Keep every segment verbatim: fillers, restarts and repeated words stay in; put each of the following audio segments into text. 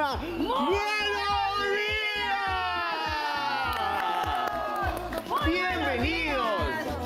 última. ¡Buenos días! ¡Bienvenidos!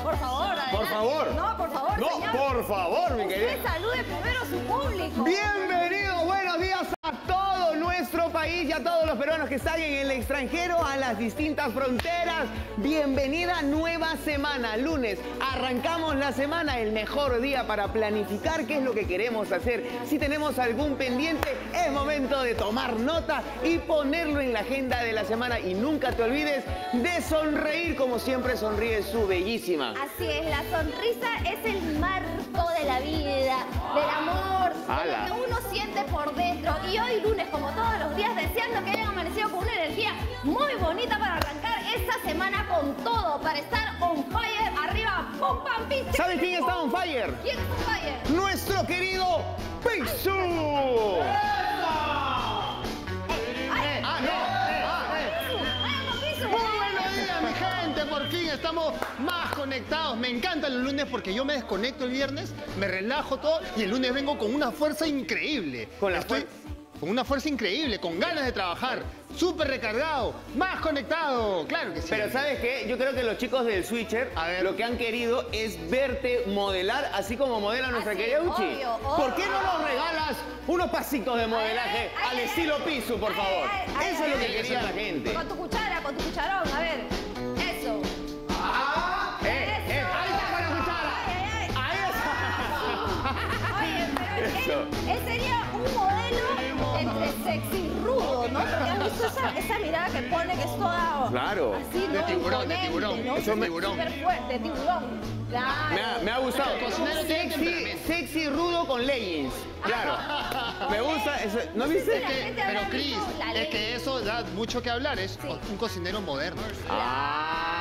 Por favor, adelante. Por favor. No, por favor, No, señor. por favor, mi querida. Usted salude primero a su público. Bienvenidos, buenos días a todo nuestro país y a todos los peruanos que están en el extranjero, a las distintas fronteras. Bienvenida, nueva semana, lunes. Arrancamos la semana, el mejor día para planificar qué es lo que queremos hacer. Si tenemos algún pendiente, es momento de tomar nota y ponerlo en la agenda de la semana. Y nunca te olvides de sonreír, como siempre sonríe su bellísima. Así es, la sonrisa es el marco de la vida, del amor, de lo que uno siente por dentro. Y hoy lunes, como todos los días, deseando que hayan amanecido con una energía muy bonita para arrancar esta semana con todo, para estar on fire, arriba, pum, pam, pim. ¿Saben quién está on fire? ¿Quién está on fire? Nuestro querido Pixu. ¡Ah, no! Muy buenos días, mi gente, por fin estamos más conectados. Me encantan los lunes porque yo me desconecto el viernes, me relajo todo y el lunes vengo con una fuerza increíble. Con la Estoy... Con una fuerza increíble, con ganas de trabajar, súper recargado, más conectado, claro que sí. Pero ¿sabes qué? Yo creo que los chicos del Switcher, a ver, lo que han querido es verte modelar, así como modela nuestra querida Uchi. Obvio, obvio. ¿Por qué no nos regalas unos pasitos de modelaje ay, al ay, estilo Piso, por ay, favor? Ay, ay, eso ay, es lo que quería la gente. Con tu cuchara, con tu cucharón, a ver, eso. ¡Ah! ¡Eh! Eso. eh ¡Ahí está con la cuchara! ¡Ay, ay, ay! ¡Ahí está! Oye, pero él, él sería un modelo... entre sexy y rudo, ¿no? Porque has visto esa, esa mirada que pone que es toda... Claro. Así, ¿no? De tiburón, de tiburón. ¿no? Eso es tiburón. Súper fuerte, tiburón. Claro. Me ha, me ha gustado. Sexy, sexy, rudo con leggings. Claro. Ajá. Me gusta. Eso, ¿no viste? Es que, pero Cris, es que eso da mucho que hablar. Es sí. un cocinero moderno. Ah.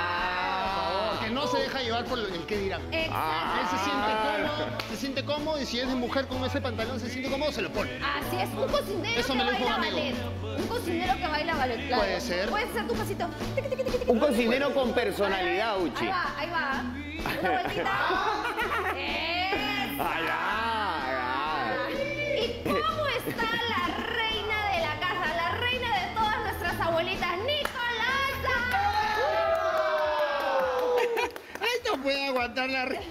Por favor, que no uh. se deja llevar por el que dirán. Exacto. Él se siente cómodo. Se siente cómodo y si es de mujer con ese pantalón se siente cómodo, se lo pone. Así es, un cocinero Eso que me lo baila ballet. Un cocinero que baila ballet, claro. Puede ser. Puede ser tu pasito. Tic, tic, tic, tic, tic. Un cocinero con personalidad, Uchi. Ahí va, ahí va. Una vueltita. ¡Esa! Ay, ay, ay. ¿Y cómo está la reina de la casa? La reina de todas nuestras abuelitas, Nicolasa. Esto puede aguantar la reina.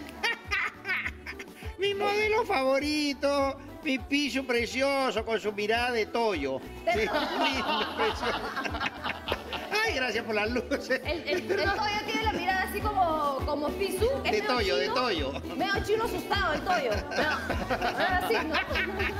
Mi modelo favorito, mi Piso precioso con su mirada de toyo. Sí, lindo, precioso. Ay, gracias por las luces. El, el, el toyo tiene la mirada así como, como Piso. De toyo, de toyo. Veo chino asustado el toyo. No, así, ¿no?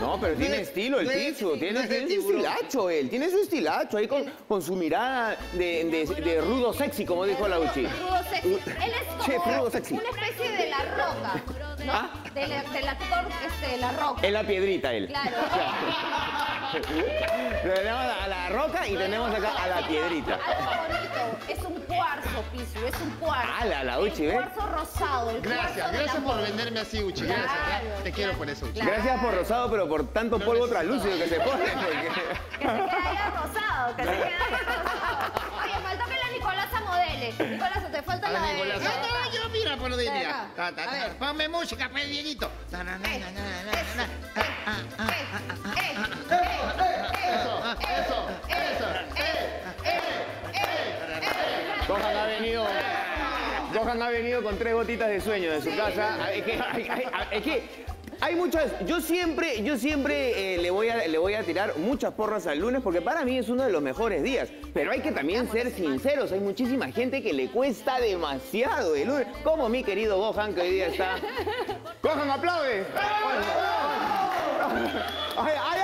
no pero tiene no, estilo el no, Piso. No, tiene no, tiene no, su estilacho él. Tiene su estilacho ahí con, el, con su mirada de, de, de, de rudo sexy, como dijo la Uchi. Rudo sexy. Él es como Chef, una especie de La Roca. ¿No? ¿Ah? Del de actor este, La Roca. Es la piedrita, él. Claro. Tenemos a La Roca y tenemos acá a La Piedrita. Algo bonito. Es un cuarzo, Piso. Es un cuarzo. ¡Hala, la Uchi, ¿ves? Cuarzo rosado. El gracias, cuarzo gracias por venderme así, Uchi. Gracias. Claro, te claro, quiero por eso, Uchi. Claro. Gracias por rosado, pero por tanto no polvo translúcido que se pone. Porque... que se queda rosado, que se queda rosado. Oye, faltó que la Nicolasa modele. Nicolasa, te falta la, la de... Nicolasa. No, no, yo mira por hoy día. Ponme música, pues, Dieguito. Eso, eso, eso. Gohan ha venido, Gohan ha venido con tres gotitas de sueño de su casa. Es que, es que hay muchas. Yo siempre, yo siempre eh, le voy a, le voy a tirar muchas porras al lunes porque para mí es uno de los mejores días. Pero hay que también ser sinceros. Hay muchísima gente que le cuesta demasiado el lunes, como mi querido Gohan que hoy día está. Gohan, aplaude. Ay, ay, ay,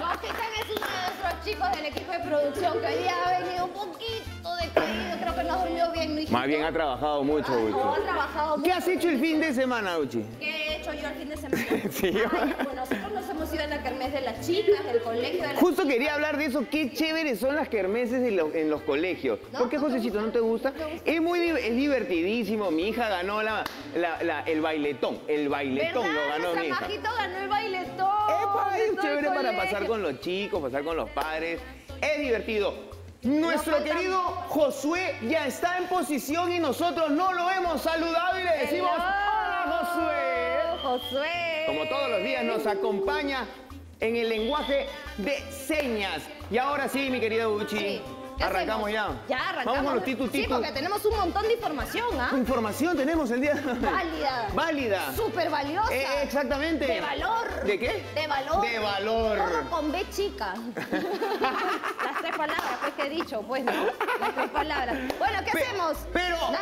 Bautista es uno de nuestros chicos del equipo de producción que hoy día ha venido un poquito decaído, creo que no durmió bien. ¿No? Más bien ha trabajado mucho, Uchi. No, ha trabajado mucho. ¿Qué has hecho el fin de semana, Uchi? ¿Qué he hecho yo el fin de semana? Sí. Ay, bueno, nosotros nos hemos ido a la kermés de las chicas, del colegio de las Justo chicas. quería hablar de eso, qué chéveres son las kermeses en los, en los colegios. ¿No? ¿Por qué, Josecito, no te gusta? ¿No te gusta? Es muy es divertidísimo, mi hija ganó la, la, la, el bailetón, el bailetón ¿Verdad? lo ganó mi hija. Majito ganó el bailetón. Epa, es chévere para pasar con los chicos, pasar con los padres. Es divertido. Nuestro querido Josué ya está en posición y nosotros no lo hemos saludado y le decimos ¡Hola, Josué! Josué. Como todos los días nos acompaña en el lenguaje de señas. Y ahora sí, mi querida Uchi. Sí. Arrancamos hacemos? ya. Ya arrancamos. Vamos con los titutitos. Sí, porque tenemos un montón de información, ¿ah? ¿eh? Información tenemos el día. Válida. Válida. Súper valiosa. Eh, exactamente. De valor. ¿De qué? De valor. De valor. Todo con B chica. Las tres palabras, pues, que he dicho. Bueno, las tres palabras. Bueno, ¿qué Pe hacemos? Pero ¿Vamos?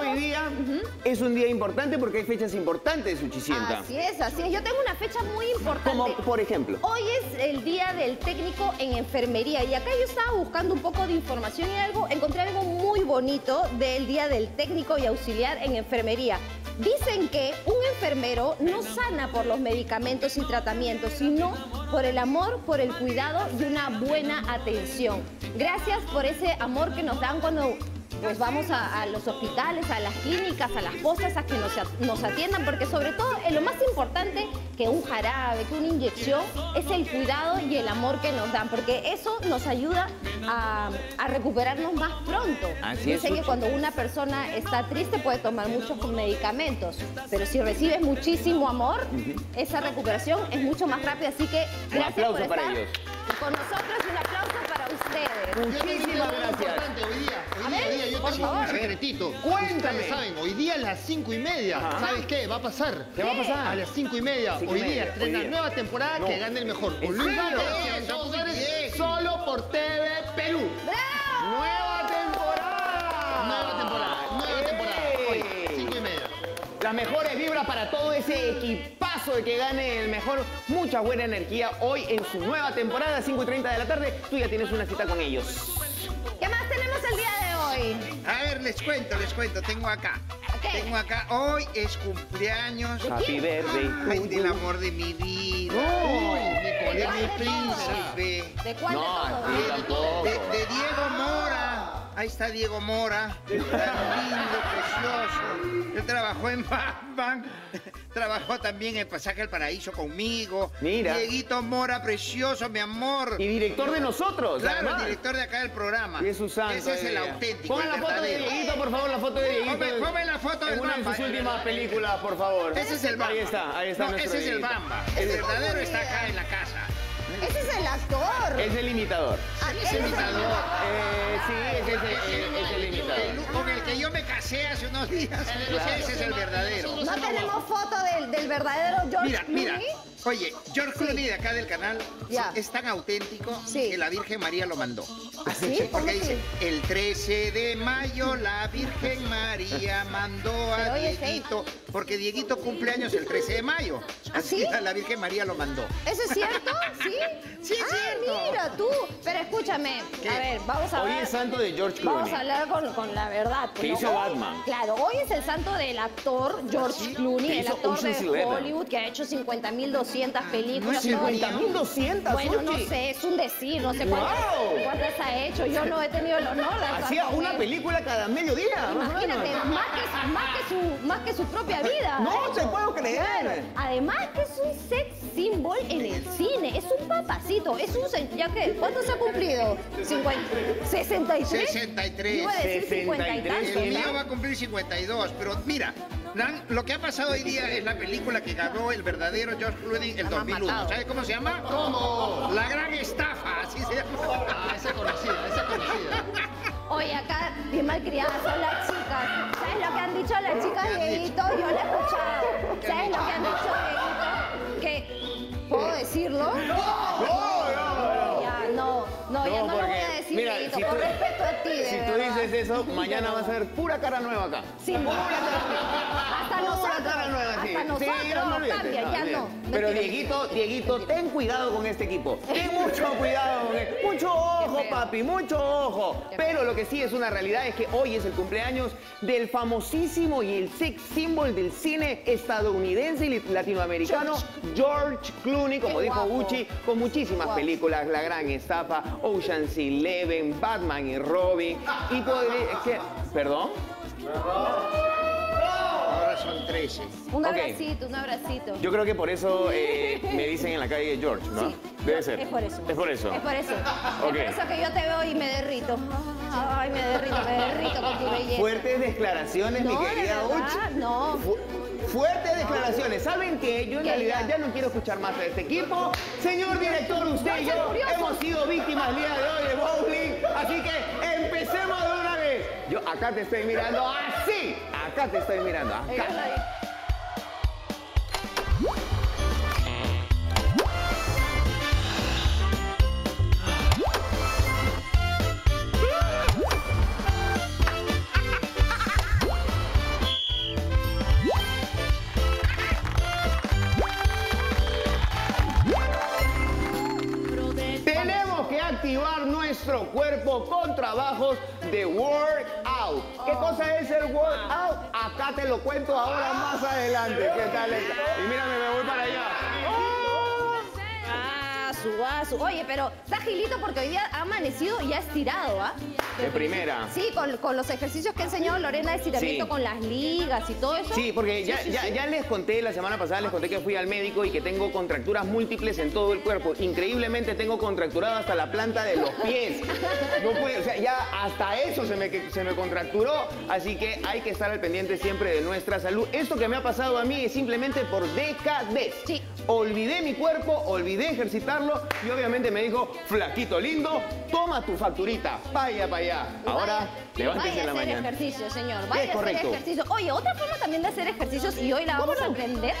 hoy día uh-huh. es un día importante porque hay fechas importantes, Uchicienta. Así es, así es. Yo tengo una fecha muy importante. Como, por ejemplo. Hoy es el día del técnico en enfermería. Y acá yo estaba buscando un poco de información y algo, encontré algo muy bonito del día del técnico y auxiliar en enfermería. Dicen que un enfermero no sana por los medicamentos y tratamientos, sino por el amor, por el cuidado y una buena atención. Gracias por ese amor que nos dan cuando pues vamos a, a los hospitales, a las clínicas, a las cosas, a que nos, nos atiendan, porque sobre todo es lo más importante que un jarabe, que una inyección, es el cuidado y el amor que nos dan, porque eso nos ayuda a, a recuperarnos más pronto. Así es, Dicen que cuando una persona está triste puede tomar muchos medicamentos, pero si recibes muchísimo amor, uh-huh. esa recuperación es mucho más rápida, así que gracias por estar ellos. con nosotros y un aplauso para ustedes. Muchísimas gracias. Yo por tengo favor. un secretito. Cuéntame. Saben, hoy día a las cinco y media, Ajá. ¿sabes qué va a pasar? ¿Qué va a pasar? A las cinco y media, cinco hoy y media, día, estrena hoy día. nueva temporada no. que gane el mejor. Olvídate, solo por T V Perú. ¡Bravo! ¡Nueva temporada! Nueva temporada, nueva temporada. Hoy, cinco y media. Las mejores vibras para todo ese equipazo de que gane el mejor. Mucha buena energía hoy en su nueva temporada, cinco y treinta de la tarde. Tú ya tienes una cita con ellos. ¿Qué más tenemos el día de hoy? A ver, les cuento, les cuento. Tengo acá. Okay. Tengo acá. Hoy es cumpleaños. Happy birthday. Ay, del amor de mi vida. Oh, Uy, de, de mi príncipe. ¿De cuál de todo? De, de, de Diego Mora. Ahí está Diego Mora. Tan lindo, precioso. Él trabajó en Batman. Trabajó también en Pasaje al Paraíso conmigo. Mira. Dieguito Mora, precioso, mi amor. Y director de nosotros. Claro, además. el director de acá del programa. Jesús Santo. Ese es el auténtico. Pon la foto de Dieguito, por favor, la foto de Dieguito. Ponme la foto del Bamba. En una de sus últimas películas, por favor. Ese es el Bamba. Ahí está, ahí está. No, ese es el Bamba. El verdadero está acá en la casa. Ese es el actor. Es el imitador. Ah, es el imitador. Eh, sí, ese es el, es el imitador. Con el que yo me casé hace unos días. Claro. Ese es el verdadero. No tenemos foto del, del verdadero George Clooney. Mira, mira. Oye, George Clooney sí. de acá del canal yeah. es tan auténtico sí. que la Virgen María lo mandó. ¿Así? ¿Ah, porque dice, sí? el trece de mayo la Virgen María mandó a Dieguito, porque Dieguito cumple años el trece de mayo. ¿Así? ¿Ah, la Virgen María lo mandó. ¿Eso es cierto? ¿Sí? Sí, es ah, cierto. mira tú. Pero escúchame, ¿Qué? a ver, vamos a ver. Hoy es santo de George Clooney. Vamos a hablar con, con la verdad. ¿Qué hizo hoy, Batman? Claro, hoy es el santo del actor George ¿Sí? Clooney, el actor Ocean de Silena? Hollywood, que ha hecho cincuenta mil doscientas películas. ¿cincuenta mil doscientas? Bueno, no sé, es un decir, no sé cuántas, wow. cuántas ha hecho. Yo no he tenido el honor de hacer. Hacía una película cada mediodía. Imagínate, más, más, que, más, que su, más que su propia vida. No te puedo creer. Claro. Además que es un sex symbol en el cine. Es un papacito, es un ya que ¿cuánto se ha cumplido? cincuenta, sesenta y tres. sesenta y tres. Iba a decir sesenta y tres. El mío va a cumplir cincuenta y dos, pero mira. Dan, lo que ha pasado hoy día es la película que ganó el verdadero George Clooney el dos mil uno. ¿Sabes cómo se llama? ¿Cómo? La Gran Estafa, así se llama. Ah, esa conocida, esa conocida. Oye, acá, bien malcriadas son las chicas. ¿Sabes lo que han dicho las chicas, Dieguito? Yo lo he escuchado. ¿Sabes lo que han dicho, Dieguito? Que, ¿puedo decirlo? ¡No! ¡No, no! Ya, no, no, ya no lo voy a decir, Dieguito, por respeto a ti, de verdad. Eso, mañana vas a ver pura cara nueva acá. Sí, pura cara. Hasta nosotros, cara nueva, hasta sí. nosotros sí, no, no cambia, no, ya no. Pero mentira, Dieguito, mentira, Dieguito, mentira. ten cuidado con este equipo. Ten mucho cuidado con él. Mucho ojo, papi, mucho ojo. Pero lo que sí es una realidad es que hoy es el cumpleaños del famosísimo y el sex symbol del cine estadounidense y latinoamericano George, George Clooney, como Qué dijo guapo. Uchi, con muchísimas guapo. películas. La Gran Estafa, Ocean's Eleven, Batman y Robin. Y con... ¿Perdón? Ahora son tres. reyes. Un abracito, okay. un abracito. Yo creo que por eso eh, me dicen en la calle George, ¿no? Sí, debe ser. Es por eso. Es por eso. Es por eso. Okay. Es por eso que yo te veo y me derrito. Ay, me derrito, me derrito con tu belleza. Fuertes declaraciones, no, mi querida Uch. No, Fu Fuertes declaraciones. ¿Saben qué? Yo en ¿Qué realidad ya? ya no quiero escuchar más de este equipo. Señor director, usted y yo hemos sido víctimas el día de hoy de bowling. Así que empecemos de una vez. Yo acá te estoy mirando así. Acá te estoy mirando. Acá. Activar nuestro cuerpo con trabajos de workout. ¿Qué cosa es el workout? Acá te lo cuento ahora más adelante. ¿Qué tal? Y mírame, me voy para allá. Oye, pero está agilito porque hoy día ha amanecido y ha estirado, ¿ah? ¿eh? De primera. Sí, con, con los ejercicios que enseñó Lorena de estiramiento, sí. con las ligas y todo eso. Sí, porque ya, sí, sí, ya, sí. ya les conté, la semana pasada les conté que fui al médico y que tengo contracturas múltiples en todo el cuerpo. Increíblemente tengo contracturado hasta la planta de los pies. No puede, o sea, ya hasta eso se me, se me contracturó. Así que hay que estar al pendiente siempre de nuestra salud. Esto que me ha pasado a mí es simplemente por décadas. Sí. Olvidé mi cuerpo, olvidé ejercitarlo. Y obviamente me dijo, flaquito lindo, toma tu facturita, vaya para allá. Ahora, levántese en la mañana. Vaya a hacer ejercicio, señor, vaya a hacer ejercicio. Oye, otra forma también de hacer ejercicios, y hoy la vamos a aprender,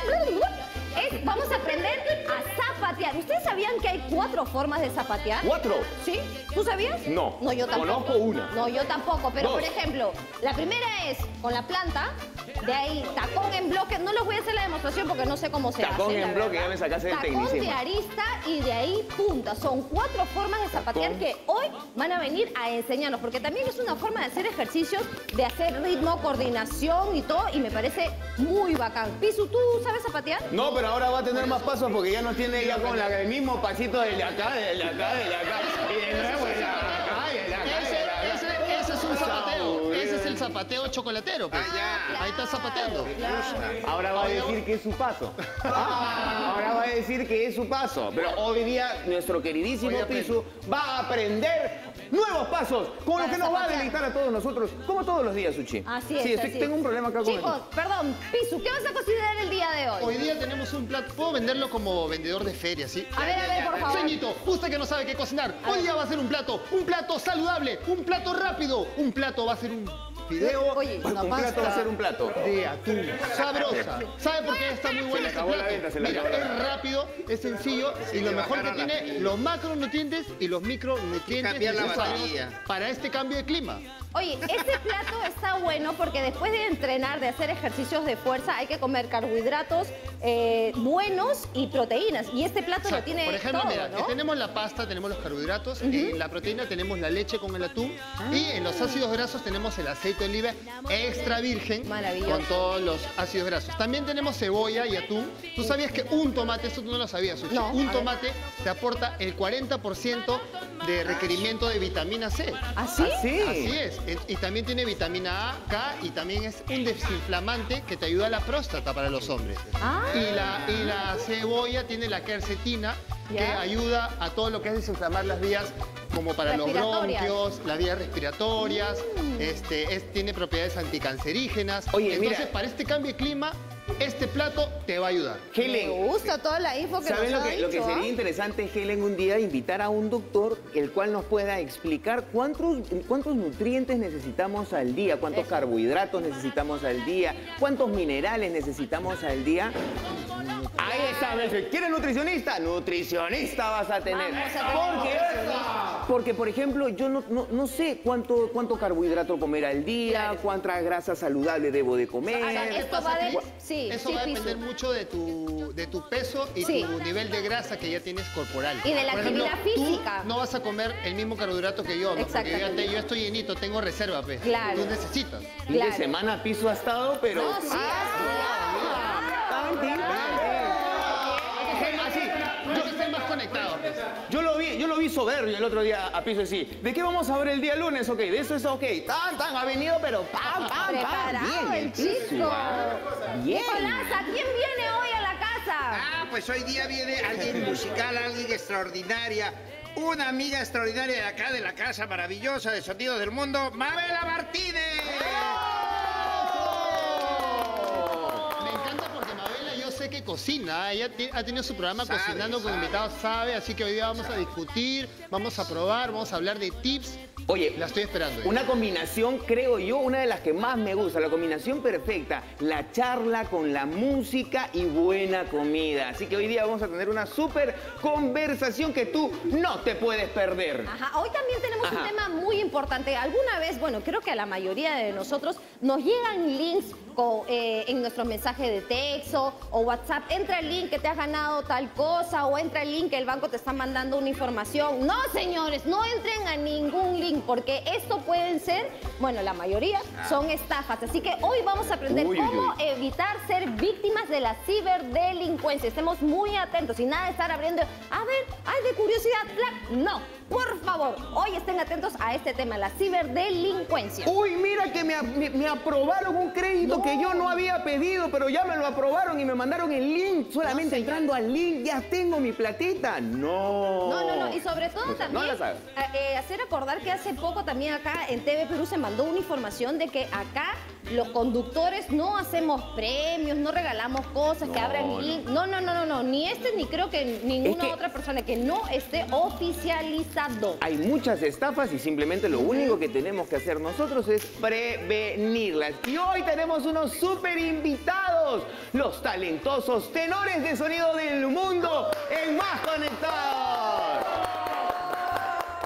es, vamos a aprender a zapatear. ¿Ustedes sabían que hay cuatro formas de zapatear? ¿Cuatro? ¿Sí? ¿Tú sabías? No, no yo tampoco. Conozco una. No, yo tampoco, pero Dos. por ejemplo, la primera es con la planta. De ahí, tacón en bloque. No les voy a hacer la demostración porque no sé cómo se hace. Tacón en bloque, ya me sacaste del tecnicismo. Tacón de arista y de ahí punta. Son cuatro formas de zapatear que hoy van a venir a enseñarnos. Porque también es una forma de hacer ejercicios, de hacer ritmo, coordinación y todo. Y me parece muy bacán. Pisu, ¿tú sabes zapatear? No, pero ahora va a tener más pasos porque ya nos tiene ya con la, el mismo pasito del de acá, del de acá, del de acá. Y de nuevo, el de acá, el de acá. Zapateo chocolatero, pues. Ah, ya. Claro, ahí está zapateando. Claro. Ahora va a decir que es su paso. Ah, ahora va a decir que es su paso. Pero hoy día nuestro queridísimo Pisu va a aprender nuevos pasos, con los que nos va a deleitar a todos nosotros, como todos los días, Uchi. Así es, sí, estoy, así tengo es. un problema acá con Chicos, esto. perdón, Pisu, ¿qué vas a considerar el día de hoy? Hoy día tenemos un plato, puedo venderlo como vendedor de feria, ¿sí? A ver, a ver, por favor. Señorito, usted que no sabe qué cocinar, a hoy ver. día va a ser un plato, un plato saludable, un plato rápido, un plato va a ser un... Video, Oye, una un pasta plato va a ser un plato de atún, sabrosa. ¿Sabe por qué está muy buena este plato? Mira, es rápido, es sencillo sí, y lo mejor que tiene pilas. los macronutrientes y los micronutrientes necesarios para este cambio de clima. Oye, este plato está bueno porque después de entrenar, de hacer ejercicios de fuerza, hay que comer carbohidratos eh, buenos y proteínas. Y este plato Exacto. lo tiene Por ejemplo, todo, mira, ¿no? tenemos la pasta, tenemos los carbohidratos, uh-huh. en la proteína tenemos la leche con el atún ah. y en los ácidos grasos tenemos el aceite de oliva extra virgen con todos los ácidos grasos. También tenemos cebolla y atún. ¿Tú sabías que un tomate, eso tú no lo sabías, Uchi, no, un tomate te aporta el cuarenta por ciento de requerimiento de vitamina C? ¿Así? ¿Así? Así es. Y también tiene vitamina A, K y también es un desinflamante que te ayuda a la próstata para los hombres. Ah. Y, la, y la cebolla tiene la quercetina que yeah. ayuda a todo lo que es desinflamar las vías como para los bronquios, las vías respiratorias, mm. este, es, tiene propiedades anticancerígenas. Oye, Entonces mira. para este cambio de clima... Este plato te va a ayudar. Helen, me gusta toda la info que ¿Saben nos lo, ha que, dicho, lo que sería ¿eh? interesante, Helen, un día invitar a un doctor el cual nos pueda explicar cuántos, cuántos nutrientes necesitamos al día, cuántos Eso. carbohidratos necesitamos al día, cuántos minerales necesitamos al día? Ahí está, ¿quieres nutricionista? Nutricionista vas a tener. Vamos a tener porque, porque, por ejemplo, yo no, no, no sé cuánto, cuánto carbohidrato comer al día, cuánta grasa saludable debo de comer. O sea, esto va de... sí, Eso sí, va a depender piso. mucho de tu, de tu peso y sí. tu nivel de grasa que ya tienes corporal. Y de la por actividad ejemplo, física. Tú no vas a comer el mismo carbohidrato que yo, ¿no? Porque yo, yo estoy llenito, tengo reserva, pues. Claro. Tú necesitas. Y claro. de semana Piso ha estado, pero... No, sí, ah, así. Yo lo vi, yo lo vi. vi soberbio el otro día a Piso así. ¿De qué vamos a ver el día lunes? Ok, de eso es ok. Tan, tan, ha venido, pero pam, pam, pam. Bien, el chico. Bien. Nicolás, ¿quién viene hoy a la casa? Ah, pues hoy día viene alguien musical, alguien extraordinaria. Una amiga extraordinaria de acá, de la casa maravillosa de Sonidos del Mundo, Mabela Martínez. Que cocina, ella ha tenido su programa sabe, cocinando sabe. con invitados, sabe, así que hoy día vamos sabe. a discutir, vamos a probar, vamos a hablar de tips. Oye, la estoy esperando. Una combinación, creo yo, una de las que más me gusta, la combinación perfecta, la charla con la música y buena comida. Así que hoy día vamos a tener una súper conversación que tú no te puedes perder. Ajá, hoy también tenemos Ajá. un tema muy importante. Alguna vez, bueno, creo que a la mayoría de nosotros nos llegan links con, eh, en nuestro mensaje de texto o WhatsApp. Entra el link que te has ganado tal cosa o entra el link que el banco te está mandando una información. No, señores, no entren a ningún link. Porque esto pueden ser, bueno, la mayoría son estafas. Así que hoy vamos a aprender uy, cómo uy. evitar ser víctimas de la ciberdelincuencia. Estemos muy atentos y nada de estar abriendo, a ver, ay, de curiosidad, Black. No, por favor, hoy estén atentos a este tema, la ciberdelincuencia. Uy, mira que me, me, me aprobaron un crédito no. que yo no había pedido, pero ya me lo aprobaron y me mandaron el link. Solamente no, entrando al link ya tengo mi platita. No. No, no, no. Y sobre todo pues también no la eh, hacer acordar que hace poco también acá en T V Perú se mandó una información de que acá los conductores no hacemos premios, no regalamos cosas, no, que abran link. No, no, no, no, no, ni este ni creo que ninguna es que otra persona que no esté oficializado. Hay muchas estafas y simplemente lo único que tenemos que hacer nosotros es prevenirlas. Y hoy tenemos unos súper invitados, los talentosos tenores de Sonido del Mundo en Más Conectados.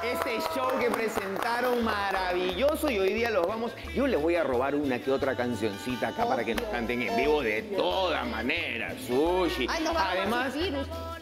Este show que presentaron maravilloso y hoy día los vamos... Yo les voy a robar una que otra cancioncita acá oh, para que nos canten en vivo de todas maneras. Sushi. Ay, no, además,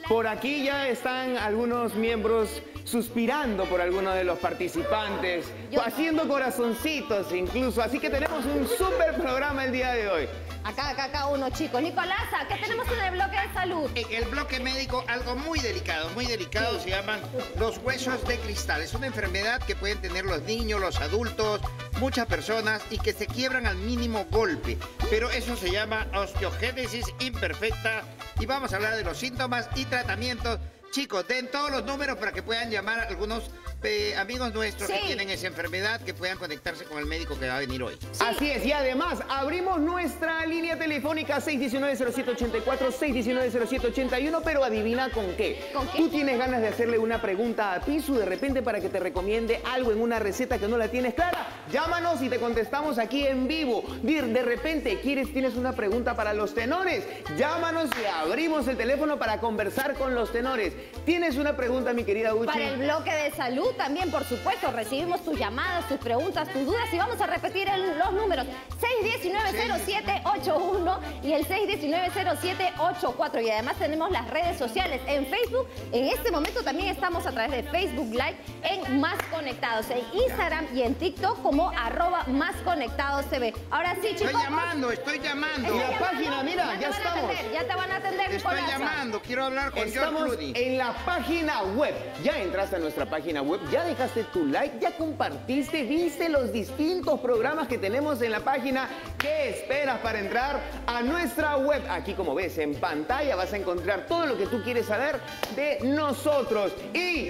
por aquí ya están algunos miembros suspirando por algunos de los participantes, yo haciendo no. corazoncitos incluso. Así que tenemos un súper programa el día de hoy. Acá, acá, acá uno, chicos. Nicolasa, ¿qué tenemos en el bloque de salud? En el bloque médico, algo muy delicado, muy delicado, sí. se llaman los huesos de cristal. Es una enfermedad que pueden tener los niños, los adultos, muchas personas y que se quiebran al mínimo golpe. Pero eso se llama osteogénesis imperfecta y vamos a hablar de los síntomas y tratamientos. Chicos, den todos los números para que puedan llamar a algunos eh, amigos nuestros sí. que tienen esa enfermedad, que puedan conectarse con el médico que va a venir hoy. Sí. Así es, y además abrimos nuestra línea telefónica seis uno nueve, cero siete ocho cuatro, seis uno nueve, cero siete ocho uno, pero adivina con qué. ¿Con qué? Tú tienes ganas de hacerle una pregunta a Pisu de repente para que te recomiende algo en una receta que no la tienes clara. Llámanos y te contestamos aquí en vivo. De repente, ¿quieres, tienes una pregunta para los tenores? Llámanos y abrimos el teléfono para conversar con los tenores. ¿Tienes una pregunta, mi querida Uchi? Para el bloque de salud también, por supuesto. Recibimos tus llamadas, tus preguntas, tus dudas y vamos a repetir el, los números. seis uno nueve, cero siete ocho uno y el seis uno nueve, cero siete ocho cuatro. Y además tenemos las redes sociales en Facebook. En este momento también estamos a través de Facebook Live en Más Conectados, en Instagram y en TikTok como arroba Más Conectados T V. Ahora sí, chicos. Estoy llamando, estoy llamando. Estoy la llamando, página, mira, ya estamos. Atender, ya te van a atender. Estoy llamando, quiero hablar con Jorge. En la página web, ya entraste a nuestra página web, ya dejaste tu like, ya compartiste, viste los distintos programas que tenemos en la página. ¿Qué esperas para entrar a nuestra web? Aquí, como ves en pantalla, vas a encontrar todo lo que tú quieres saber de nosotros. Y...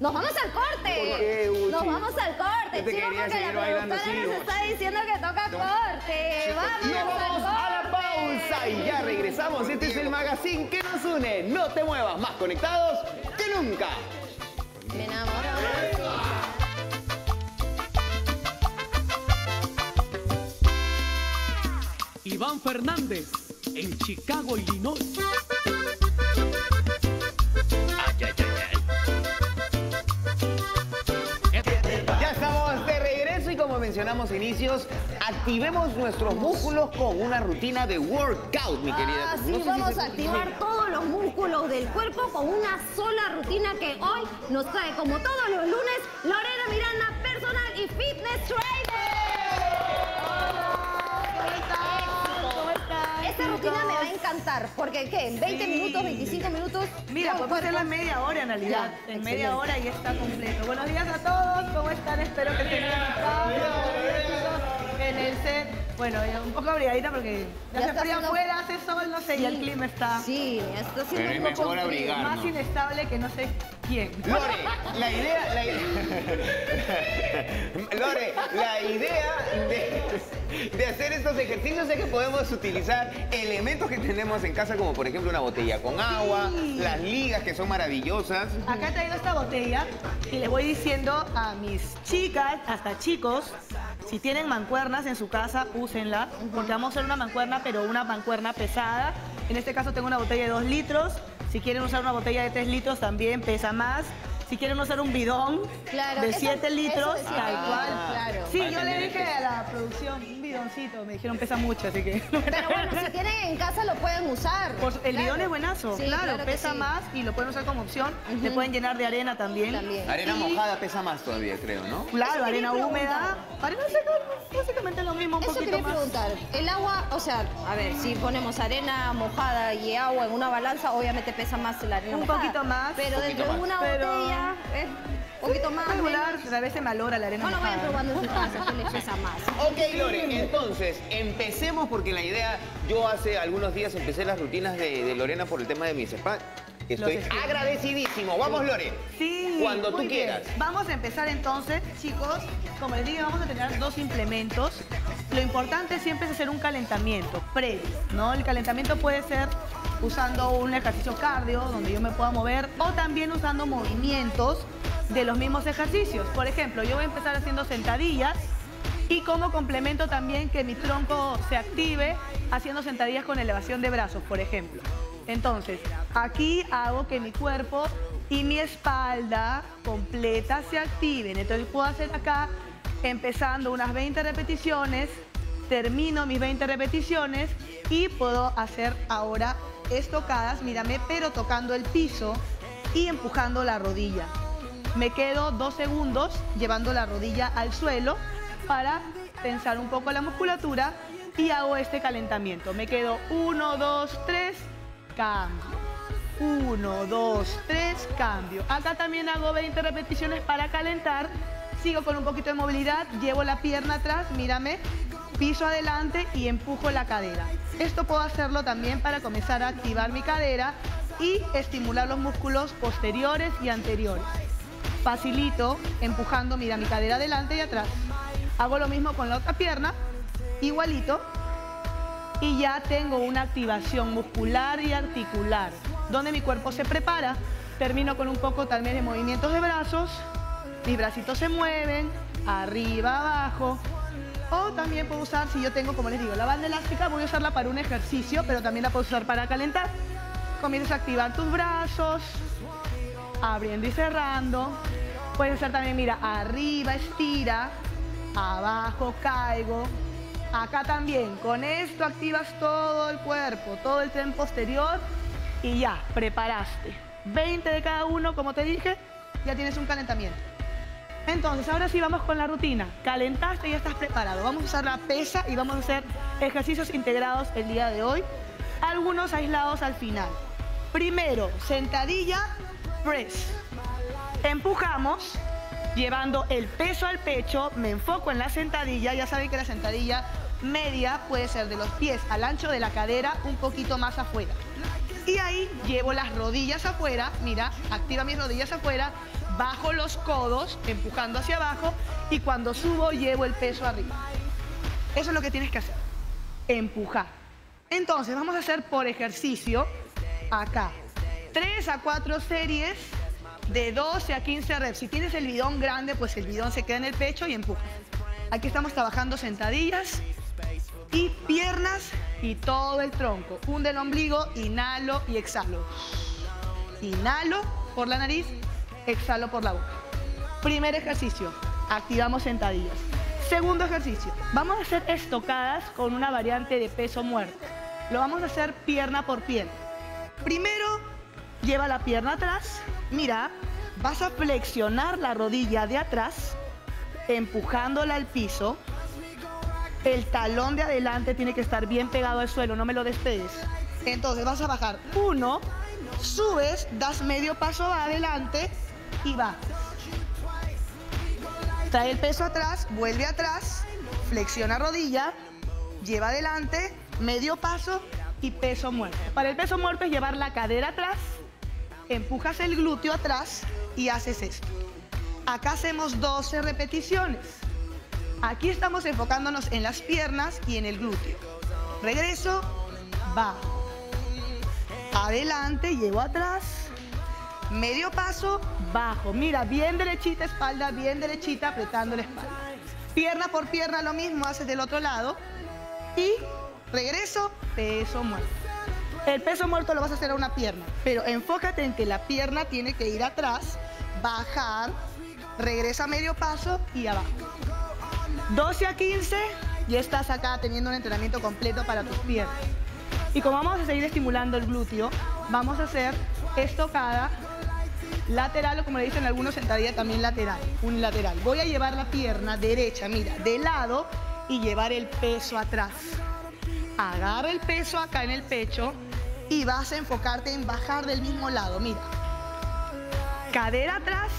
¡nos vamos al corte! ¡Nos vamos al corte! Te Chico, porque la productora sí, nos está diciendo que toca no. corte. ¡Vamos, vamos al corte! A la pausa y ya regresamos. Este es el magazine que nos une. No te muevas, más conectados que nunca. Me enamoro. Iván Fernández, en Chicago, Illinois. Mencionamos inicios, activemos nuestros músculos con una rutina de workout, mi querida. Así no sé vamos si a activar bien. todos los músculos del cuerpo con una sola rutina que hoy nos trae, como todos los lunes, Lorena Miranda, personal y fitness trainer. ¡Oh! ¿Cómo estás? ¿Cómo estás? Esta rutina me va a encantar. cantar, porque ¿qué? ¿En veinte sí. minutos, veinticinco minutos? Mira, podemos hacerla en media hora en realidad. Ya, en excelente. Media hora y está completo. Buenos días a todos, ¿cómo están? Espero que estén bien en el set. Bueno, un poco abrigadita porque ya, ya se fría haciendo... afuera, hace sol, no sé, sí. y el clima está... Sí, está siendo Pero un poco mejor frío, más inestable que no sé quién. Lore, la idea... La idea... Lore, la idea de, de hacer estos ejercicios es que podemos utilizar elementos que tenemos en casa, como por ejemplo una botella con agua, sí. las ligas que son maravillosas. Acá he traído esta botella y les voy diciendo a mis chicas, hasta chicos, si tienen mancuernas en su casa, úsenla, porque vamos a hacer una mancuerna, pero una mancuerna pesada. En este caso tengo una botella de dos litros. Si quieren usar una botella de tres litros, también pesa más. Si quieren usar un bidón claro, de siete litros, tal cual. Ah, claro. Sí, yo le dije a la producción, un bidoncito, me dijeron pesa mucho, así que... Pero bueno, si tienen en casa lo pueden usar. Pues el claro. bidón es buenazo, sí, claro, claro pesa sí. más y lo pueden usar como opción. Uh-huh. Le pueden llenar de arena también. también. Arena y... mojada pesa más todavía, creo, ¿no? Claro, arena húmeda. Arena seca, básicamente lo mismo, un Eso poquito más. Eso quería preguntar, el agua, o sea, a ver, si ponemos arena mojada y agua en una balanza, obviamente pesa más la arena Un mojada, poquito más. Pero dentro de una pero... botella... Es un poquito más regular, a veces malora la arena. Bueno, vayan probando en su casa, que les pesa más. Ok, Lore, entonces, empecemos porque la idea... Yo hace algunos días empecé las rutinas de, de Lorena por el tema de mis spas. Estoy agradecidísimo. Vamos, Lore. Sí. Cuando tú quieras. Bien. Vamos a empezar entonces, chicos. Como les dije, vamos a tener dos implementos. Lo importante siempre es hacer un calentamiento previo, ¿no? El calentamiento puede ser usando un ejercicio cardio, donde yo me pueda mover, o también usando movimientos de los mismos ejercicios. Por ejemplo, yo voy a empezar haciendo sentadillas y como complemento también que mi tronco se active haciendo sentadillas con elevación de brazos, por ejemplo. Entonces, aquí hago que mi cuerpo y mi espalda completa se activen. Entonces, puedo hacer acá, empezando unas veinte repeticiones, termino mis veinte repeticiones y puedo hacer ahora estocadas, mírame, pero tocando el piso y empujando la rodilla. Me quedo dos segundos llevando la rodilla al suelo para tensar un poco la musculatura y hago este calentamiento. Me quedo uno, dos, tres, cambio. Uno, dos, tres, cambio. Acá también hago veinte repeticiones para calentar. Sigo con un poquito de movilidad, llevo la pierna atrás, mírame, piso adelante y empujo la cadera. Esto puedo hacerlo también para comenzar a activar mi cadera y estimular los músculos posteriores y anteriores. Facilito, empujando, mira, mi cadera adelante y atrás. Hago lo mismo con la otra pierna, igualito, y ya tengo una activación muscular y articular, donde mi cuerpo se prepara. Termino con un poco también de movimientos de brazos, mis bracitos se mueven, arriba, abajo. O también puedo usar, si yo tengo, como les digo, la banda elástica, voy a usarla para un ejercicio, pero también la puedo usar para calentar. Comienzas a activar tus brazos, abriendo y cerrando. Puedes hacer también, mira, arriba estira, abajo caigo. Acá también, con esto activas todo el cuerpo, todo el tren posterior y ya, preparaste. veinte de cada uno, como te dije, ya tienes un calentamiento. Entonces, ahora sí vamos con la rutina. Calentaste y ya estás preparado. Vamos a usar la pesa y vamos a hacer ejercicios integrados el día de hoy. Algunos aislados al final. Primero, sentadilla, press. Empujamos, llevando el peso al pecho. Me enfoco en la sentadilla. Ya saben que la sentadilla media puede ser de los pies al ancho de la cadera, un poquito más afuera. Y ahí llevo las rodillas afuera. Mira, activa mis rodillas afuera. Bajo los codos, empujando hacia abajo, y cuando subo llevo el peso arriba. Eso es lo que tienes que hacer, empujar. Entonces vamos a hacer por ejercicio, acá, tres a cuatro series de doce a quince reps. Si tienes el bidón grande, pues el bidón se queda en el pecho y empujas. Aquí estamos trabajando sentadillas y piernas y todo el tronco. Hunde el ombligo, inhalo y exhalo. Inhalo por la nariz, exhalo por la boca. Primer ejercicio, activamos sentadillas. Segundo ejercicio, vamos a hacer estocadas con una variante de peso muerto. Lo vamos a hacer pierna por pierna. Primero, lleva la pierna atrás. Mira, vas a flexionar la rodilla de atrás, empujándola al piso. El talón de adelante tiene que estar bien pegado al suelo, no me lo despegues. Entonces vas a bajar uno, subes, das medio paso adelante y va. Trae el peso atrás, vuelve atrás, flexiona rodilla, lleva adelante, medio paso y peso muerto. Para el peso muerto es llevar la cadera atrás, empujas el glúteo atrás y haces esto. Acá hacemos doce repeticiones. Aquí estamos enfocándonos en las piernas y en el glúteo. Regreso, bajo. Adelante, llevo atrás, medio paso, bajo. Mira, bien derechita espalda, bien derechita, apretando la espalda. Pierna por pierna lo mismo, haces del otro lado. Y regreso, peso muerto. El peso muerto lo vas a hacer a una pierna, pero enfócate en que la pierna tiene que ir atrás, bajar, regresa medio paso y abajo. doce a quince, ya estás acá teniendo un entrenamiento completo para tus piernas. Y como vamos a seguir estimulando el glúteo, vamos a hacer estocada lateral, o como le dicen algunos, sentadilla también lateral, unilateral. Voy a llevar la pierna derecha, mira, de lado y llevar el peso atrás. Agarra el peso acá en el pecho y vas a enfocarte en bajar del mismo lado, mira. Cadera atrás,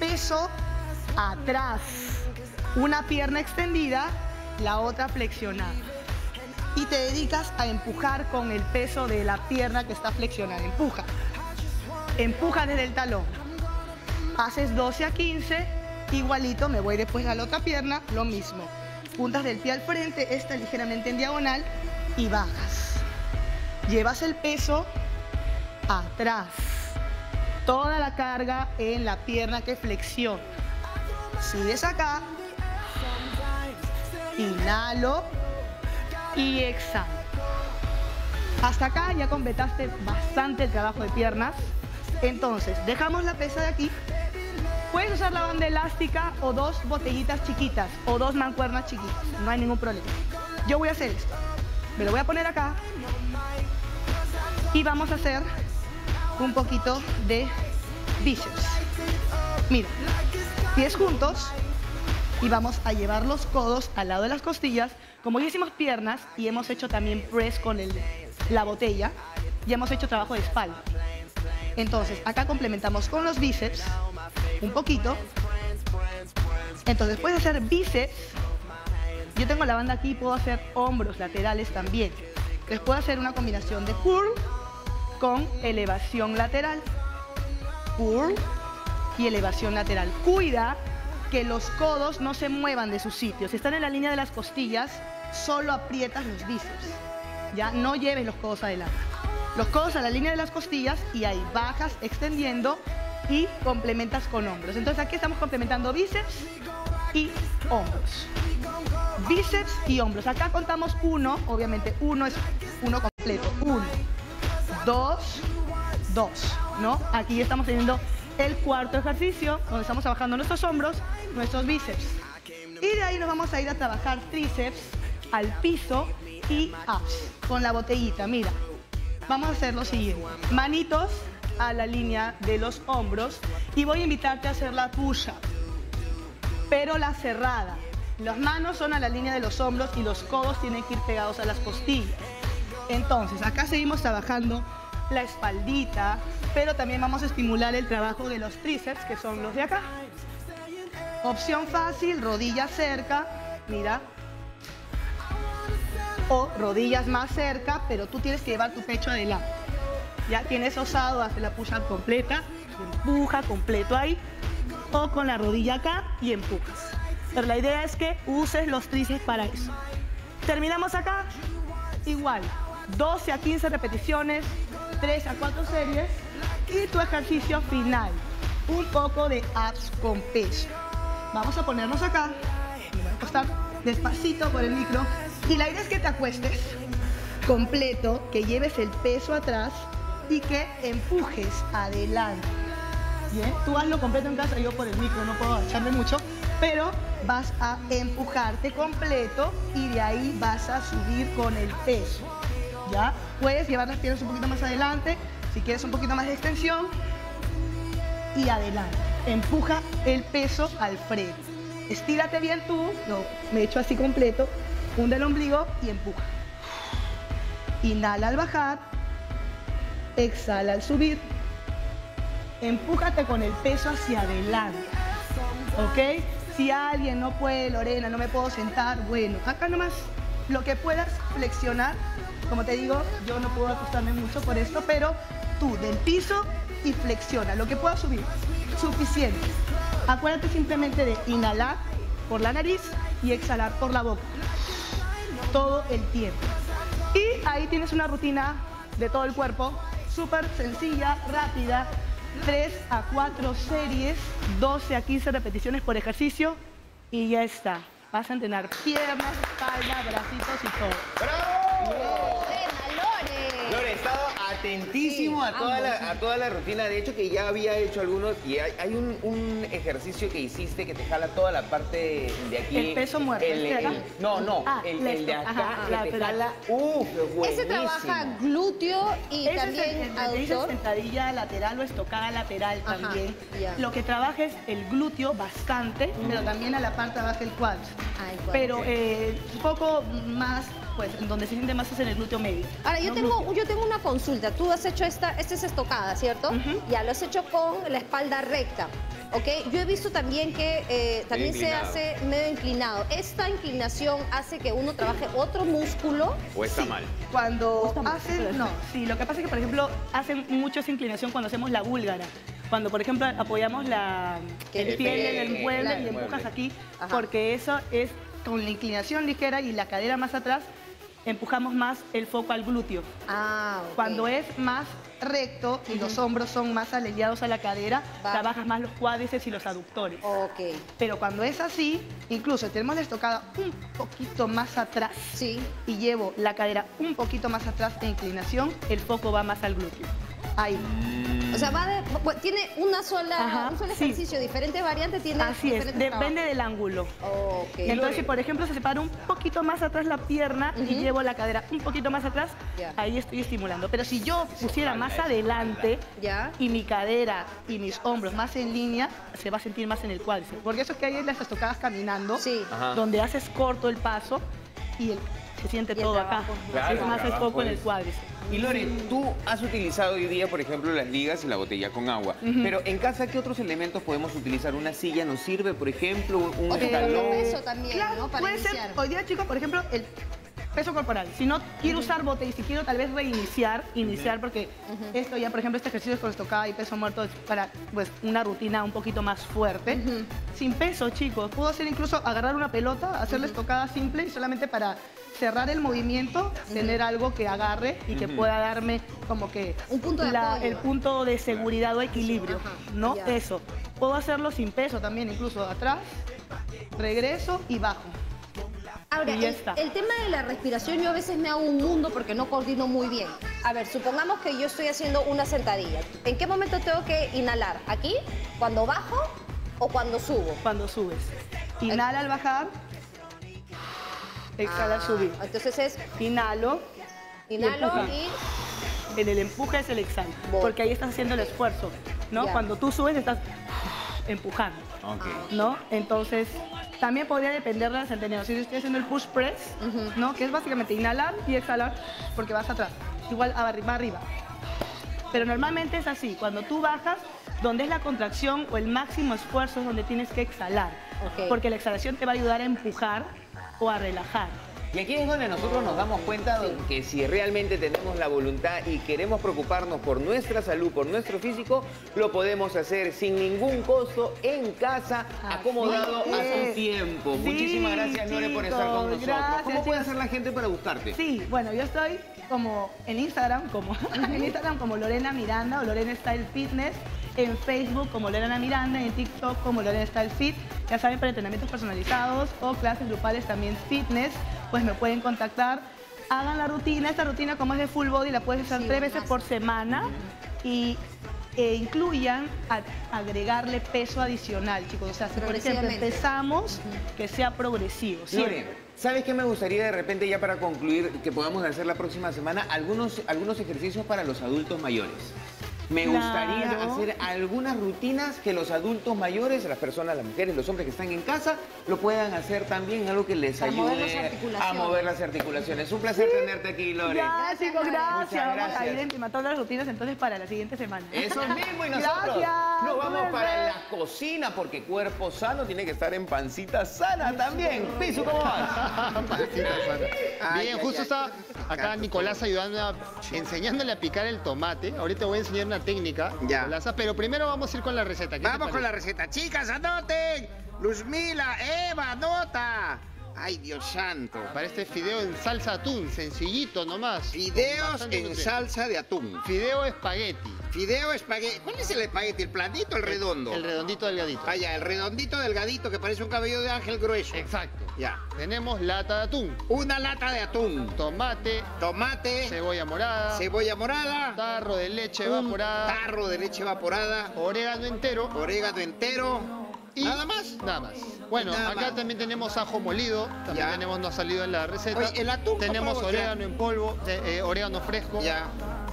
peso atrás. Una pierna extendida, la otra flexionada. Y te dedicas a empujar con el peso de la pierna que está flexionada. Empuja. Empuja desde el talón. Haces doce a quince. Igualito, me voy después a la otra pierna. Lo mismo. Puntas del pie al frente, esta ligeramente en diagonal. Y bajas. Llevas el peso atrás. Toda la carga en la pierna que flexiona. Sigues acá. Inhalo. Y exhalo. Hasta acá ya completaste bastante el trabajo de piernas. Entonces, dejamos la pesa de aquí. Puedes usar la banda elástica o dos botellitas chiquitas o dos mancuernas chiquitas. No hay ningún problema. Yo voy a hacer esto. Me lo voy a poner acá. Y vamos a hacer un poquito de bíceps. Mira, pies juntos. Y vamos a llevar los codos al lado de las costillas. Como ya hicimos piernas y hemos hecho también press con el, la botella, ya hemos hecho trabajo de espalda. Entonces, acá complementamos con los bíceps, un poquito. Entonces, puedes hacer bíceps. Yo tengo la banda aquí, puedo hacer hombros laterales también. Les puedo hacer una combinación de curl con elevación lateral. Curl y elevación lateral. Cuida que los codos no se muevan de sus sitios. Si están en la línea de las costillas, solo aprietas los bíceps. Ya no lleves los codos adelante. Los codos a la línea de las costillas y ahí bajas extendiendo y complementas con hombros. Entonces aquí estamos complementando bíceps y hombros. Bíceps y hombros. Acá contamos uno, obviamente uno es uno completo. Uno, dos, dos, ¿no? Aquí estamos teniendo el cuarto ejercicio, donde estamos trabajando nuestros hombros, nuestros bíceps. Y de ahí nos vamos a ir a trabajar tríceps, al piso y abs, con la botellita, mira. Vamos a hacer lo siguiente. Manitos a la línea de los hombros y voy a invitarte a hacer la push-up, pero la cerrada. Las manos son a la línea de los hombros y los codos tienen que ir pegados a las costillas. Entonces, acá seguimos trabajando la espaldita, pero también vamos a estimular el trabajo de los tríceps, que son los de acá. Opción fácil, rodillas cerca, mira. O rodillas más cerca, pero tú tienes que llevar tu pecho adelante. Ya tienes osado, haces la push-up completa, empuja completo ahí, o con la rodilla acá y empujas. Pero la idea es que uses los tríceps para eso. Terminamos acá, igual, doce a quince repeticiones, tres a cuatro series y tu ejercicio final, un poco de abs con peso. Vamos a ponernos acá, me voy a acostar despacito por el micro y la idea es que te acuestes completo, que lleves el peso atrás y que empujes adelante. Bien, tú hazlo completo en casa, yo por el micro no puedo agacharme mucho, pero vas a empujarte completo y de ahí vas a subir con el peso. ¿Ya? Puedes llevar las piernas un poquito más adelante, si quieres un poquito más de extensión, y adelante. Empuja el peso al frente. Estírate bien tú, no, me echo así completo, hunde el ombligo y empuja. Inhala al bajar, exhala al subir. Empújate con el peso hacia adelante, ¿ok? Si alguien no puede, Lorena, no me puedo sentar, bueno, acá nomás lo que puedas flexionar. Como te digo, yo no puedo acostarme mucho por esto, pero tú del piso y flexiona. Lo que puedas subir, suficiente. Acuérdate simplemente de inhalar por la nariz y exhalar por la boca, todo el tiempo. Y ahí tienes una rutina de todo el cuerpo, súper sencilla, rápida, tres a cuatro series, doce a quince repeticiones por ejercicio y ya está. Vas a entrenar piernas, espalda, bracitos y todo. ¡Bravo! ¡Lore! Lore, he estado atentísimo, sí, a, toda la, a toda la rutina. De hecho, que ya había hecho algunos. Y hay, hay un, un ejercicio que hiciste que te jala toda la parte de aquí. El peso muerto. El, el, el, no, no. Ah, el, el de acá. Ajá, que ah, te pero... jala. ¡Uf! Uh, ese trabaja glúteo y ese también aductor. Sentadilla lateral o estocada lateral. Ajá, también. Yeah. Lo que trabaja es el glúteo bastante, mm. pero también a la parte de abajo el cuádriceps. Pero eh, un poco más, pues, donde se siente más es en el glúteo medio. Ahora, yo, no tengo, yo tengo una consulta. Tú has hecho esta, esta es estocada, ¿cierto? Uh-huh. Ya, lo has hecho con la espalda recta, ¿ok? Yo he visto también que eh, también se hace medio inclinado. ¿Esta inclinación hace que uno trabaje otro músculo? ¿O está sí. mal? Cuando está mal. hacen, no, sí, lo que pasa es que, por ejemplo, hacen mucho esa inclinación cuando hacemos la búlgara. Cuando, por ejemplo, apoyamos la, el pie en el mueble claro, y empujas aquí, ajá, porque eso es con la inclinación ligera y la cadera más atrás, empujamos más el foco al glúteo. Ah, okay. Cuando es más recto y uh-huh. los hombros son más alineados a la cadera, va. Trabajas más los cuádriceps y los aductores. Okay. Pero cuando es así, incluso tenemos la estocada un poquito más atrás sí. y llevo la cadera un poquito más atrás de inclinación, el foco va más al glúteo. Ahí. O sea, va de, tiene una sola, ajá, un solo ejercicio, sí. diferentes variantes tiene. Así es, depende trabajos. del ángulo. Oh, okay. Entonces, si por ejemplo se separa un poquito más atrás la pierna uh-huh. y llevo la cadera un poquito más atrás, yeah. ahí estoy estimulando. Pero si yo pusiera más adelante yeah. y mi cadera y mis hombros más en línea, se va a sentir más en el cuádriceps. Porque eso es que hay en las estocadas caminando, sí. donde haces corto el paso y el, se siente y todo acá. Claro, es más el foco en el cuádriceps. Y Lore, tú has utilizado hoy día, por ejemplo, las ligas y la botella con agua. Uh-huh. Pero en casa, ¿qué otros elementos podemos utilizar? ¿Una silla nos sirve, por ejemplo? ¿Un o escalón? Un peso también, claro, ¿no? Para puede iniciar. Ser, hoy día, chicos, por ejemplo, el peso corporal. Si no quiero uh-huh. usar botella y si quiero tal vez reiniciar, iniciar, uh-huh. porque uh-huh. esto ya, por ejemplo, este ejercicio es con estocada y peso muerto es para pues, una rutina un poquito más fuerte. Uh-huh. Sin peso, chicos, puedo hacer incluso agarrar una pelota, hacerle uh-huh. estocada simple y solamente para cerrar el movimiento, uh-huh. tener algo que agarre y uh-huh. que pueda darme como que un punto de la, el punto de seguridad o equilibrio, uh-huh. ¿no? Yeah. Eso. Puedo hacerlo sin peso también, incluso atrás, regreso y bajo. Ahora, el, el tema de la respiración yo a veces me hago un mundo porque no coordino muy bien. A ver, supongamos que yo estoy haciendo una sentadilla. ¿En qué momento tengo que inhalar? ¿Aquí? ¿Cuando bajo o cuando subo? Cuando subes. Inhala al bajar. Exhala, ah, subir. Entonces es... Inhalo. Inhalo y... y... En el empuje es el exhala. Voy. Porque ahí estás haciendo el esfuerzo, ¿no? Ya. Cuando tú subes estás empujando, okay. ¿no? Entonces, también podría depender de la sentadilla. Si yo estoy haciendo el push press, uh-huh. ¿no? Que es básicamente inhalar y exhalar porque vas atrás. Igual va arriba. Pero normalmente es así. Cuando tú bajas, donde es la contracción o el máximo esfuerzo es donde tienes que exhalar. Okay. Porque la exhalación te va a ayudar a empujar o a relajar. Y aquí es donde nosotros nos damos cuenta de que si realmente tenemos la voluntad y queremos preocuparnos por nuestra salud, por nuestro físico, lo podemos hacer sin ningún costo, en casa, así acomodado es. A su tiempo. Sí, muchísimas gracias, Lore, por estar con nosotros. Gracias, ¿Cómo puede hacer la gente para buscarte? Sí, bueno, yo estoy como en Instagram, como, en Instagram como Lorena Miranda o Lorena Style Fitness, en Facebook como Lorena Miranda, en TikTok como Lorena Style Fit. Ya saben, para entrenamientos personalizados o clases grupales también fitness, pues me pueden contactar. Hagan la rutina, esta rutina como es de full body, la puedes hacer sí, tres veces por semana y e incluyan a, agregarle peso adicional, chicos. O sea, si por ejemplo empezamos, uh-huh. que sea progresivo. Lore, ¿sabes qué me gustaría de repente ya para concluir que podamos hacer la próxima semana? Algunos, algunos ejercicios para los adultos mayores. Me claro. gustaría hacer algunas rutinas que los adultos mayores, las personas, las mujeres, los hombres que están en casa, lo puedan hacer también, algo que les a ayude mover a mover las articulaciones. Un placer sí. tenerte aquí, Lore. Gracias, chicos, gracias. Muchas vamos gracias. a ir implementando todas las rutinas entonces para la siguiente semana. Eso mismo, y nosotros gracias, nos vamos para ves. la cocina, porque cuerpo sano tiene que estar en pancita sana también. Piso, ¿cómo vas? Pancita sana. Ay, Bien, ay, justo ay, estaba acá canto, Nicolás ayudándome, a, enseñándole a picar el tomate. Ahorita te voy a enseñar una técnica, ya. Nicolasa, pero primero vamos a ir con la receta. Vamos con la receta. Chicas, anoten. Luzmila, Eva, anota. Ay, Dios santo. Para este fideo en salsa atún, sencillito nomás. Fideos en nutrientes. salsa de atún. Fideo espagueti. Fideo espagueti. ¿Cuál es el espagueti? ¿El planito o el redondo? El redondito delgadito. Ah, ya, el redondito delgadito que parece un cabello de ángel grueso. Exacto. Ya. Tenemos lata de atún. Una lata de atún. Tomate. Tomate. Cebolla morada. Cebolla morada. Tarro de leche un evaporada. Tarro de leche evaporada. Orégano entero. Orégano entero. Y ¿Nada más? Nada más. Bueno, nada acá más. también tenemos ajo molido, también ya. tenemos, no ha salido en la receta. Oye, el atún. Tenemos no orégano ya. en polvo, eh, eh, orégano fresco, ya.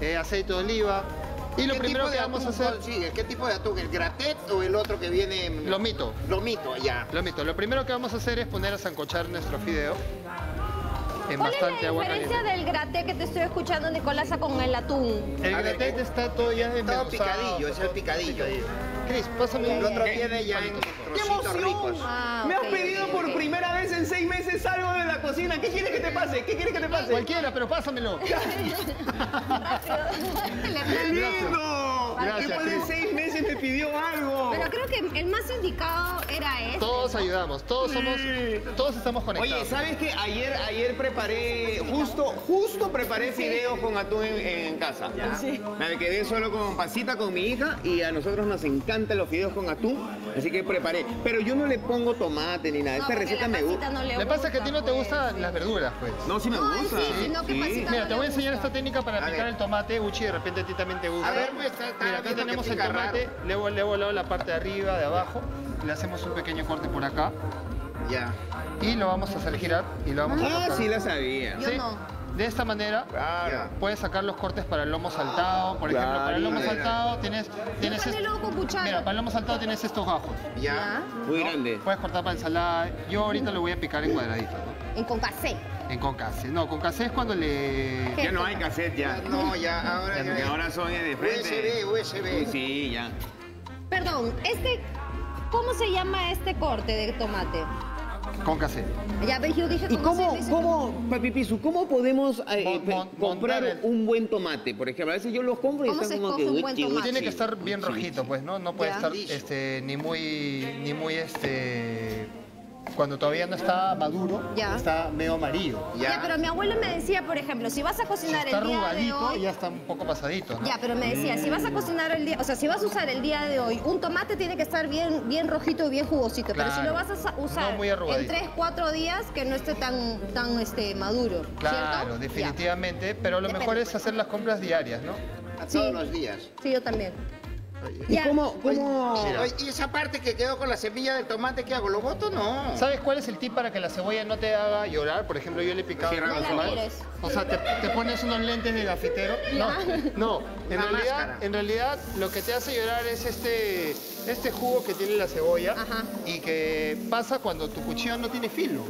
Eh, aceite de oliva. Y lo primero que vamos a hacer... Sí, ¿qué tipo de atún? ¿El gratet o el otro que viene...? Lomito. Lomito, ya. Lomito. Lo primero que vamos a hacer es poner a sancochar nuestro fideo. ¿Cuál es la diferencia del graté que te estoy escuchando, Nicolasa, con el atún? El graté está todo ya desmenuzado. Todo picadillo, es el picadillo. Cris, pásame un otro tiene ya en trocitos ricos. Me has pedido por primera vez en seis meses algo de la cocina. ¿Qué quieres que te pase? ¿Qué quieres que te pase? Cualquiera, pero pásamelo. ¡Qué lindo! Después de seis meses me pidió algo. Pero creo que el más indicado era este. Todos ayudamos, todos somos, todos estamos conectados. Oye, ¿sabes qué? Ayer, ayer preparé, justo, justo preparé fideos con atún en, en casa. Sí. Me quedé solo con pasita con mi hija y a nosotros nos encantan los fideos con atún, así que preparé. Pero yo no le pongo tomate ni nada. Esta no, receta me gusta. No le gusta, pasa es que a ti no te gustan pues, las verduras, pues. No, sí me no, gusta. Sí, sino que sí. Pasita Mira, no te voy a enseñar gusta. esta técnica para picar el tomate, Uchi, de repente a ti también te gusta. A ver, muestra. Mira, acá tenemos el tomate, raro. le he volado la parte de arriba, de abajo, le hacemos un pequeño corte por acá. Ya. Y lo vamos a hacer girar y lo vamos ah, a cortar. Ah, sí la sabía. ¿Sí? Yo no. De esta manera claro. puedes sacar los cortes para el lomo saltado. Por ejemplo, claro. para el lomo saltado tienes... tienes est... con cuchara. Mira, para el lomo saltado tienes estos gajos. Ya. ¿No? Muy grande. Puedes cortar para ensalada. Yo ahorita lo voy a picar en cuadraditos. ¿no? En concasé. En concasé. No, concasé es cuando le... Ya no hay cassette ya. No, ya. Ahora, ya, ya. ahora son de frente. U S B, U S B. Sí, ya. Perdón, este... ¿Cómo se llama este corte de tomate? Con cassette. Ya ves, yo dije con ¿Y cómo, cassette, cómo Papi Pisu, cómo podemos eh, mon, mon, comprar el... un buen tomate? Por ejemplo, a veces yo los compro y están como que... Un buen tomate? Tiene que estar bien rojito, pues, ¿no? No puede ya. estar este, ni muy... Ni muy este... Cuando todavía no está maduro, ya. está medio amarillo. Ya. ya, pero mi abuelo me decía, por ejemplo, si vas a cocinar si el día de hoy... ya está un poco pasadito, ¿no? Ya, pero me decía, mm. si vas a cocinar el día... O sea, si vas a usar el día de hoy, un tomate tiene que estar bien, bien rojito y bien jugosito. Claro. Pero si lo vas a usar no en tres, cuatro días, que no esté tan, tan este, maduro, Claro, ¿cierto? definitivamente. Ya. Pero lo Depende, mejor es hacer las compras diarias, ¿no? A todos sí. los días. Sí, yo también. ¿Y ya. cómo, cómo... Oye, y esa parte que quedó con la semilla del tomate, ¿qué hago? ¿Lo boto? No. ¿Sabes cuál es el tip para que la cebolla no te haga llorar? Por ejemplo, yo le he picado... No la mires. O sea, te, te pones unos lentes de gafitero. No, no. En realidad, en realidad, lo que te hace llorar es este, este jugo que tiene la cebolla. Ajá. Y que pasa cuando tu cuchillo no tiene filo.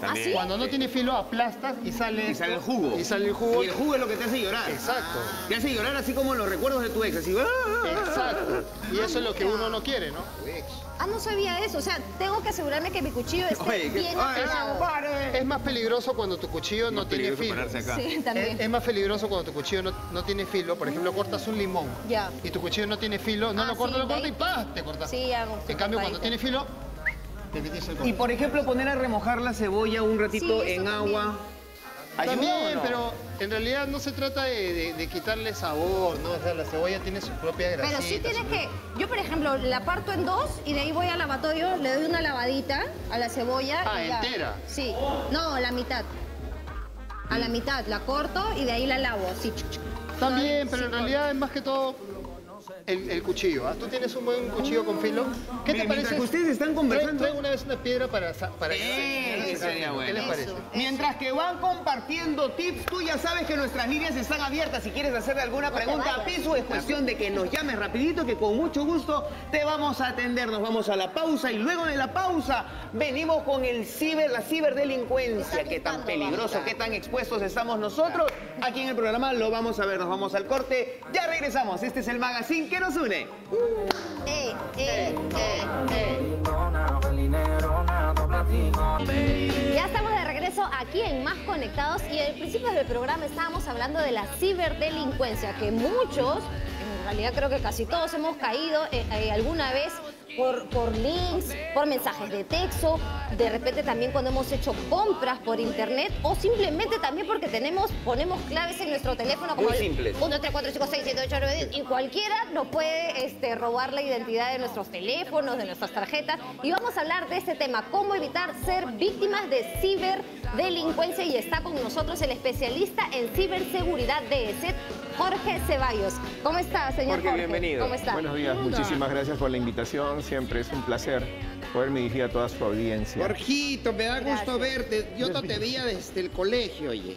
También. Cuando no tiene filo, aplastas y sale... Y sale el jugo. Y sale el jugo. Y el jugo es lo que te hace llorar. Exacto. Te hace llorar así como los recuerdos de tu ex, así... Exacto. Y eso es lo que uno no quiere, ¿no? Ah, no sabía eso. O sea, tengo que asegurarme que mi cuchillo esté Oye, que... bien afilado. Es más peligroso cuando tu cuchillo no, no tiene filo. Acá. Sí, también. Es, es más peligroso cuando tu cuchillo no, no tiene filo. Por ejemplo, cortas un limón. Ya. Y tu cuchillo no tiene filo. No, ah, lo cortas, sí, lo cortas y ¡pah! Te cortas. Sí, hago. En cambio, cuando tiene filo... Y por ejemplo, poner a remojar la cebolla un ratito sí, en también. agua. También, no? pero en realidad no se trata de, de, de quitarle sabor, ¿no? O sea, la cebolla tiene su propia grasita. Pero sí tienes su... que... Yo, por ejemplo, la parto en dos y de ahí voy al lavatorio, le doy una lavadita a la cebolla. Ah, y ¿entera? La... Sí. No, la mitad. A la mitad la corto y de ahí la lavo, así. También, pero en realidad es más que todo... El, el cuchillo, ¿ah? Tú tienes un buen cuchillo con filo. ¿Qué te parece? Ustedes están conversando. Trae una vez una piedra para... para eh, sí, sería bueno. ¿Qué les parece? Eso, Mientras eso. que van compartiendo tips, tú ya sabes que nuestras líneas están abiertas. Si quieres hacerle alguna no pregunta a Piso, es cuestión de que nos llames rapidito, que con mucho gusto te vamos a atender. Nos vamos a la pausa y luego de la pausa venimos con el ciber, la ciberdelincuencia. Qué tan peligroso, qué tan expuestos estamos nosotros. Aquí en el programa lo vamos a ver. Nos vamos al corte. Ya regresamos. Este es el magazine que nos une. Eh, eh, eh, eh. Ya estamos de regreso aquí en Más Conectados y al principio del programa estábamos hablando de la ciberdelincuencia, que muchos, en realidad creo que casi todos hemos caído eh, eh, alguna vez por, por links, por mensajes de texto, de repente también cuando hemos hecho compras por internet o simplemente también porque tenemos, ponemos claves en nuestro teléfono como uno, dos, tres, cuatro, cinco, seis, siete, ocho, nueve, diez y cualquiera nos puede este, robar la identidad de nuestros teléfonos, de nuestras tarjetas. Y vamos a hablar de este tema, cómo evitar ser víctimas de ciberdelincuencia, y está con nosotros el especialista en ciberseguridad de ESET, Jorge Cevallos. ¿Cómo está, señor Jorge? Jorge, bienvenido. ¿Cómo está? Buenos días, muchísimas gracias por la invitación. Siempre es un placer poderme dirigir a toda su audiencia. Jorgito, me da Gracias. gusto verte. Yo no te veía desde el colegio, oye.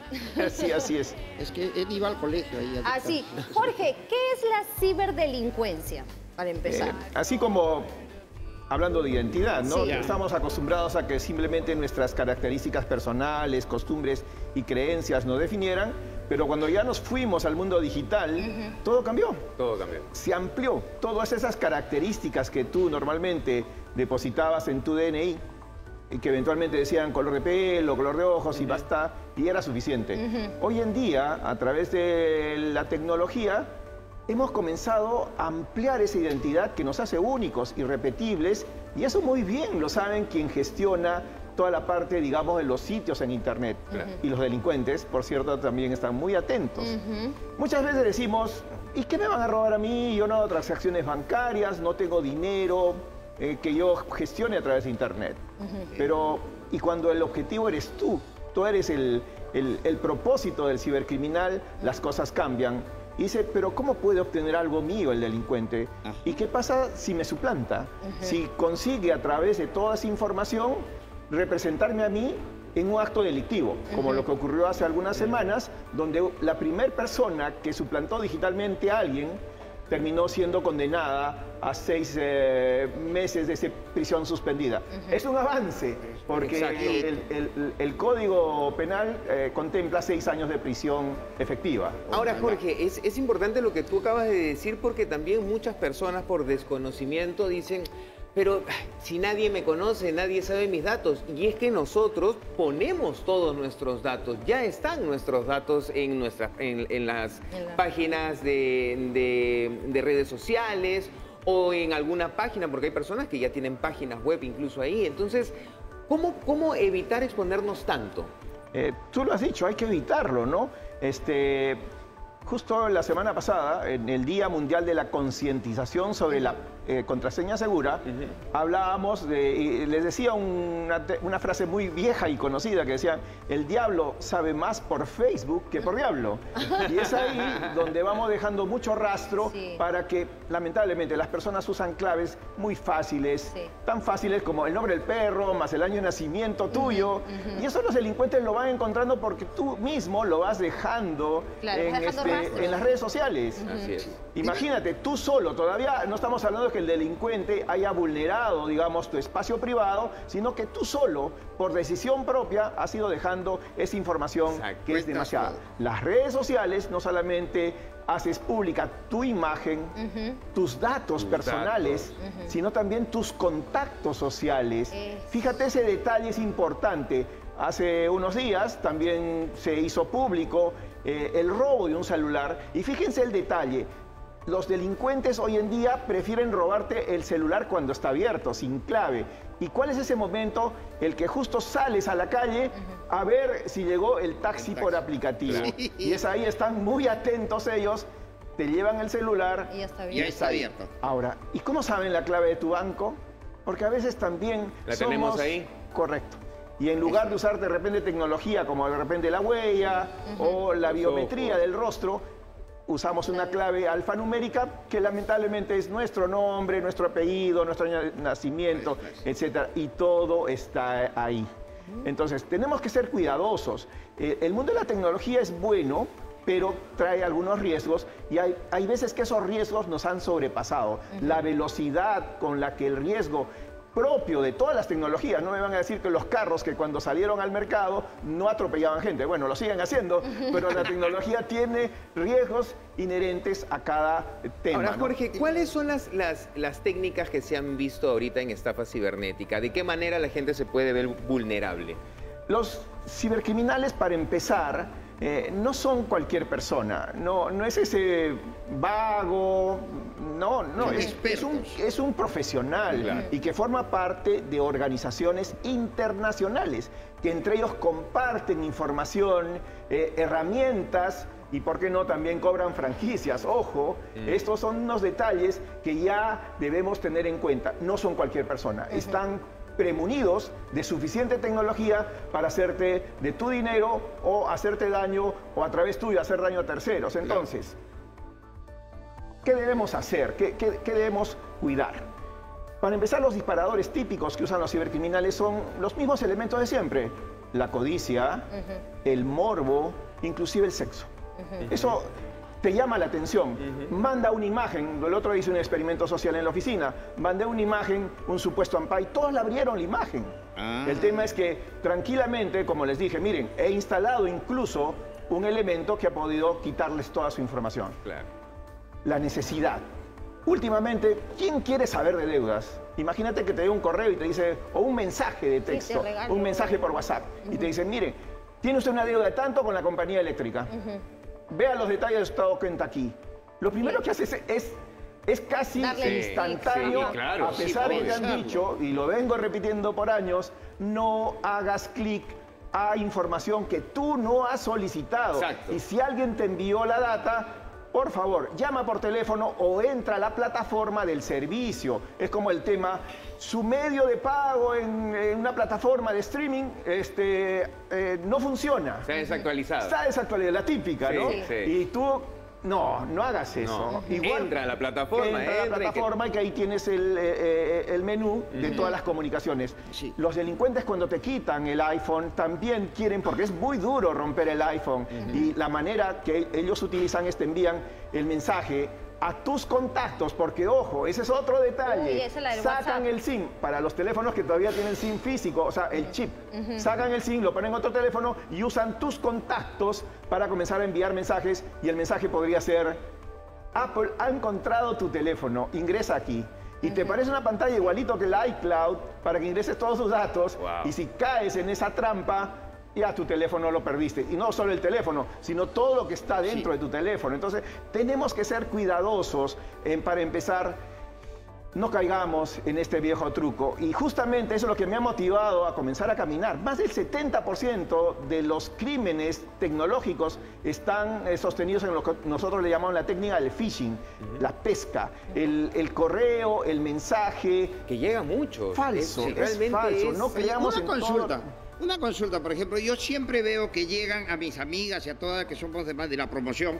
Sí, así es. Es que él iba al colegio. Ahí así. Jorge, ¿qué es la ciberdelincuencia? Para empezar. Eh, así como hablando de identidad, ¿no? Sí. Estamos acostumbrados a que simplemente nuestras características personales, costumbres y creencias nos definieran, pero cuando ya nos fuimos al mundo digital, uh-huh. todo cambió. Todo cambió. Se amplió. Todas esas características que tú normalmente depositabas en tu D N I, y que eventualmente decían color de pelo, color de ojos, uh-huh. y basta, y era suficiente. Uh-huh. Hoy en día, a través de la tecnología, hemos comenzado a ampliar esa identidad que nos hace únicos, irrepetibles, y eso muy bien lo saben quien gestiona toda la parte, digamos, de los sitios en internet. Uh-huh. Y los delincuentes, por cierto, también están muy atentos. Uh-huh. Muchas veces decimos, ¿y qué me van a robar a mí? Yo no hago transacciones bancarias, no tengo dinero eh, que yo gestione a través de internet. Uh-huh. Pero, y cuando el objetivo eres tú, tú eres el, el, el propósito del cibercriminal, uh-huh. las cosas cambian. Y dice, pero ¿cómo puede obtener algo mío el delincuente? Uh-huh. ¿Y qué pasa si me suplanta? Uh-huh. Si consigue a través de toda esa información representarme a mí en un acto delictivo, como uh-huh. lo que ocurrió hace algunas semanas, donde la primera persona que suplantó digitalmente a alguien terminó siendo condenada a seis eh, meses de prisión suspendida. Uh-huh. Es un avance, porque el, el, el Código Penal eh, contempla seis años de prisión efectiva. Ahora, Jorge, es, es importante lo que tú acabas de decir, porque también muchas personas por desconocimiento dicen, pero si nadie me conoce, nadie sabe mis datos. Y es que nosotros ponemos todos nuestros datos. Ya están nuestros datos en, nuestra, en, en las páginas de, de, de redes sociales o en alguna página, porque hay personas que ya tienen páginas web incluso ahí. Entonces, ¿cómo, cómo evitar exponernos tanto? Eh, tú lo has dicho, hay que evitarlo, ¿no? Este... Justo la semana pasada, en el Día Mundial de la Concientización sobre la eh, Contraseña Segura, uh-huh. hablábamos de, y les decía una, una frase muy vieja y conocida que decía, el diablo sabe más por Facebook que por diablo. Y es ahí donde vamos dejando mucho rastro sí. para que, lamentablemente, las personas usan claves muy fáciles, sí. tan fáciles como el nombre del perro, más el año de nacimiento tuyo. Uh-huh. Uh-huh. Y eso los delincuentes lo van encontrando porque tú mismo lo vas dejando claro, en vas dejando este, en las redes sociales. Así es. Imagínate, tú solo, todavía no estamos hablando de que el delincuente haya vulnerado, digamos, tu espacio privado, sino que tú solo, por decisión propia, has ido dejando esa información que es demasiada. Las redes sociales no solamente haces pública tu imagen, uh-huh. tus datos tus personales, datos. Uh-huh. sino también tus contactos sociales. Eh. Fíjate, ese detalle es importante. Hace unos días también se hizo público eh, el robo de un celular. Y fíjense el detalle. Los delincuentes hoy en día prefieren robarte el celular cuando está abierto, sin clave. ¿Y cuál es ese momento? El que justo sales a la calle uh-huh. a ver si llegó el taxi, el taxi. por aplicativo. Sí. Y es ahí, están muy atentos ellos. Te llevan el celular. Y ya está abierto. Ya está abierto. Ahora, ¿y cómo saben la clave de tu banco? Porque a veces también la somos... tenemos ahí. Correcto. Y en lugar de usar de repente tecnología como de repente la huella uh-huh. o la biometría del rostro, usamos una clave alfanumérica que lamentablemente es nuestro nombre, nuestro apellido, nuestro año de nacimiento, etcétera. Y todo está ahí. Entonces, tenemos que ser cuidadosos. Eh, el mundo de la tecnología es bueno, pero trae algunos riesgos y hay, hay veces que esos riesgos nos han sobrepasado. Uh-huh. La velocidad con la que el riesgo propio de todas las tecnologías, no me van a decir que los carros que cuando salieron al mercado no atropellaban gente, bueno, lo siguen haciendo, pero la tecnología tiene riesgos inherentes a cada tema. Ahora, ¿no? Jorge, ¿cuáles son las, las, las técnicas que se han visto ahorita en estafa cibernética? ¿De qué manera la gente se puede ver vulnerable? Los cibercriminales, para empezar, eh, no son cualquier persona, no, no es ese vago... No, no, es, es, un, es un profesional, claro, y que forma parte de organizaciones internacionales que entre ellos comparten información, eh, herramientas y, ¿por qué no?, también cobran franquicias. Ojo, mm. estos son unos detalles que ya debemos tener en cuenta. No son cualquier persona, uh-huh. están premunidos de suficiente tecnología para hacerte de tu dinero o hacerte daño o a través tuyo hacer daño a terceros. Entonces... Claro. ¿Qué debemos hacer? ¿Qué, qué, ¿Qué debemos cuidar? Para empezar, los disparadores típicos que usan los cibercriminales son los mismos elementos de siempre. La codicia, uh-huh. el morbo, inclusive el sexo. Uh-huh. Eso te llama la atención. Uh-huh. Manda una imagen. El otro hizo un experimento social en la oficina. Mandé una imagen, un supuesto ampay. Todos la abrieron la imagen. Ah. El tema es que tranquilamente, como les dije, miren, he instalado incluso un elemento que ha podido quitarles toda su información. Claro. La necesidad. Últimamente, ¿quién quiere saber de deudas? Imagínate que te dé un correo y te dice, o un mensaje de texto, sí, un mensaje por WhatsApp, uh-huh. y te dicen, mire, tiene usted una deuda de tanto con la compañía eléctrica. Uh-huh. Vea los detalles de su estado de cuenta aquí. Lo primero sí. que haces es, es, es casi Darle instantáneo, sí, sí, claro, a pesar sí, de que han dicho, y lo vengo repitiendo por años, no hagas clic a información que tú no has solicitado. Exacto. Y si alguien te envió la data, por favor, llama por teléfono o entra a la plataforma del servicio. Es como el tema, su medio de pago en, en una plataforma de streaming este, eh, no funciona. Está desactualizado. Está desactualizado, la típica, sí, ¿no? Sí. Y tú, no, no hagas eso. No. Igual, entra a la plataforma. Entra a la plataforma y que... y que ahí tienes el, eh, el menú de uh-huh. todas las comunicaciones. Sí. Los delincuentes cuando te quitan el iPhone también quieren, porque es muy duro romper el iPhone. Uh-huh. Y la manera que ellos utilizan es te envían el mensaje a tus contactos, porque ojo, ese es otro detalle. Uy, esa es la del sacan WhatsApp. El SIM para los teléfonos que todavía tienen SIM físico, o sea, el chip. Uh-huh. Sacan el SIM, lo ponen en otro teléfono y usan tus contactos para comenzar a enviar mensajes y el mensaje podría ser: Apple ha encontrado tu teléfono, ingresa aquí. Y uh-huh. te parece una pantalla igualito que la iCloud para que ingreses todos tus datos. Wow. Y si caes en esa trampa, ya tu teléfono lo perdiste. Y no solo el teléfono, sino todo lo que está dentro sí. de tu teléfono. Entonces, tenemos que ser cuidadosos eh, para empezar. No caigamos en este viejo truco. Y justamente eso es lo que me ha motivado a comenzar a caminar. Más del setenta por ciento de los crímenes tecnológicos están eh, sostenidos en lo que nosotros le llamamos la técnica del phishing, uh-huh. la pesca, el, el correo, el mensaje. Que llega mucho. Falso, es, realmente es falso. Es... No creamos en consulta. Todo... Una consulta, por ejemplo, yo siempre veo que llegan a mis amigas y a todas que somos demás de la promoción,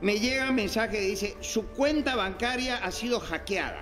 me llega un mensaje que dice, su cuenta bancaria ha sido hackeada,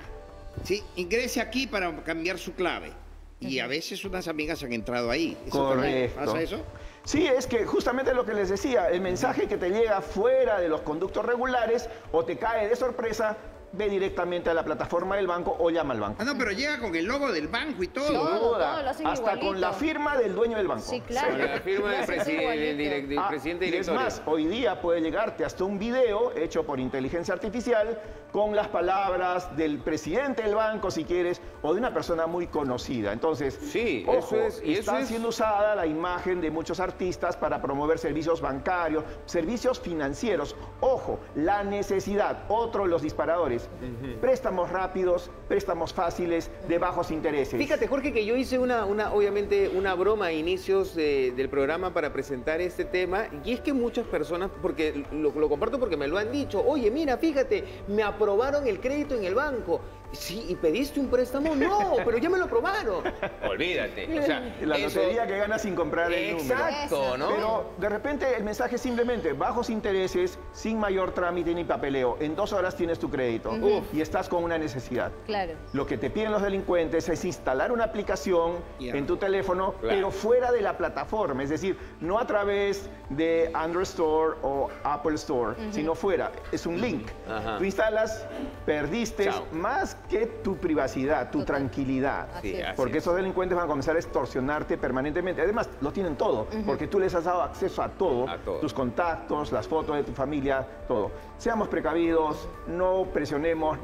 ¿sí? Ingrese aquí para cambiar su clave. Y a veces unas amigas han entrado ahí. ¿Eso correcto. ¿Pasa eso? Sí, es que justamente lo que les decía, el mensaje que te llega fuera de los conductos regulares o te cae de sorpresa, ve directamente a la plataforma del banco o llama al banco. Ah, no, pero llega con el logo del banco y todo. Sí, todo, todo lo hacen hasta igualito. Con la firma del dueño del banco. Sí, claro. Con la firma del presidente directorio. Ah, y es más, hoy día puede llegarte hasta un video hecho por inteligencia artificial con las palabras del presidente del banco, si quieres, o de una persona muy conocida. Entonces, sí, ojo, eso es, y está eso es... siendo usada la imagen de muchos artistas para promover servicios bancarios, servicios financieros. Ojo, la necesidad, otro de los disparadores. Uh-huh. Préstamos rápidos, préstamos fáciles, de bajos intereses. Fíjate, Jorge, que yo hice una, una obviamente, una broma a inicios de, del programa para presentar este tema, y es que muchas personas, porque lo, lo comparto porque me lo han dicho, oye, mira, fíjate, me aprobaron el crédito en el banco. Sí, ¿y pediste un préstamo? No, pero ya me lo aprobaron. Olvídate. O sea, la eso... lotería que ganas sin comprar el Exacto, número. Exacto, ¿no? Pero de repente el mensaje es simplemente bajos intereses, sin mayor trámite ni papeleo. En dos horas tienes tu crédito. Uh-huh. Uf, y estás con una necesidad. Claro. Lo que te piden los delincuentes es instalar una aplicación yeah. en tu teléfono, claro. pero fuera de la plataforma. Es decir, no a través de Android Store o Apple Store, uh-huh. sino fuera. Es un link. Uh-huh. Tú instalas, perdiste Chao. más que tu privacidad, tu Total. tranquilidad. Sí, porque es. esos delincuentes van a comenzar a extorsionarte permanentemente. Además, lo tienen todo, uh-huh. porque tú les has dado acceso a todo, a todo, tus contactos, las fotos de tu familia, todo. Seamos precavidos, no presionemos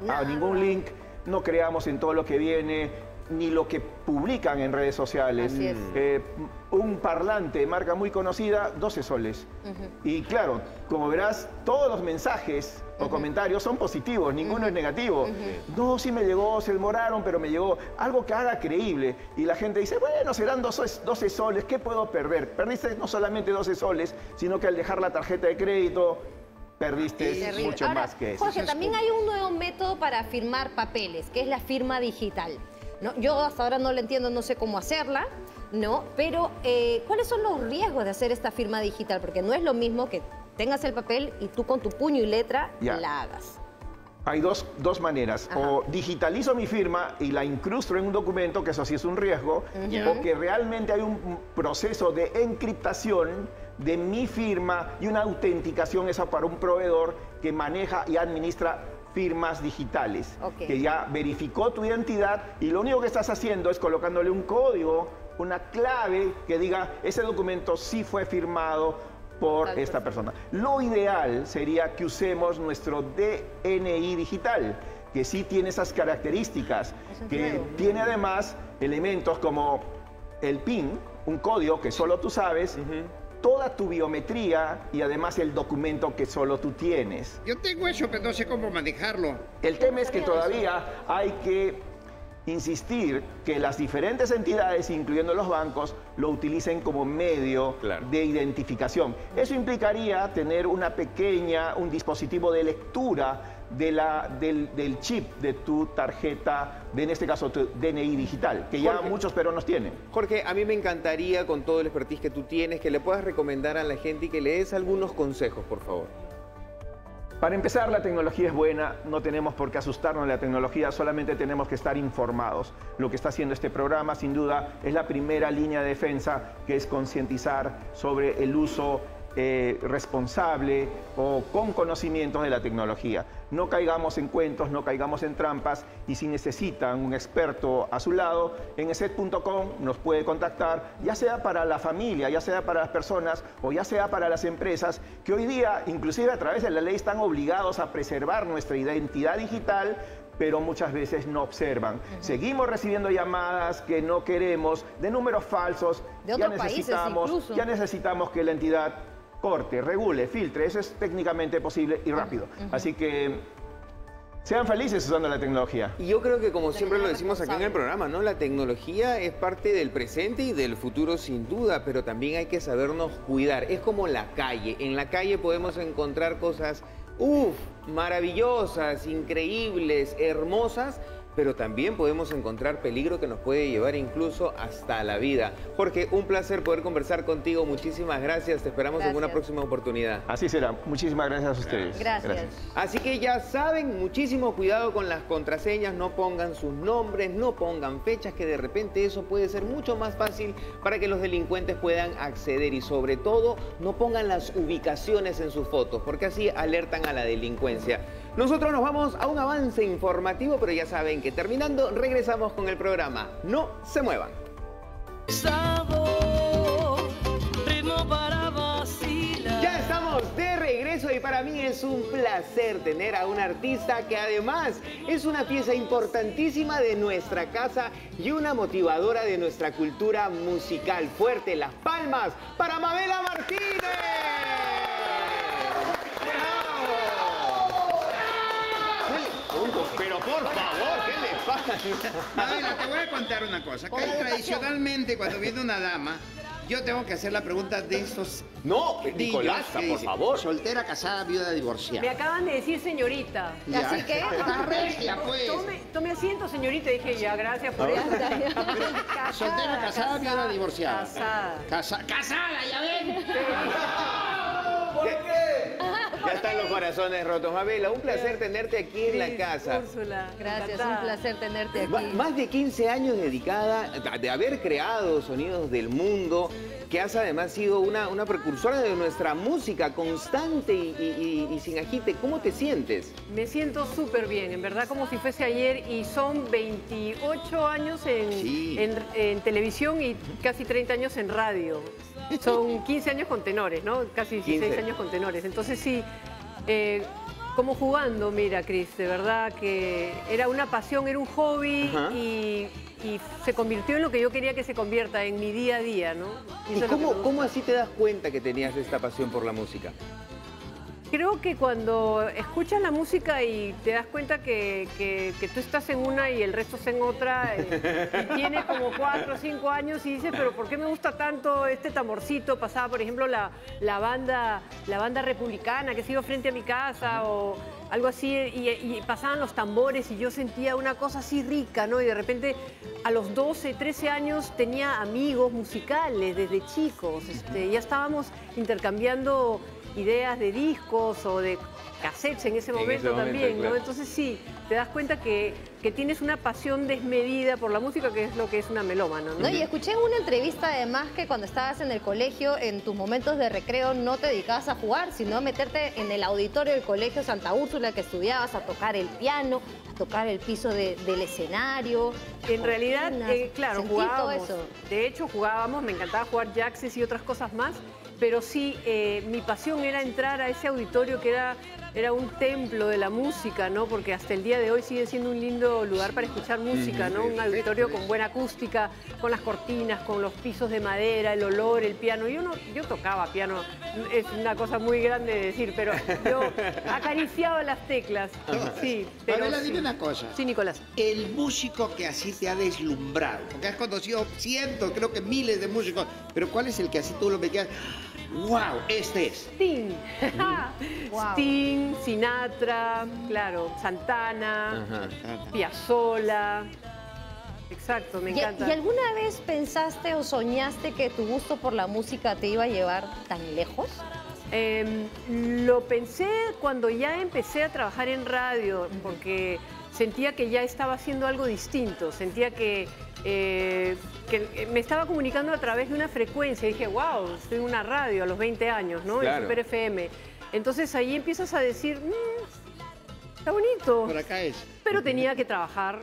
no. a ningún link, no creamos en todo lo que viene, ni lo que publican en redes sociales. Así es. Eh, un parlante de marca muy conocida, doce soles. Uh-huh. Y claro, como verás, todos los mensajes o uh-huh. comentarios son positivos, ninguno uh-huh. es negativo. Uh-huh. No, sí me llegó, se demoraron, pero me llegó algo que haga creíble. Y la gente dice, bueno, serán doce soles, ¿qué puedo perder? Perdiste no solamente doce soles, sino que al dejar la tarjeta de crédito, perdiste mucho Ahora, más que eso. Jorge, también hay un nuevo método para firmar papeles, que es la firma digital. ¿No? Yo hasta ahora no lo entiendo, no sé cómo hacerla, ¿no? Pero, eh, ¿cuáles son los riesgos de hacer esta firma digital? Porque no es lo mismo que tengas el papel y tú con tu puño y letra ya. la hagas. Hay dos, dos maneras. Ajá. O digitalizo mi firma y la incrusto en un documento, que eso sí es un riesgo, uh-huh. o que realmente hay un proceso de encriptación de mi firma y una autenticación esa para un proveedor que maneja y administra firmas digitales, okay. que ya verificó tu identidad y lo único que estás haciendo es colocándole un código, una clave que diga ese documento sí fue firmado por Tal esta persona. persona. Lo ideal sería que usemos nuestro D N I digital, que sí tiene esas características, Eso que nuevo. tiene además elementos como el PIN, un código que solo tú sabes, uh-huh. toda tu biometría y además el documento que solo tú tienes. Yo tengo eso, pero no sé cómo manejarlo. El tema es que todavía hay que insistir que las diferentes entidades, incluyendo los bancos, lo utilicen como medio claro. de identificación. Eso implicaría tener una pequeña, un dispositivo de lectura de la, del, del chip de tu tarjeta, de, en este caso tu D N I digital, que ya Jorge, muchos peruanos tienen. Jorge, a mí me encantaría, con todo el expertise que tú tienes, que le puedas recomendar a la gente y que le des algunos consejos, por favor. Para empezar, la tecnología es buena, no tenemos por qué asustarnos de la tecnología, solamente tenemos que estar informados. Lo que está haciendo este programa, sin duda, es la primera línea de defensa, que es concientizar sobre el uso Eh, responsable o con conocimientos de la tecnología. No caigamos en cuentos, no caigamos en trampas y si necesitan un experto a su lado, en E S E T punto com nos puede contactar, ya sea para la familia, ya sea para las personas o ya sea para las empresas que hoy día, inclusive a través de la ley, están obligados a preservar nuestra identidad digital, pero muchas veces no observan. Uh-huh. Seguimos recibiendo llamadas que no queremos, de números falsos, de otros países incluso. Ya necesitamos que la entidad corte, regule, filtre, eso es técnicamente posible y rápido. Uh-huh. Así que sean felices usando la tecnología. Y yo creo que, como siempre lo decimos aquí en el programa, ¿no? La tecnología es parte del presente y del futuro sin duda, pero también hay que sabernos cuidar. Es como la calle. En la calle podemos encontrar cosas, uff, maravillosas, increíbles, hermosas, pero también podemos encontrar peligro que nos puede llevar incluso hasta la vida. Jorge, un placer poder conversar contigo. Muchísimas gracias. Te esperamos gracias. en una próxima oportunidad. Así será. Muchísimas gracias a ustedes. Gracias. gracias. Así que ya saben, muchísimo cuidado con las contraseñas. No pongan sus nombres, no pongan fechas, que de repente eso puede ser mucho más fácil para que los delincuentes puedan acceder. Y sobre todo, no pongan las ubicaciones en sus fotos, porque así alertan a la delincuencia. Nosotros nos vamos a un avance informativo, pero ya saben que terminando regresamos con el programa. No se muevan. Sabor, ritmo para vacilar. Ya estamos de regreso y para mí es un placer tener a un artista que además es una pieza importantísima de nuestra casa y una motivadora de nuestra cultura musical. Fuerte las palmas para Mabela Martínez. Pero por favor, ¿qué le pasa? Mabela, te voy a contar una cosa. Que tradicionalmente, cuando viene una dama, Yo tengo que hacer la pregunta de esos... No, Nicolás, por favor. Soltera, casada, viuda, divorciada. Me acaban de decir señorita. Ya. Así que... Regia, pues. Tome, tome asiento, señorita. Dije, ya, gracias por eso. Casada, soltera, casada, viuda, divorciada. Casada. Casa, casada, ya ven. ¿Por qué? Ya están los corazones rotos. Mabela, un placer tenerte aquí en la casa. Úrsula, gracias, un placer tenerte aquí. Más de quince años dedicada de haber creado Sonidos del Mundo, que has además sido una, una precursora de nuestra música constante y, y, y sin agite. ¿Cómo te sientes? Me siento súper bien, en verdad, como si fuese ayer, y son veintiocho años en, sí. en, en televisión y casi treinta años en radio. Son quince años con tenores, ¿no? Casi dieciséis años con tenores. Entonces sí, eh, como jugando, mira, Cris, de verdad que era una pasión, era un hobby y, y se convirtió en lo que yo quería que se convierta, en mi día a día, ¿no? ¿Y, ¿Y cómo, cómo así te das cuenta que tenías esta pasión por la música? Creo que cuando escuchas la música y te das cuenta que, que, que tú estás en una y el resto está en otra, eh, y tienes como cuatro o cinco años y dices, pero ¿por qué me gusta tanto este tamborcito? Pasaba, por ejemplo, la, la, banda, la banda republicana que se iba frente a mi casa o algo así, y, y pasaban los tambores y yo sentía una cosa así rica, ¿no? Y de repente a los doce, trece años tenía amigos musicales desde chicos, este, ya estábamos intercambiando ideas de discos o de cassettes en ese momento, en ese momento también, claro. ¿No? Entonces sí, te das cuenta que, que tienes una pasión desmedida por la música, que es lo que es una melómana, ¿no? No, y escuché en una entrevista además que cuando estabas en el colegio, en tus momentos de recreo no te dedicabas a jugar, sino a meterte en el auditorio del colegio Santa Úrsula que estudiabas, a tocar el piano, a tocar el piso de, del escenario. En realidad, eh, claro, jugábamos. Todo eso. De hecho jugábamos, me encantaba jugar jacks y otras cosas más. Pero sí, eh, mi pasión era entrar a ese auditorio que era, era un templo de la música, ¿no? Porque hasta el día de hoy sigue siendo un lindo lugar para escuchar música, ¿no? Un auditorio con buena acústica, con las cortinas, con los pisos de madera, el olor, el piano. Yo, no, yo tocaba piano, es una cosa muy grande de decir, pero yo acariciaba las teclas. Sí, pero Pamela, sí. Dime una cosa. Sí, Nicolás. El músico que así te ha deslumbrado, porque has conocido cientos, creo que miles de músicos, pero ¿cuál es el que así tú lo metías? ¡Wow! Este es. Sting. Wow. Sting, Sinatra, claro, Santana, ajá, Piazzolla. Exacto, me encanta. ¿Y, ¿Y alguna vez pensaste o soñaste que tu gusto por la música te iba a llevar tan lejos? Eh, lo pensé cuando ya empecé a trabajar en radio, porque sentía que ya estaba haciendo algo distinto, sentía que... Eh, que me estaba comunicando a través de una frecuencia y dije, wow, estoy en una radio a los veinte años, ¿no? Claro. En Super F M. Entonces ahí empiezas a decir, mmm, está bonito. Por acá es. Pero tenía que trabajar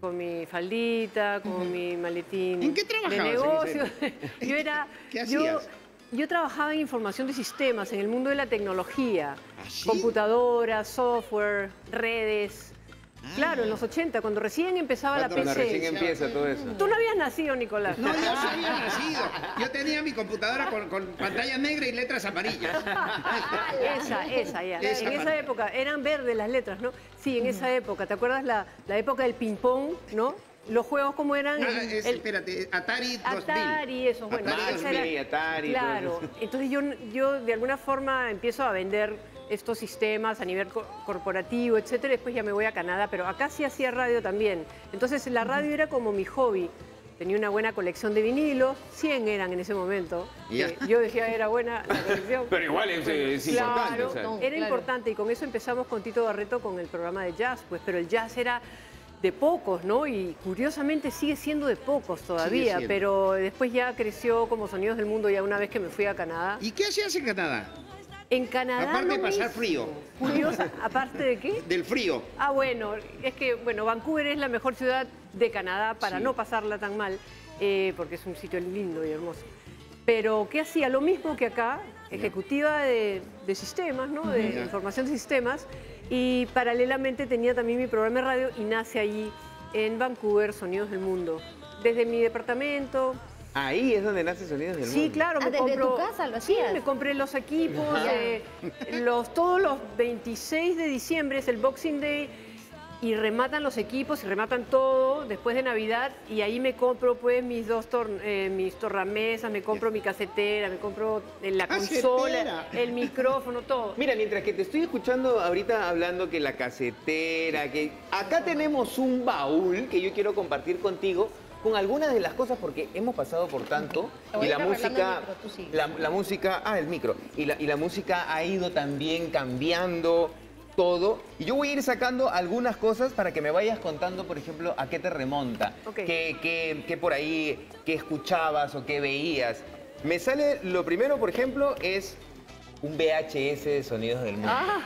con mi faldita, con uh-huh. mi maletín. ¿En qué trabajabas? De negocio. Yo era... ¿Qué hacías? Yo, Yo trabajaba en información de sistemas, en el mundo de la tecnología. ¿Así? Computadoras, software, redes... Claro, en los ochenta, cuando recién empezaba cuando la P C. Cuando recién empieza todo eso. Tú no habías nacido, Nicolás. No, yo sí había nacido. Yo tenía mi computadora con, con pantalla negra y letras amarillas. Esa, esa, ya. Esa en esa manera. Época, eran verdes las letras, ¿no? Sí, en esa época. ¿Te acuerdas la, la época del ping-pong, no? Los juegos, ¿cómo eran? Ah, es, el, espérate, Atari dos mil. Atari, eso, bueno. Atari, era, Atari. Claro. Entonces yo, yo de alguna forma empiezo a vender... estos sistemas a nivel co corporativo, etcétera. Después ya me voy a Canadá, pero acá sí hacía radio también. Entonces la radio era como mi hobby. Tenía una buena colección de vinilos, cien eran en ese momento. Yeah. Yo decía era buena la colección. Pero igual es, es claro, importante. O sea. no, era claro. importante y con eso empezamos con Tito Barreto con el programa de jazz, pues, pero el jazz era de pocos, ¿no? Y curiosamente sigue siendo de pocos todavía, pero después ya creció como Sonidos del Mundo ya una vez que me fui a Canadá. ¿Y qué hacías en Canadá? En Canadá. Aparte no de pasar hizo. frío. Curiosa, ¿aparte de qué? Del frío. Ah, bueno, es que, bueno, Vancouver es la mejor ciudad de Canadá para sí. no pasarla tan mal, eh, porque es un sitio lindo y hermoso. Pero, ¿qué hacía? Lo mismo que acá, ejecutiva de, de sistemas, ¿no? De Mira. información de sistemas, y paralelamente tenía también mi programa de radio y nace allí, en Vancouver, Sonidos del Mundo. Desde mi departamento. Ahí es donde nace Sonidos del Mundo. Sí, claro, me ah, desde compro, tu casa lo hacías. Sí, me compré los equipos, eh, los, todos los veintiséis de diciembre es el Boxing Day. y rematan los equipos y rematan todo después de Navidad, y ahí me compro pues mis dos tor eh, mis torramesas, me compro mi casetera, me compro la consola, el micrófono, todo. Mira, mientras que te estoy escuchando ahorita hablando que la casetera, que acá tenemos un baúl que yo quiero compartir contigo con algunas de las cosas, porque hemos pasado por tanto y la música, micro, sí. la, la música, ah, el micro, y la, y la música ha ido también cambiando todo, y yo voy a ir sacando algunas cosas para que me vayas contando, por ejemplo, a qué te remonta, okay. qué, qué, qué por ahí, qué escuchabas o qué veías. Me sale, lo primero, por ejemplo, es un V H S de Sonidos del Mundo. Ah.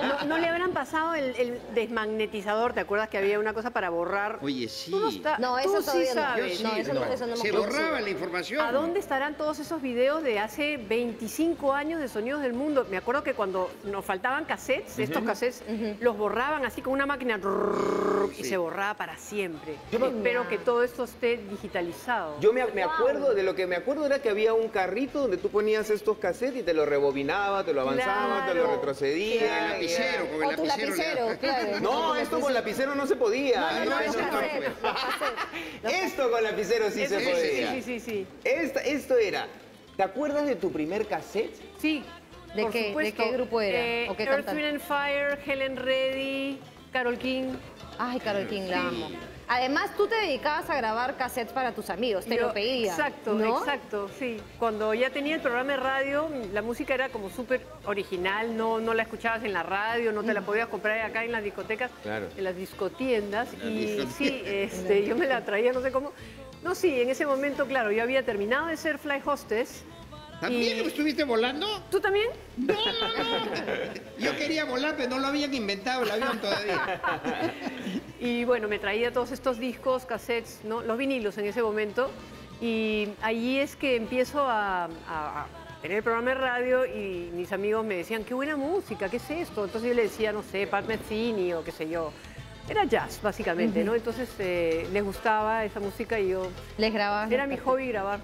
No, no le habrán pasado el, el desmagnetizador, ¿te acuerdas que había una cosa para borrar? Oye, sí. No, está, no, eso sí sabes. No, eso no, eso no se borraba la información. ¿A dónde estarán todos esos videos de hace veinticinco años de Sonidos del Mundo? Me acuerdo que cuando nos faltaban cassettes, uh-huh. estos cassettes, uh-huh. los borraban así con una máquina rrr, sí. y se borraba para siempre. Yo Espero no... que todo esto esté digitalizado. Yo me, me wow. acuerdo, de lo que me acuerdo era que había un carrito donde tú ponías estos cassettes y te lo rebobinaba, te lo avanzaba, claro. te lo procedía. Con el lapicero, con el lapicero. lapicero claro. No, esto con lapicero no se podía. Esto con lapicero sí se podía. Sí, sí, sí. Esta, esto era. ¿Te acuerdas de tu primer cassette? Sí. ¿De, por qué, ¿de qué grupo era? Eh, ¿O qué Earth, Wind and Fire, Helen Reddy, Carole King. Ay, Carole King, sí. la amo. Además, tú te dedicabas a grabar cassettes para tus amigos, te Yo, lo pedías. Exacto, ¿no? exacto, sí. Cuando ya tenía el programa de radio, la música era como súper original, no, no la escuchabas en la radio, no te la podías comprar acá en las discotecas, claro. en las discotiendas. La y discotienda. sí, este, yo me la traía, no sé cómo. No, sí, en ese momento, claro, yo había terminado de ser fly hostess. ¿También y... estuviste volando? ¿Tú también? No, no, no. Yo quería volar, pero no lo habían inventado el avión todavía. Y bueno, me traía todos estos discos, cassettes, ¿no? Los vinilos en ese momento. Y allí es que empiezo a, a, a tener el programa de radio y mis amigos me decían, qué buena música, ¿qué es esto? Entonces yo le decía, no sé, Pat Metheny o qué sé yo. Era jazz, básicamente, ¿no? Entonces eh, les gustaba esa música y yo... Les grababa. Era mi hobby grabar.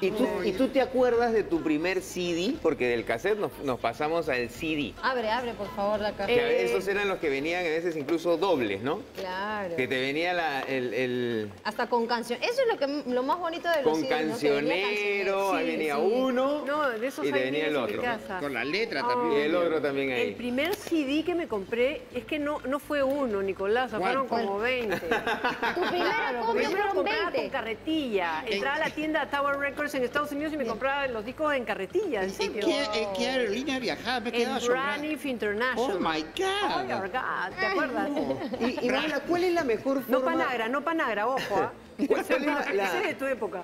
¿Y tú, ¿Y tú te acuerdas de tu primer C D? Porque del cassette nos, nos pasamos al C D. Abre, abre, por favor, la caja. Eh, esos eran los que venían a veces incluso dobles, ¿no? Claro. Que te venía la, el, el... Hasta con canción. Eso es lo, que, lo más bonito de los con C Ds. Con cancionero, ¿no? Venía sí, ahí venía sí. uno no, de esos y te venía el otro. Con la letra oh, también. Y el otro también ahí. El primer C D que me compré es que no, no fue uno, Nicolás, fueron ¿cuál? como veinte. Tu primera compra fueron veinte. Con carretilla. Entraba a la tienda Tower Records en Estados Unidos y me compraba los discos en carretilla, en serio. ¿En qué aerolínea viajaba? Me quedaba asombrada. En Braniff International. Oh, my God. Oh, my God. ¿Te acuerdas? No. Y, y Mala, ¿cuál es la mejor forma? No Panagra, no Panagra, ojo. ¿eh? ¿Cuál, cuál es la... Ese es de tu época.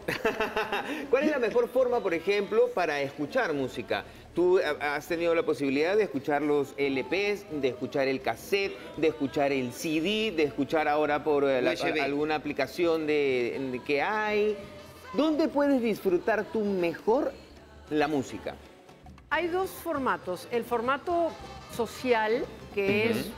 ¿Cuál es la mejor forma, por ejemplo, para escuchar música? Tú has tenido la posibilidad de escuchar los L Pes, de escuchar el cassette, de escuchar el C D, de escuchar ahora por la, alguna aplicación de, de que hay... ¿Dónde puedes disfrutar tú mejor la música? Hay dos formatos. El formato social, que uh-huh. es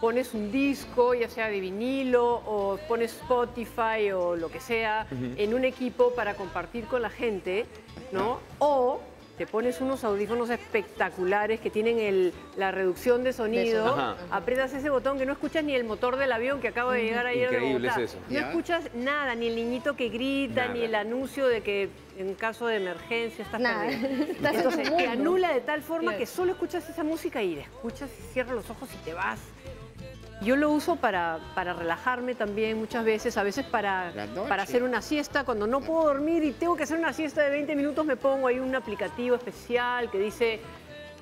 pones un disco, ya sea de vinilo, o pones Spotify o lo que sea, uh-huh. en un equipo para compartir con la gente, ¿no? O te pones unos audífonos espectaculares que tienen el, la reducción de sonido, ajá. aprietas ese botón que no escuchas ni el motor del avión que acaba de llegar ayer de Bogotá. Es eso. No ¿Ya? escuchas nada, ni el niñito que grita, nada. ni el anuncio de que en caso de emergencia estás perdido. Entonces te anula de tal forma que solo escuchas esa música y la escuchas, cierras los ojos y te vas. Yo lo uso para, para relajarme también muchas veces, a veces para, para hacer una siesta. Cuando no puedo dormir y tengo que hacer una siesta de veinte minutos, me pongo ahí un aplicativo especial que dice,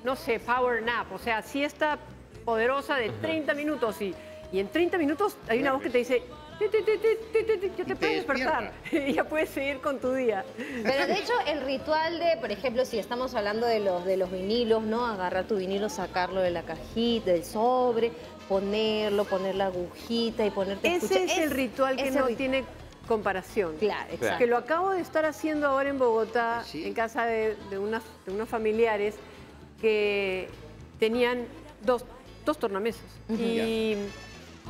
no sé, Power Nap, o sea, siesta poderosa de treinta minutos. Y, y en treinta minutos hay una voz que te dice... Ti, ti, ti, ti, ti, ti, ya te, te puedes despertar y ya puedes seguir con tu día. Pero de hecho el ritual de, por ejemplo, si estamos hablando de los, de los vinilos, ¿no? Agarrar tu vinilo, sacarlo de la cajita, del sobre, ponerlo, poner la agujita y ponerte a escuchar. Ese es el ritual que no tiene comparación. Claro, exacto. Que lo acabo de estar haciendo ahora en Bogotá, sí. en casa de, de, unas, de unos familiares que tenían dos, dos tornamesas. Uh-huh. Y... Ya.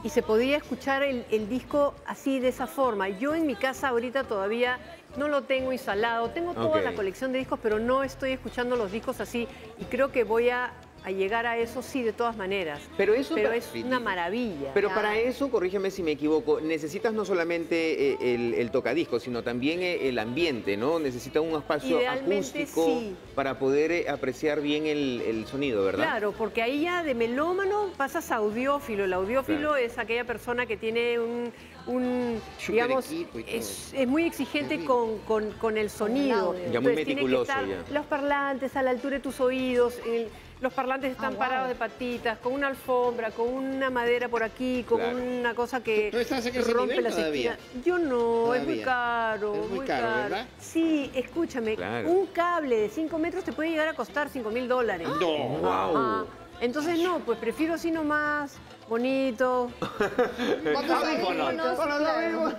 Y se podía escuchar el, el disco así, de esa forma. Yo en mi casa ahorita todavía no lo tengo instalado. Tengo toda okay. la colección de discos, pero no estoy escuchando los discos así. Y creo que voy a a llegar a eso, sí, de todas maneras. Pero eso pero es una maravilla. Pero claro, para eso, corrígeme si me equivoco, necesitas no solamente eh, el, el tocadiscos, sino también eh, el ambiente, ¿no? Necesitas un espacio Idealmente, acústico sí. para poder eh, apreciar bien el, el sonido, ¿verdad? Claro, porque ahí ya de melómano pasas a audiófilo. El audiófilo claro. es aquella persona que tiene un... un digamos, es, es muy exigente con, con, con el sonido. Con el ya muy Entonces, meticuloso. Que estar ya. Los parlantes a la altura de tus oídos... El, Los parlantes están ah, wow. parados de patitas, con una alfombra, con una madera por aquí, con claro. una cosa que ¿Tú, tú estás en ese rompe la esquinas. Yo no, todavía. es muy caro. Es muy, muy caro, caro, ¿verdad? Sí, escúchame, claro. un cable de cinco metros te puede llegar a costar cinco mil dólares. ¡No! Wow. Entonces no, pues prefiero sí nomás, bonito. audífonos.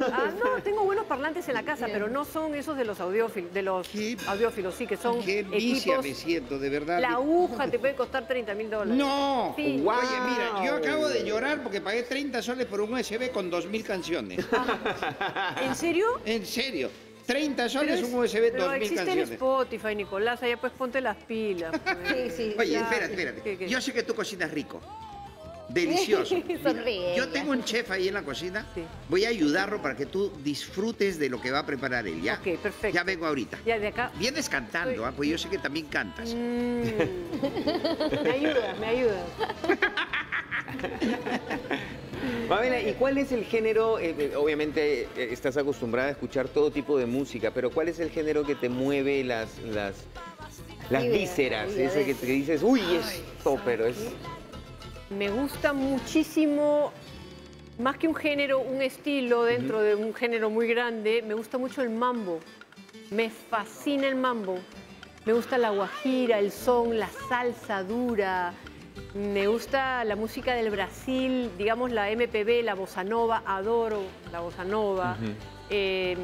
Ah, no, tengo buenos parlantes en la casa, pero no son esos de los audiófilos, de los ¿Qué? audiófilos, sí, que son Qué equipos. Me siento, de verdad. La aguja te puede costar treinta mil dólares. No, sí. wow. Oye, mira, yo acabo de llorar porque pagué treinta soles por un U S B con dos mil canciones. Ah, ¿en serio? En serio. treinta soles, un U S B, dos mil canciones. Pero existe el Spotify, Nicolás, allá pues ponte las pilas. Pues. Sí, sí. Oye, ya. espérate, espérate. ¿Qué, qué? Yo sé que tú cocinas rico. Delicioso. Sonríe. Yo tengo un chef ahí en la cocina. Sí. Voy a ayudarlo para que tú disfrutes de lo que va a preparar él, ¿ya? Ok, perfecto. Ya vengo ahorita. Ya de acá. Vienes cantando, Estoy... ¿ah? Pues yo sé que también cantas. Mm. me ayuda, me ayuda. Mabela, ¿y cuál es el género? Eh, obviamente eh, estás acostumbrada a escuchar todo tipo de música, pero ¿cuál es el género que te mueve las, las, las vida, vísceras? Ese que te dices, uy, esto, pero es... Me gusta muchísimo, más que un género, un estilo dentro uh-huh. de un género muy grande, me gusta mucho el mambo. Me fascina el mambo. Me gusta la guajira, el son, la salsa dura... Me gusta la música del Brasil, digamos la M P B, la bossa nova, adoro la bossa nova, uh-huh. eh,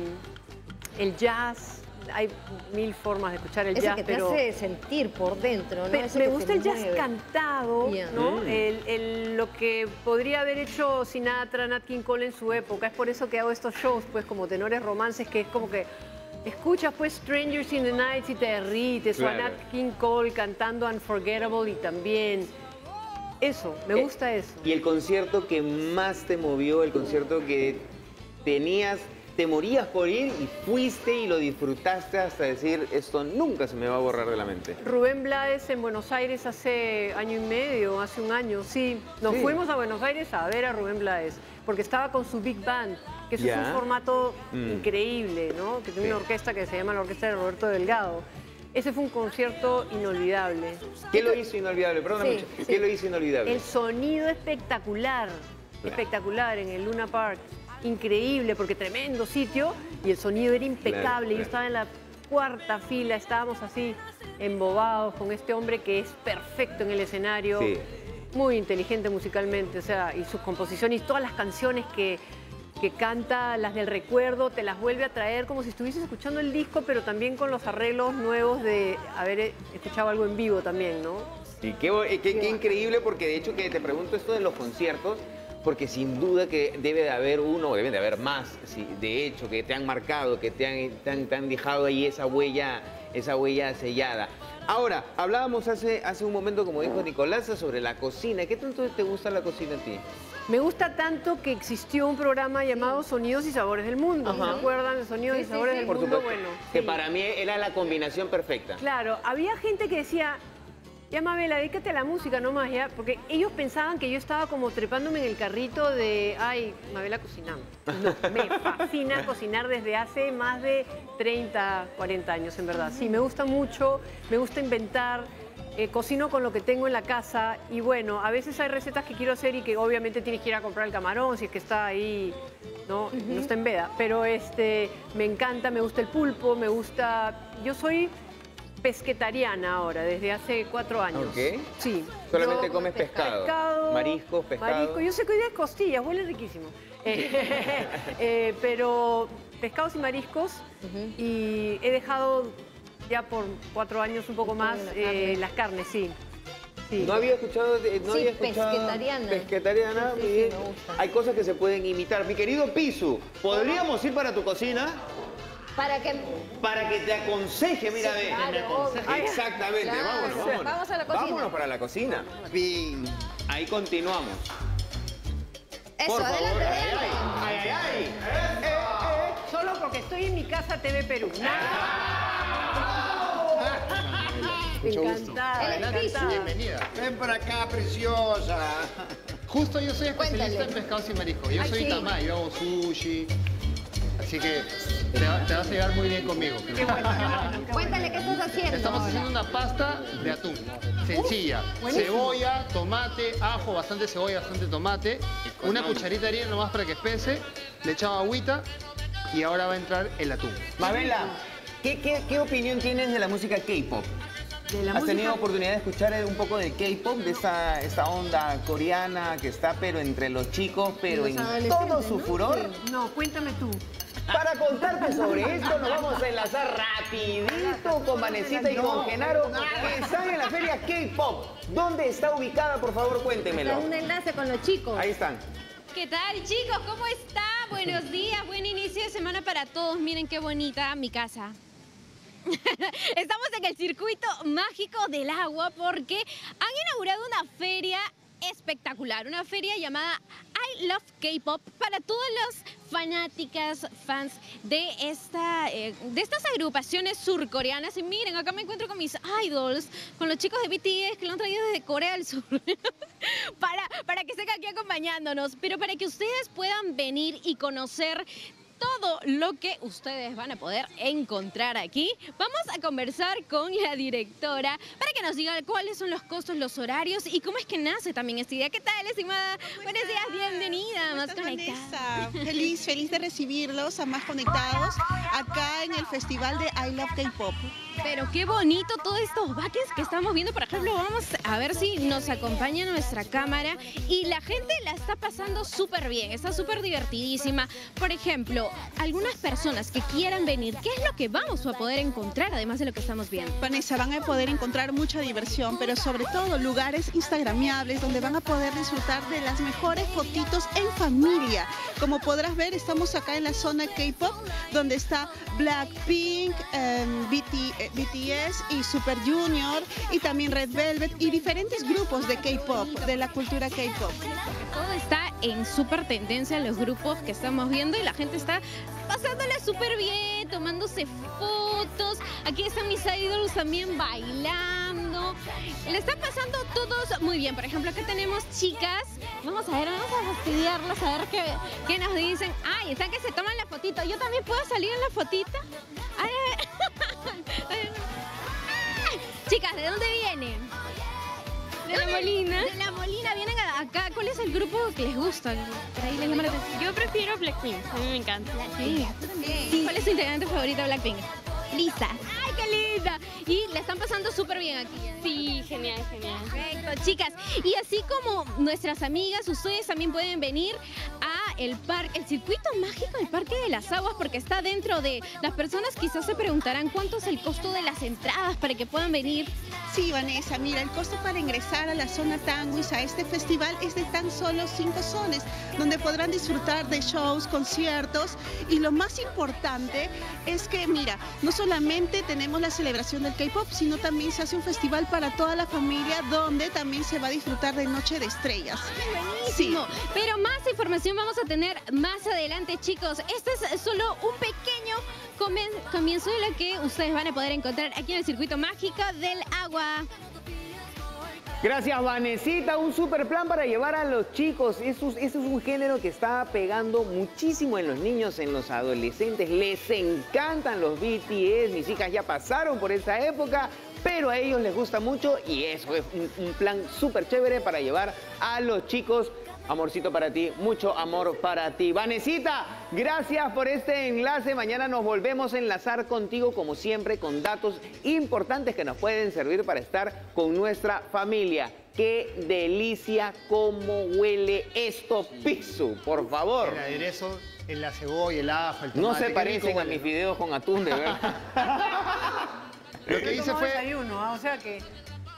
el jazz, hay mil formas de escuchar el es jazz. El que pero te hace sentir por dentro, ¿no? Pe me gusta el mueve. jazz cantado, yeah. ¿no? Mm. El, el, lo que podría haber hecho Sinatra, Nat King Cole en su época, es por eso que hago estos shows, pues como tenores romances, que es como que... Escuchas pues Strangers in the Night y te ríes, o a Nat King Cole cantando Unforgettable y también... Eso, me gusta eh, eso. ¿Y el concierto que más te movió, el concierto que tenías, te morías por ir y fuiste y lo disfrutaste hasta decir, esto nunca se me va a borrar de la mente? Rubén Blades en Buenos Aires hace año y medio, hace un año, sí. Nos sí. fuimos a Buenos Aires a ver a Rubén Blades, porque estaba con su Big Band, que eso yeah. es un formato mm. increíble, ¿no? Que tiene sí. una orquesta que se llama la Orquesta de Roberto Delgado. Ese fue un concierto inolvidable. ¿Qué lo hizo inolvidable? Perdóname, sí, sí. ¿Qué lo hizo inolvidable? El sonido espectacular, claro. espectacular en el Luna Park. Increíble, porque tremendo sitio y el sonido era impecable. Claro, claro. Yo estaba en la cuarta fila, estábamos así embobados con este hombre que es perfecto en el escenario. Sí. Muy inteligente musicalmente, o sea, y sus composiciones, todas las canciones que... que canta, las del recuerdo, te las vuelve a traer como si estuvieses escuchando el disco, pero también con los arreglos nuevos de haber escuchado algo en vivo también, ¿no? Y qué, qué, qué, qué increíble, porque de hecho que te pregunto esto de los conciertos, porque sin duda que debe de haber uno, o debe de haber más, sí, de hecho, que te han marcado, que te han, te han, te han dejado ahí esa huella, esa huella sellada. Ahora, hablábamos hace, hace un momento, como dijo Nicolás, sobre la cocina. ¿Qué tanto te gusta la cocina a ti? Me gusta tanto que existió un programa llamado Sonidos y Sabores del Mundo. ¿Se acuerdan de Sonidos sí, y Sabores sí, sí. del Por Mundo? Supuesto. Bueno, que sí. para mí era la combinación perfecta. Claro, había gente que decía, ya Mabela, dedícate a la música nomás, ya, porque ellos pensaban que yo estaba como trepándome en el carrito de, ay, Mabela cocinando. No, me fascina cocinar desde hace más de treinta, cuarenta años, en verdad. Sí, me gusta mucho, me gusta inventar. Eh, cocino con lo que tengo en la casa y bueno, a veces hay recetas que quiero hacer y que obviamente tienes que ir a comprar el camarón si es que está ahí, no, uh-huh. no está en veda, pero este, me encanta, me gusta el pulpo, me gusta... Yo soy pesquetariana ahora, desde hace cuatro años. Okay. Sí. ¿Solamente comes pescado? Pescado, mariscos, pescado. Marisco. Yo sé que hoy día es costillas, huele riquísimo. Eh, eh, pero pescados y mariscos uh-huh. y he dejado... Ya por cuatro años, un poco más, eh, las carnes, sí. sí. No había escuchado... Eh, no sí, había escuchado pesquetariana. Pesquetariana, sí, sí, sí, me gusta. Hay cosas que se pueden imitar. Mi querido Pisu, ¿podríamos ir para tu cocina? Para que, para que te aconseje, mira, sí, ve. Claro, exactamente, claro. Vámonos, vámonos. Vamos a la cocina. Vámonos para la cocina. Bien. Ahí continuamos. Eso, por adelante, adelante. Ay, ay, ay. Eh, eh, eh. Solo porque estoy en mi casa T V Perú. ¡Nada! Encantada. Encantada. Bienvenida. Ven por acá, preciosa. Justo yo soy especialista Cuéntale. en pescados y marisco. Yo ay, soy sí. tamay, yo hago sushi. Así que te, va, te vas a llevar muy bien conmigo. Qué bueno. Cuéntale qué estás haciendo. Estamos haciendo una pasta de atún. Sencilla. Uh, cebolla, tomate, ajo, bastante cebolla, bastante tomate. Una cucharita de harina nomás para que espese. Le echaba agüita y ahora va a entrar el atún. Mabela, ¿qué, qué, qué opinión tienes de la música K-pop? ¿Has música... tenido oportunidad de escuchar un poco de K-pop, de esa, esa onda coreana que está pero entre los chicos, pero en todo su ¿no? furor? No, cuéntame tú. Para contarte sobre esto, nos vamos a enlazar rapidito con Vanesita y con Genaro, que están en la feria K-pop. ¿Dónde está ubicada? Por favor, cuéntemelo. Un enlace con los chicos. Ahí están. ¿Qué tal, chicos? ¿Cómo están? Buenos días, buen inicio de semana para todos. Miren qué bonita mi casa. Estamos en el Circuito Mágico del Agua porque han inaugurado una feria espectacular, una feria llamada I Love K-pop para todos los fanáticas, fans de, esta, eh, de estas agrupaciones surcoreanas. Y miren, acá me encuentro con mis idols, con los chicos de B T S que lo han traído desde Corea del Sur para, para que estén aquí acompañándonos, pero para que ustedes puedan venir y conocer todo lo que ustedes van a poder encontrar aquí. Vamos a conversar con la directora para que nos diga cuáles son los costos, los horarios y cómo es que nace también esta idea. ¿Qué tal, estimada? Buenos días, bienvenida. Más Conectados. Feliz, feliz de recibirlos a Más Conectados acá en el festival de I Love K-pop. Pero qué bonito todos estos baques que estamos viendo. Por ejemplo, vamos a ver si nos acompaña nuestra cámara. Y la gente la está pasando súper bien, está súper divertidísima. Por ejemplo, algunas personas que quieran venir, ¿qué es lo que vamos a poder encontrar además de lo que estamos viendo? Vanessa, van a poder encontrar mucha diversión, pero sobre todo lugares instagramiables donde van a poder disfrutar de las mejores fotitos en familia. Como podrás ver, estamos acá en la zona K-pop, donde está Blackpink, um, B T S, B T S y Super Junior y también Red Velvet y diferentes grupos de K-pop, de la cultura K-pop. Todo está en súper tendencia, los grupos que estamos viendo, y la gente está pasándola súper bien, tomándose fotos. Aquí están mis idols también bailando. Le están pasando todos muy bien. Por ejemplo, acá tenemos chicas. Vamos a ver, vamos a fastidiarlas, a ver qué, qué nos dicen. Ay, están que se toman la fotita. ¿Yo también puedo salir en la fotita? Ay, chicas, ¿de dónde vienen? De la Molina. De la Molina, vienen acá. ¿Cuál es el grupo que les gusta? Yo prefiero Blackpink, a mí me encanta. Blackpink. Sí. ¿Cuál es su integrante favorita, Blackpink? Lisa. ¡Ay, qué linda! Y la están pasando súper bien aquí. Sí, genial, genial. Perfecto, chicas. Y así como nuestras amigas, ustedes también pueden venir a el parque, el circuito mágico del Parque de las Aguas, porque está dentro de... Las personas quizás se preguntarán cuánto es el costo de las entradas para que puedan venir. Sí, Vanessa, mira, el costo para ingresar a la zona Tanguis, a este festival, es de tan solo cinco soles, donde podrán disfrutar de shows, conciertos, y lo más importante es que, mira, no solamente tenemos la celebración del K-pop, sino también se hace un festival para toda la familia, donde también se va a disfrutar de Noche de Estrellas. Buenísimo. Sí. Pero más información vamos a tener más adelante, chicos. Este es solo un pequeño comienzo de lo que ustedes van a poder encontrar aquí en el Circuito Mágico del Agua. Gracias, Vanesita. Un super plan para llevar a los chicos. Eso, eso es un género que está pegando muchísimo en los niños, en los adolescentes. Les encantan los B T S. Mis hijas ya pasaron por esta época, pero a ellos les gusta mucho y eso es un, un plan súper chévere para llevar a los chicos. Amorcito para ti, mucho amor para ti. Vanesita, gracias por este enlace. Mañana nos volvemos a enlazar contigo, como siempre, con datos importantes que nos pueden servir para estar con nuestra familia. ¡Qué delicia cómo huele esto, Pisu! Por favor. El aderezo, la cebolla, el ajo, el tomate. No se parecen a mis videos con atún, de verdad. Lo que hice fue desayuno, ¿eh? O sea que...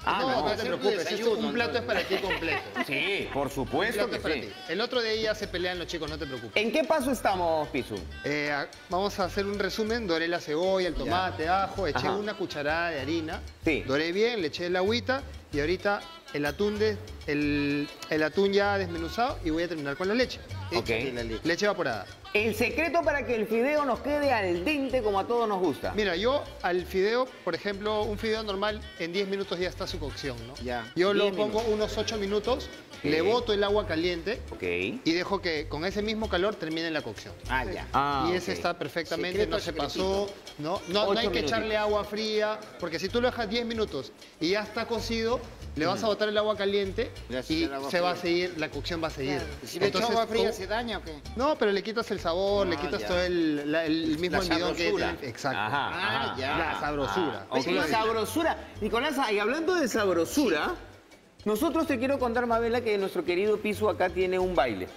Ah, no, no, no te preocupes, desayuno, este, un plato no, es para ti completo. Sí, por supuesto que sí. El otro de ellas se pelean los chicos, no te preocupes. ¿En qué paso estamos, Pizu? Eh, vamos a hacer un resumen. Doré la cebolla, el tomate, ya. ajo, eché Ajá. una cucharada de harina. Sí. Doré bien, le eché el agüita y ahorita el atún, de, el, el atún ya desmenuzado y voy a terminar con la leche. Okay. La leche. Leche evaporada. El secreto para que el fideo nos quede al dente como a todos nos gusta. Mira, yo al fideo, por ejemplo, un fideo normal en diez minutos ya está su cocción, ¿no? Ya. Yo lo pongo unos ocho minutos, okay. le boto el agua caliente okay. y dejo que con ese mismo calor termine la cocción. Ah, ya. Ah, y ese okay. está perfectamente, secreto no se secretito. pasó, ¿no? No, no hay que echarle agua fría, porque si tú lo dejas diez minutos y ya está cocido, le vas a botar el agua caliente y agua se va a seguir, la cocción va a seguir. Claro. Si le echas agua fría, ¿se daña o qué? No, pero le quitas el sabor, ah, le quitas ya. todo el, la, el mismo almidón que... Exacto. Ajá, ah, ajá, ya. La sabrosura. Ah, okay. La sabrosura. Nicolás, y hablando de sabrosura, sí. nosotros te quiero contar, Mabela, que nuestro querido Pizu acá tiene un baile.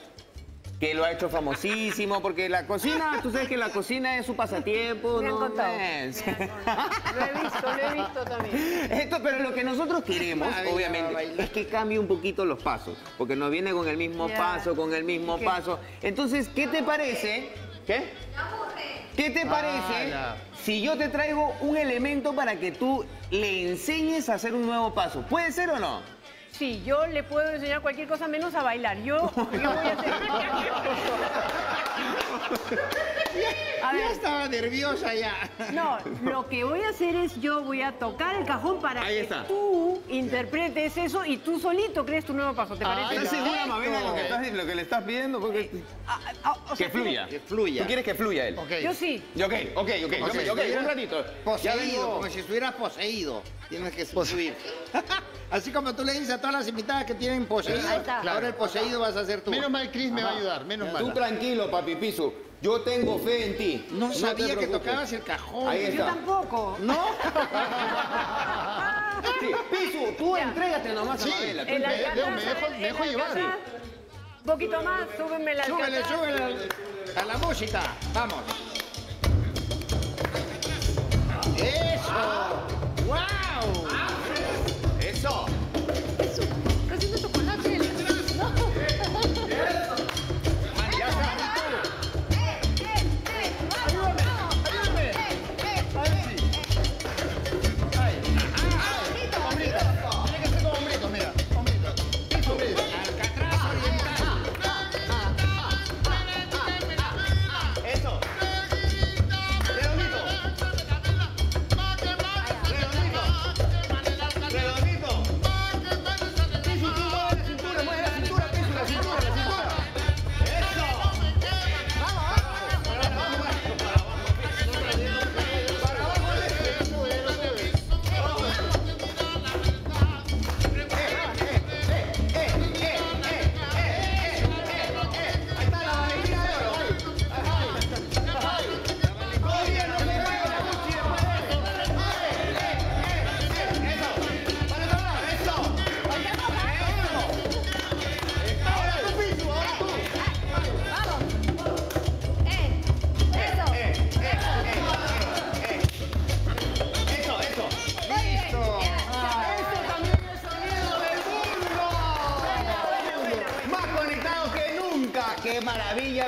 Que lo ha hecho famosísimo, porque la cocina, tú sabes que la cocina es su pasatiempo, ¿no? Me han contado. Lo he visto, lo he visto también. Esto, pero lo que nosotros queremos, Mabela, obviamente, Mabela. es que cambie un poquito los pasos, porque nos viene con el mismo yeah. paso, con el mismo ¿Qué? paso. Entonces, ¿qué te parece? ¿Qué? ¿Qué te parece ah, si yo te traigo un elemento para que tú le enseñes a hacer un nuevo paso? ¿Puede ser o no? Sí, yo le puedo enseñar cualquier cosa menos a bailar. Yo, yo voy a hacer... a ver. Yo estaba nerviosa ya. No, lo que voy a hacer es yo voy a tocar el cajón para que tú interpretes eso y tú solito crees tu nuevo paso. ¿Te parece? ¿Estás segura, Mabela, lo que estás, lo que le estás pidiendo? Porque... Eh, a, a, o sea, que fluya. Que fluya. ¿Tú quieres que fluya él? Okay. Yo sí. Yo, ok, ok, ok. okay, okay, si okay un ratito. Poseído, como si estuvieras poseído. Tienes que subir. Así como tú le dices a todas las invitadas que tienen poseído, claro. ahora el poseído vas a hacer tú. Menos mal, Cris me va a ayudar, menos mal. Tú tranquilo, papi Pizu. Yo tengo fe en ti. No, no sabía que tocabas el cajón. Ahí está. Yo tampoco. ¿No? Sí. Pizu, tú ya. entrégate nomás sí. a Mabela. Me, me, me dejo llevar. Un poquito más, súbeme la Súbele, súbele a la música. Vamos. ¡Eso! Ah. ¡Wow! Ah. ¡Eso! ¡Eso! ¡Está haciendo chocolate! ¡No! ¡Eh! ¡Eh! ¡Eh! ¡Ayúdame! ¡Ayúdame! ¡Eh! ¡Ahí sí! ¡Ay! ¡Ah! ¡Hombrito! Tiene que ser como hombrito, mira. Hombrito. ¡Hombrito! ¡Alcatraz oriental! ¡Eso!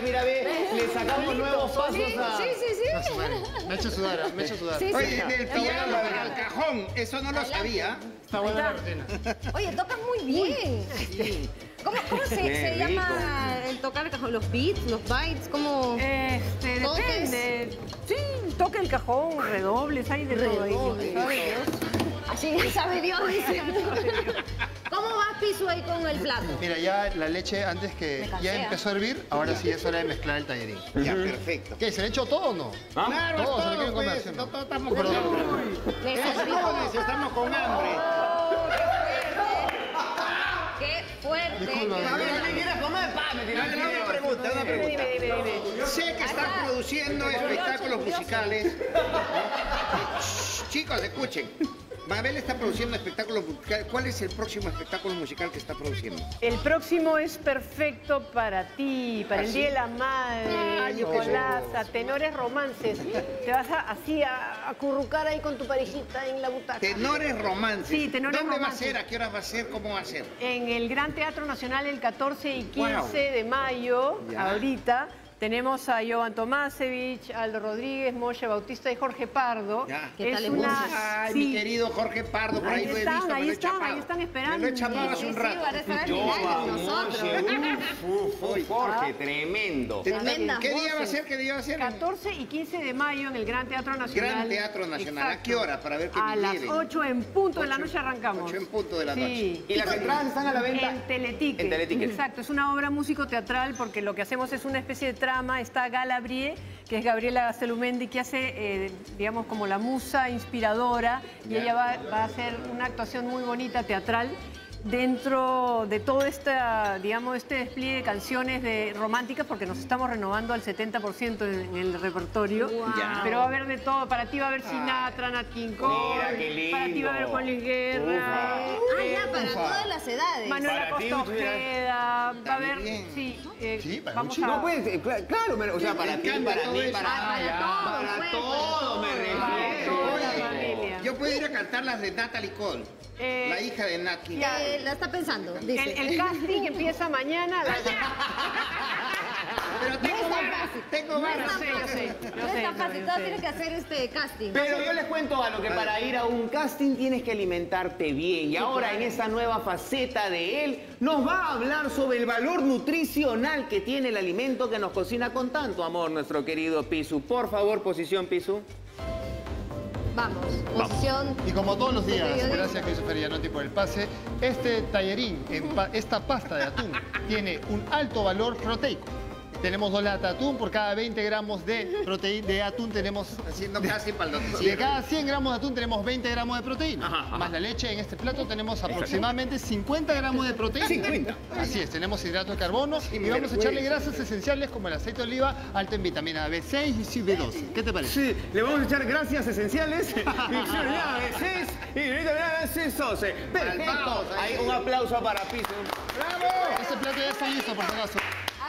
Mira, ve, le sacamos nuevos pasos sí, a... Sí, sí, sí. No, me ha hecho sudar, me ha hecho sudar. Sí, sí, Oye, está, está buena la verdad, el cajón, eso no lo sabía. Está buena la ordena. Oye, tocas muy bien. Sí. ¿Cómo, cómo se, se llama el tocar el cajón? ¿Los beats, los bites? ¿Cómo? Este, depende. Sí, toca el cajón, redobles, hay de todo. Así ya sabe Dios. ¿Cómo vas, Pizu, ahí con el plato? Mira, ya la leche, antes que ya empezó a hervir, ahora sí es hora de mezclar el tallarín. Ya, perfecto. ¿Qué, se le echó todo o no? ¿Ah? Claro, todo, todo, todo, pues, todo, todo estamos con hambre. Eso, estamos con hambre. ¡Qué fuerte! ¡Qué fuerte! A ver, ¿qué quieres comer? Pa, me tiró una pregunta, una pregunta. Dime, dime, dime. Sé que están produciendo espectáculos musicales. Chicos, escuchen. Mabel está produciendo espectáculos musicales. ¿Cuál es el próximo espectáculo musical que está produciendo? El próximo es Perfecto Para Ti, para ¿Ah, el sí? Día de la Madre, Nicolás, a tenores romances. Te vas a, así a acurrucar ahí con tu parejita en la butaca. Tenores romances. Sí, tenores ¿Dónde romances. ¿Dónde va a ser? ¿A qué hora va a ser? ¿Cómo va a ser? En el Gran Teatro Nacional el catorce y quince wow. de mayo, ya. ahorita. Tenemos a Jovan Tomasevich, Aldo Rodríguez, Moshe Bautista y Jorge Pardo. Ya. ¿Qué tal es una... Ay, sí. mi querido Jorge Pardo, por ahí, ahí lo he están, visto, ahí lo están, ahí están esperando. Me lo he chapado hace un rato. Sí, Yo, Jorge, Jorge, tremendo. Tremendas ¿Qué voces. día va a ser? ¿Qué día va a ser? catorce y quince de mayo en el Gran Teatro Nacional. Gran Teatro Nacional. Exacto. ¿A qué hora? Para ver qué A las ocho en punto ocho, de la noche arrancamos. ocho en punto de la noche. Sí. ¿Y las entradas están a la venta? En Teleticket. En Teleticket. Exacto, es una obra músico-teatral porque lo que hacemos es una especie de está Galabrie, que es Gabriela Gastelumendi, que hace, eh, digamos, como la musa inspiradora, y ella va, va a hacer una actuación muy bonita, teatral, dentro de todo esta, digamos, este despliegue de canciones de románticas, porque nos estamos renovando al setenta por ciento en el repertorio. Wow. Pero va a haber de todo. Para ti va a haber Sinatra, Nat King Cole. Mira, qué lindo. Para ti va a haber Juan Luis Guerra. Ah, ya, para Ufa. todas las edades. Manuela Costojeda. Va a haber... Sí, eh, sí para vamos a... No puede ser, claro, claro. O sea, para ti, para mí, para... Para todos, me refiero. Yo puedo ir a cantar las de Natalie Cole. Eh, la hija de Nat King Cole. La está pensando, dice. El, el casting empieza mañana. La... Pero tengo no ganas, tengo no ganas. Sé, yo sé, yo no sé, es tan fácil, todas tienes que hacer este casting. Pero ¿no? yo les cuento algo, que para ir a un casting tienes que alimentarte bien. Y ahora en esa nueva faceta de él, nos va a hablar sobre el valor nutricional que tiene el alimento que nos cocina con tanto amor nuestro querido Pisu. Por favor, posición Pisu. Vamos, posición... Y como todos los días, gracias a Jesús Ferianotti por el pase, este tallerín, esta pasta de atún, tiene un alto valor proteico. Tenemos dos latas de atún, por cada veinte gramos de proteína de atún tenemos... Haciendo casi para los... De cada cien gramos de atún tenemos veinte gramos de proteína. Ajá, ajá. Más la leche en este plato tenemos aproximadamente cincuenta gramos de proteína. cincuenta. Así es, tenemos hidrato de carbono sí, y vamos a echarle grasas esenciales como el aceite de oliva, alto en vitamina B seis y B doce. ¿Qué te parece? Sí, le vamos a echar grasas esenciales y vitamina B seis y vitamina B doce. Perfecto. Hay un aplauso para Piso. ¡Bravo! Este plato ya está listo, por si acaso.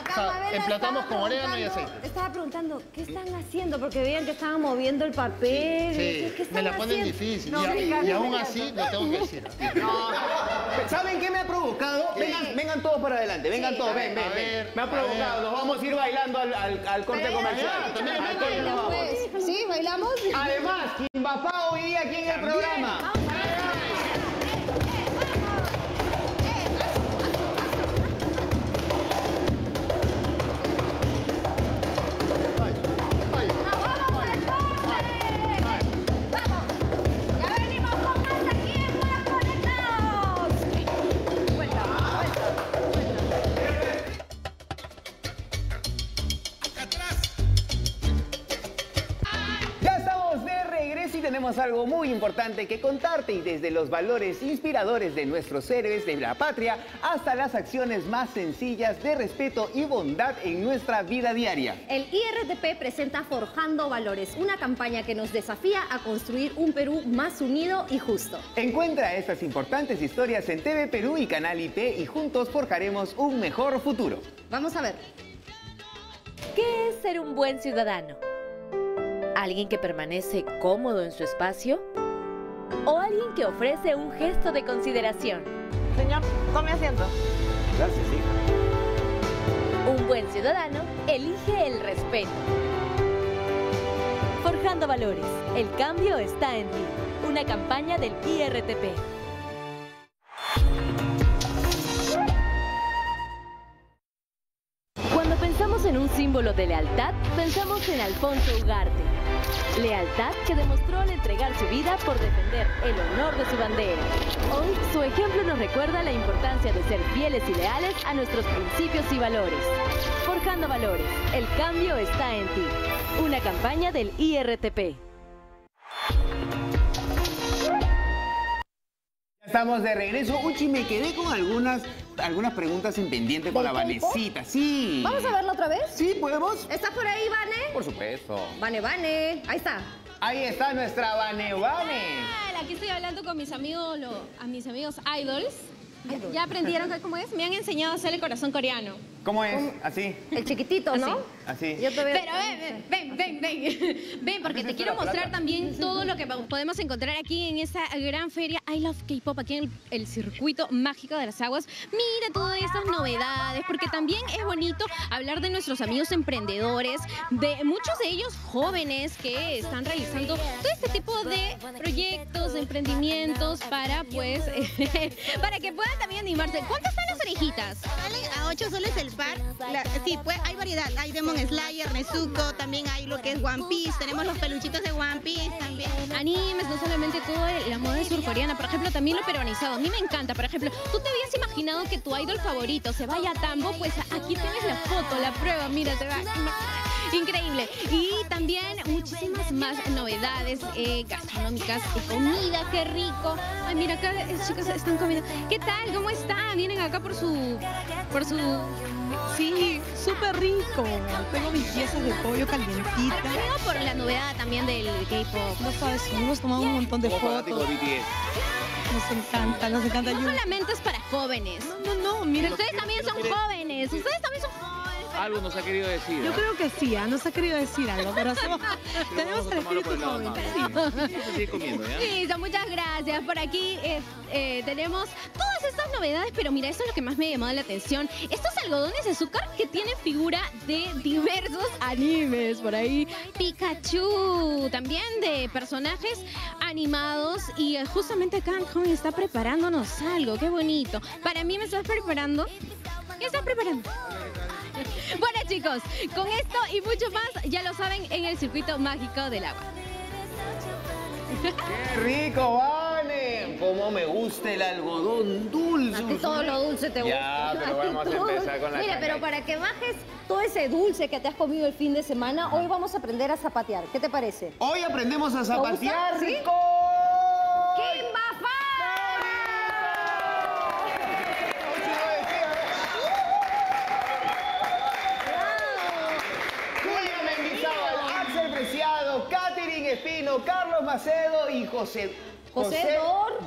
O sea, emplatamos con orégano y aceite. Estaba preguntando, ¿qué están haciendo? Porque veían que estaban moviendo el papel. Sí, sí. ¿Qué están me la ponen haciendo? Difícil. No, y, me a, me y aún así lo tengo que decir. No. ¿Saben qué me ha provocado? Sí. Vengan, vengan todos para adelante, vengan sí, todos, ven, ven, ven. Me ha provocado, nos vamos a ir bailando al, al, al corte Pero comercial. También al corte nos vamos. Pues. Sí, bailamos. Además, Quimbafá hoy día aquí en el programa. Vamos. Tenemos algo muy importante que contarte, y desde los valores inspiradores de nuestros héroes de la patria hasta las acciones más sencillas de respeto y bondad en nuestra vida diaria. El I R T P presenta Forjando Valores, una campaña que nos desafía a construir un Perú más unido y justo. Encuentra estas importantes historias en T V Perú y Canal I P y juntos forjaremos un mejor futuro. Vamos a ver. ¿Qué es ser un buen ciudadano? ¿Alguien que permanece cómodo en su espacio? ¿O alguien que ofrece un gesto de consideración? Señor, tome asiento. Gracias, hija. Un buen ciudadano elige el respeto. Forjando Valores. El cambio está en ti. Una campaña del I R T P. Cuando pensamos en un símbolo de lealtad, pensamos en Alfonso Ugarte. Lealtad que demostró al entregar su vida por defender el honor de su bandera. Hoy, su ejemplo nos recuerda la importancia de ser fieles y leales a nuestros principios y valores. Forjando Valores, el cambio está en ti. Una campaña del I R T P. Estamos de regreso. Uchi, me quedé con algunas... algunas preguntas en pendiente con la Vanecita, sí. ¿Vamos a verlo otra vez? Sí, ¿podemos? ¿Estás por ahí, Vane? Por supuesto. Vane, Vane. Ahí está. Ahí está nuestra Vane, Vane. Ah, aquí estoy hablando con mis amigos, lo, a mis amigos idols. Ya, ya aprendieron cómo es. Me han enseñado a hacer el corazón coreano. ¿Cómo es? Así. El chiquitito, ¿no? Así. Así. Yo te voy a... Pero ven, ven, ven, ven. Ven, porque te quiero mostrar también todo lo que podemos encontrar aquí en esta gran feria I Love K-pop, aquí en el, el Circuito Mágico de las Aguas. Mira todas estas novedades, porque también es bonito hablar de nuestros amigos emprendedores, de muchos de ellos jóvenes que están realizando todo este tipo de proyectos, de emprendimientos, para pues, para que puedan también animarse. ¿Cuántas están las orejitas? Salen a ocho soles el par. La, sí, pues hay variedad. Hay Demon Slayer, Nezuko, también hay lo que es One Piece. Tenemos los peluchitos de One Piece también. Animes, no solamente toda la moda surcoreana, por ejemplo, también los peruanizados. A mí me encanta, por ejemplo. ¿Tú te habías imaginado que tu idol favorito se vaya a Tambo? Pues aquí tienes la foto, la prueba. Mira, te va a imaginar. Increíble. Y también muchísimas más novedades eh, gastronómicas, de comida, qué rico. Ay, mira, acá las chicas están comiendo. ¿Qué tal? ¿Cómo están? Vienen acá por su... por su... Sí, súper rico. Tengo mis piezas de pollo calientita. Pero venido por la novedad también del K-pop. No sabes, hemos tomado un montón de fotos. Nos encanta, nos encanta. No solamente es para jóvenes. No, no, no, mira. Ustedes también son jóvenes. Ustedes también son jóvenes. Algo nos ha querido decir. ¿eh? Yo creo que sí, ¿eh? nos ha querido decir algo, pero somos, pero tenemos el espíritu joven. Sí, comiendo, ¿ya? Listo, muchas gracias. Por aquí eh, eh, tenemos todas estas novedades, pero mira, eso es lo que más me ha llamado la atención. Estos algodones de azúcar que tienen figura de diversos animes, por ahí Pikachu, también de personajes animados. Y justamente acá Anjón está preparándonos algo, qué bonito. Para mí me estás preparando. ¿Qué estás preparando? Bueno, chicos, con esto y mucho más, ya lo saben, en el Circuito Mágico del Agua. ¡Qué rico, Vane! Cómo me gusta el algodón dulce. A ti todo lo dulce te gusta. Ya, pero vamos a empezar con la... Mira, pero para que bajes todo ese dulce que te has comido el fin de semana, hoy vamos a aprender a zapatear. ¿Qué te parece? Hoy aprendemos a zapatear, rico. ¡Quimbafá! Carlos Macedo y José, José, José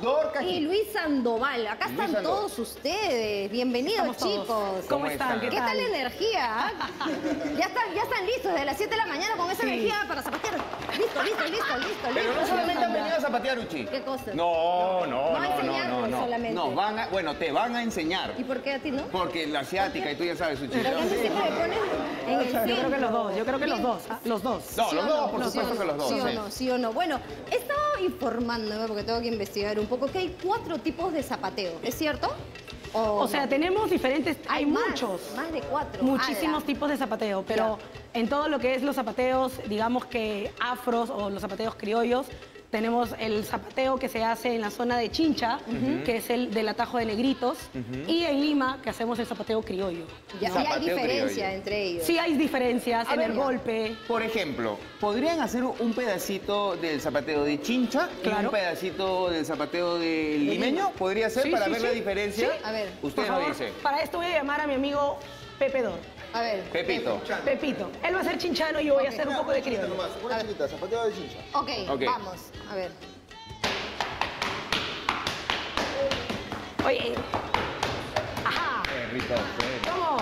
Dor, Dor y Luis Sandoval. Acá Luis están Sandoval. Todos ustedes. Bienvenidos, chicos. Todos. ¿Cómo, ¿Cómo están? ¿Qué, ¿Qué tal la energía? ya, están, ya están listos desde las siete de la mañana con esa sí. energía para zapatear. Listo, listo, listo, listo. Pero listo. No solamente han venido a zapatear, Uchi. ¿Qué cosa? No, no, no, no, no, no, no. Solamente. Nos van a, bueno, te van a enseñar. ¿Y por qué a ti no? Porque la asiática, y tú ya sabes, Uchi. Pero siempre me pones en el... Yo creo que los dos, yo creo que los dos. Los dos. No, los dos, por supuesto que los dos. Sí o no, sí o no. Bueno, he estado informándome porque tengo que investigar un poco que hay cuatro tipos de zapateo, ¿es cierto? O, o sea, no. tenemos diferentes, hay, hay más, muchos. Más de cuatro. Muchísimos ah, tipos de zapateo, pero ya. en todo lo que es los zapateos, digamos que afros o los zapateos criollos, tenemos el zapateo que se hace en la zona de Chincha, uh-huh. que es el del atajo de Negritos, uh-huh. y en Lima, que hacemos el zapateo criollo. Ya, ¿no? ¿Y hay diferencia criollo. entre ellos? Sí, hay diferencias a en ver, el golpe. Por ejemplo, ¿podrían hacer un pedacito del zapateo de Chincha claro. y un pedacito del zapateo de limeño? ¿Podría ser sí, para sí, ver sí. la diferencia? Sí. A ver. Usted por lo favor, dice. Para esto voy a llamar a mi amigo Pepe Dor. A ver. Pepito. Pepito. Pepito. Él va a ser chinchano y yo okay. voy a hacer un poco de criollo. Una chiquita, zapateo de chincha. Ok, okay. vamos. A ver. Oye. Ajá. Qué rico. ¿Cómo?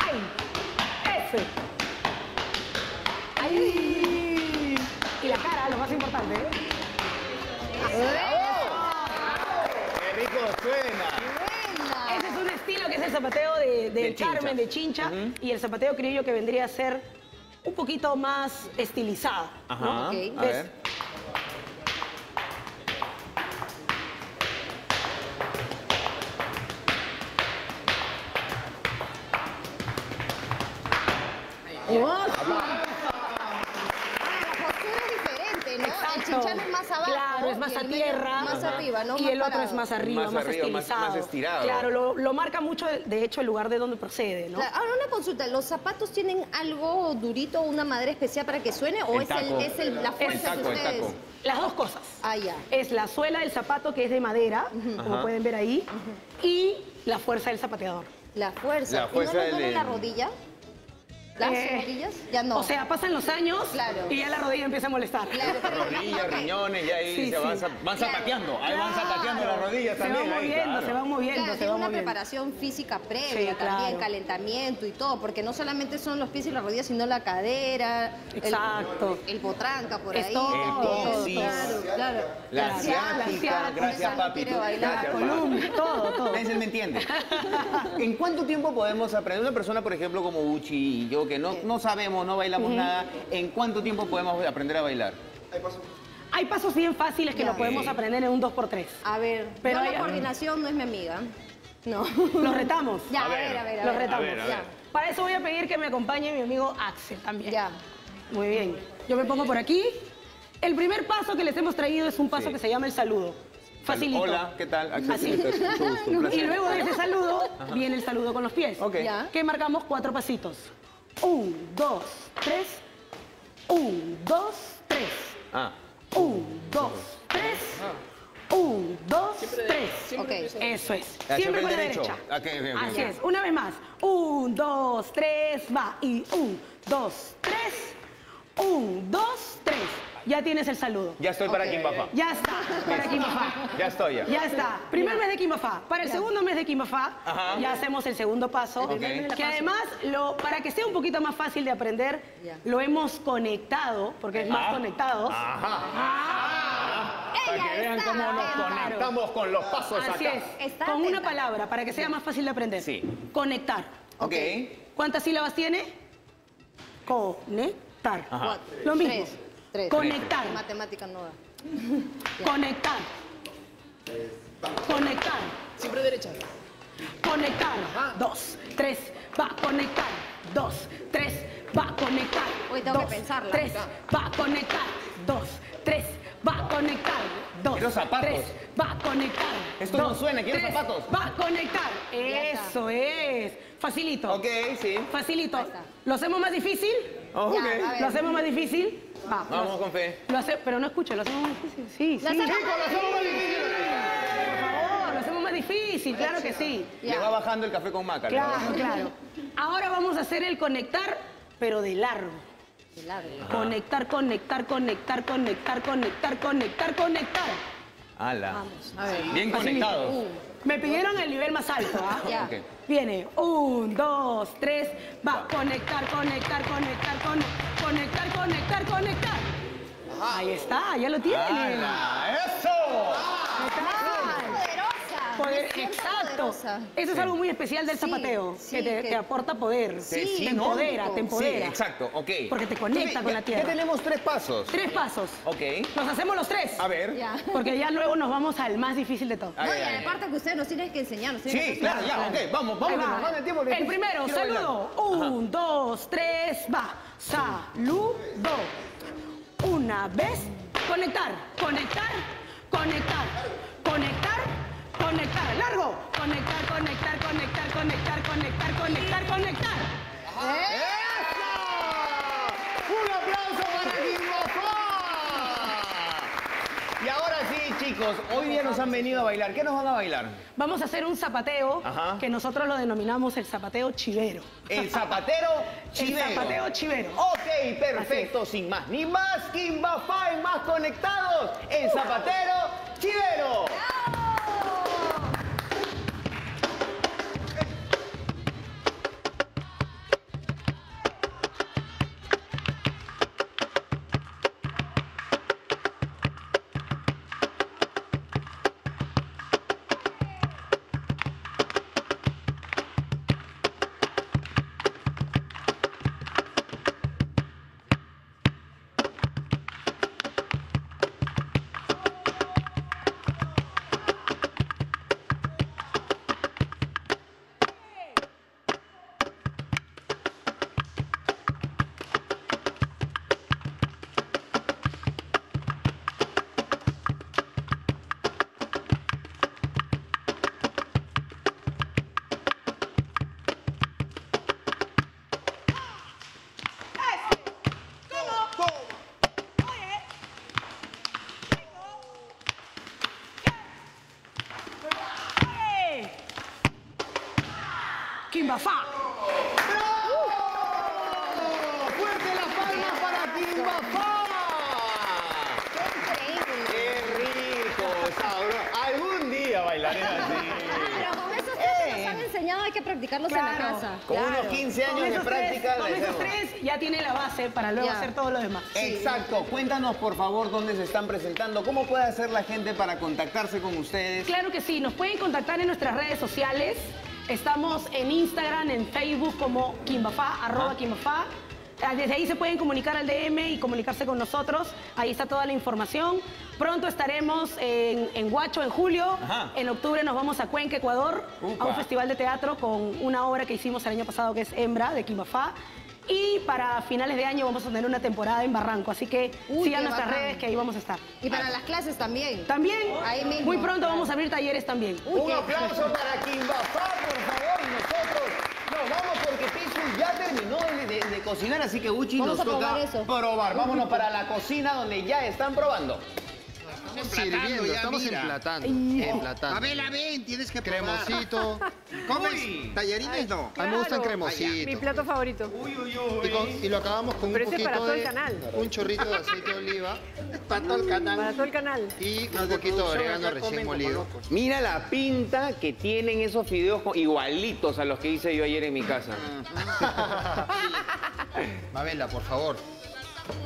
Ay. Ese. Ay. Y la cara, lo más importante. ¿eh? ¡Qué rico suena! Ese es un estilo que es el zapateo de, de, de Carmen, de Chincha, uh-huh. y el zapateo criollo que vendría a ser un poquito más estilizado. Ajá, ¿no? okay. a ver. ¡Oh! Claro, es más a tierra. Más arriba, ¿no? Y el otro es más arriba, más estilizado. Más estirado. Claro, lo, lo marca mucho, de hecho, el lugar de donde procede, ¿no? Ahora, una consulta, ¿los zapatos tienen algo durito, una madera especial para que suene? ¿O es la fuerza de ustedes? Las dos cosas. Ah, ya. Es la suela del zapato, que es de madera, como pueden ver ahí, y la fuerza del zapateador. La fuerza. ¿Y no le duele la rodilla? ¿Las eh, rodillas? Ya no. O sea, pasan los años claro. y ya la rodilla empieza a molestar. Claro, rodillas, okay. riñones, ya ahí sí, se van, sí. van zapateando. Claro. Ahí van zapateando las rodillas también. Se van moviendo, ahí, claro. se van moviendo. Claro, se tiene van una moviendo. preparación física previa sí, también, claro. calentamiento y todo, porque no solamente son los pies y las rodillas, sino la cadera, Exacto. el, el potranca por es ahí. Todo. El coxis. Claro, claro. La asiática, gracias papi. La columna, todo, todo. ¿Se me entiende? ¿En cuánto tiempo podemos aprender? Una persona, por ejemplo, como Uchi y yo, que no, no sabemos, no bailamos uh-huh. nada, ¿en cuánto tiempo podemos aprender a bailar? Hay pasos, hay pasos bien fáciles que ya. lo podemos okay. aprender en un dos por tres. A ver, pero la hay... coordinación no es mi amiga. No. Los retamos. Ya, a ver, a ver. A ver los retamos. A ver, a ver. Ya. Para eso voy a pedir que me acompañe mi amigo Axel también. Ya. Muy bien. Yo me pongo por aquí. El primer paso que les hemos traído es un paso sí. que se llama el saludo. Facilito. Hola, ¿qué tal? Así. Y luego de ese saludo, Ajá. viene el saludo con los pies. Okay. Ya. Que marcamos cuatro pasitos. Un, dos, tres. Un, dos, tres. Ah. Un, dos, tres. Ah. Un, dos, siempre tres. Siempre okay. Eso es. Siempre, siempre con la derecha. Okay, okay, okay. Así es. Una vez más. Un, dos, tres, va. Y un, dos, tres. Un, dos, tres. Ya tienes el saludo. Ya estoy para okay. Quimbafá. Ya está, para Quimbafá. Ya estoy ya. Ya está. Primer mes de Quimbafá. Para el ya. segundo mes de Quimbafá, Ajá. ya hacemos el segundo paso. Okay. Que además, lo, para que sea un poquito más fácil de aprender, ya. lo hemos conectado, porque es más ah. conectados. Ajá. Ah. Para Ella que vean cómo nos conectamos con los pasos Así acá. Es. Está con atenta. Una palabra, para que sea más fácil de aprender. Sí. Conectar. Ok. okay. ¿Cuántas sílabas tiene? Conectar. Ajá. Lo mismo. Tres. Tres. Conectar. Matemática no da. Conectar. Conectar. Siempre derecha. Conectar. Ah. Dos, tres, va. Conectar. Dos, tres, va. Conectar. Hoy tengo dos, que pensarla. Tres, va. Conectar. Dos, tres, va. Conectar. Dos, quiero zapatos. Tres, va. Conectar. Esto dos, no suena, quiero tres, zapatos. Va. Conectar. Eso es. Facilito. Ok, sí. Facilito. ¿Lo hacemos más difícil? Oh, ya, okay. ¿Lo hacemos más difícil? Va, Vamos lo, con fe. Lo hace, pero no escucha, lo hacemos más difícil. Sí, sí. Chicos, lo hacemos más difícil. Por favor, lo hacemos más difícil, claro que sí. Le va bajando el café con maca. Claro, claro. Ahora vamos a hacer el conectar, pero de largo. De largo. Conectar, conectar, conectar, conectar, conectar, conectar, conectar. Ala. Vamos. A ver. Bien conectados. Uh, Me pidieron el nivel más alto, ¿ah? Ya. Okay. Viene. Un, dos, tres. Va. va. Conectar, conectar, conectar, conectar. Conectar, conectar, conectar. Ajá. Ahí está, ya lo tienen. ¡Ala! ¡Eso! ¡Ah! ¡Poderosa! Poder, exacto. Poderosa. Eso es sí. algo muy especial del sí, zapateo, sí, que, te, que te aporta poder. Sí, te, te empodera, no, te empodera. Sí, exacto, ok. Porque te conecta Entonces, con ya, la tierra. Ya tenemos tres pasos. Tres pasos. Ok. Nos hacemos los tres. A ver. Ya. Porque ya luego nos vamos al más difícil de todo. No, y aparte que ustedes nos tienen que enseñar. Nos tienen sí, que claro, ya, ok. Vamos, vamos. Va. Nos el, tiempo, el primero, Quiero saludo. Bailar. Un, Ajá. dos, tres, va. Saludo. Una vez. Conectar. Conectar. Conectar. Conectar. Conectar. Largo. Conectar, conectar, conectar, conectar, conectar, conectar, conectar. ¡Eso! ¡Un aplauso para Quimbafá! Y ahora sí, chicos, hoy día nos han venido a bailar. ¿Qué nos van a bailar? Vamos a hacer un zapateo Ajá. que nosotros lo denominamos el zapateo chivero. El zapatero chivero. El zapateo chivero. Ok, perfecto. Sin más ni más, Quimbafá y Más Conectados. El zapatero chivero. ¡Quimbafá! ¡Bravo! Quimbafá. ¡Qué increíble! ¡Qué rico! Sabroso. Algún día bailaré así. Hay que practicarlos claro, en la casa. Con claro. unos quince años de práctica. Con esos tres ya tiene la base para luego ya. hacer todo lo demás. Sí. Exacto. Cuéntanos, por favor, dónde se están presentando. ¿Cómo puede hacer la gente para contactarse con ustedes? Claro que sí. Nos pueden contactar en nuestras redes sociales. Estamos en Instagram, en Facebook como Quimbafá, arroba Quimbafá. Desde ahí se pueden comunicar al D M y comunicarse con nosotros. Ahí está toda la información. Pronto estaremos en, en Huacho en julio. Ajá. En octubre nos vamos a Cuenca, Ecuador, Upa. a un festival de teatro con una obra que hicimos el año pasado que es Hembra, de Quimbafá. Y para finales de año vamos a tener una temporada en Barranco, así que Uy, sigan nuestras bacán. redes que ahí vamos a estar. Y para ah. las clases también. También. Ahí mismo. Muy pronto vamos a abrir talleres también. Uy, un aplauso qué. para Quimbafá, por favor. Nosotros nos vamos porque Pichu ya terminó de, de, de cocinar, así que Uchi nos toca probar. Vámonos para la cocina donde ya están probando. Sirviendo, ya, estamos mira. emplatando, no. emplatando. Mabela, ven, tienes que probar. Cremosito. ¿Comes tallarines? Ay, no. Claro. A mí me gustan cremositos. Ay, mi plato favorito. Uy, uy, uy. Y, con, y lo acabamos con Pero un poquito para todo el de... canal. Un chorrito de aceite de oliva. Para todo el canal. Para todo el canal. Y un poquito de orégano recién molido. Mira la pinta que tienen esos fideos igualitos a los que hice yo ayer en mi casa. Mabela, por favor.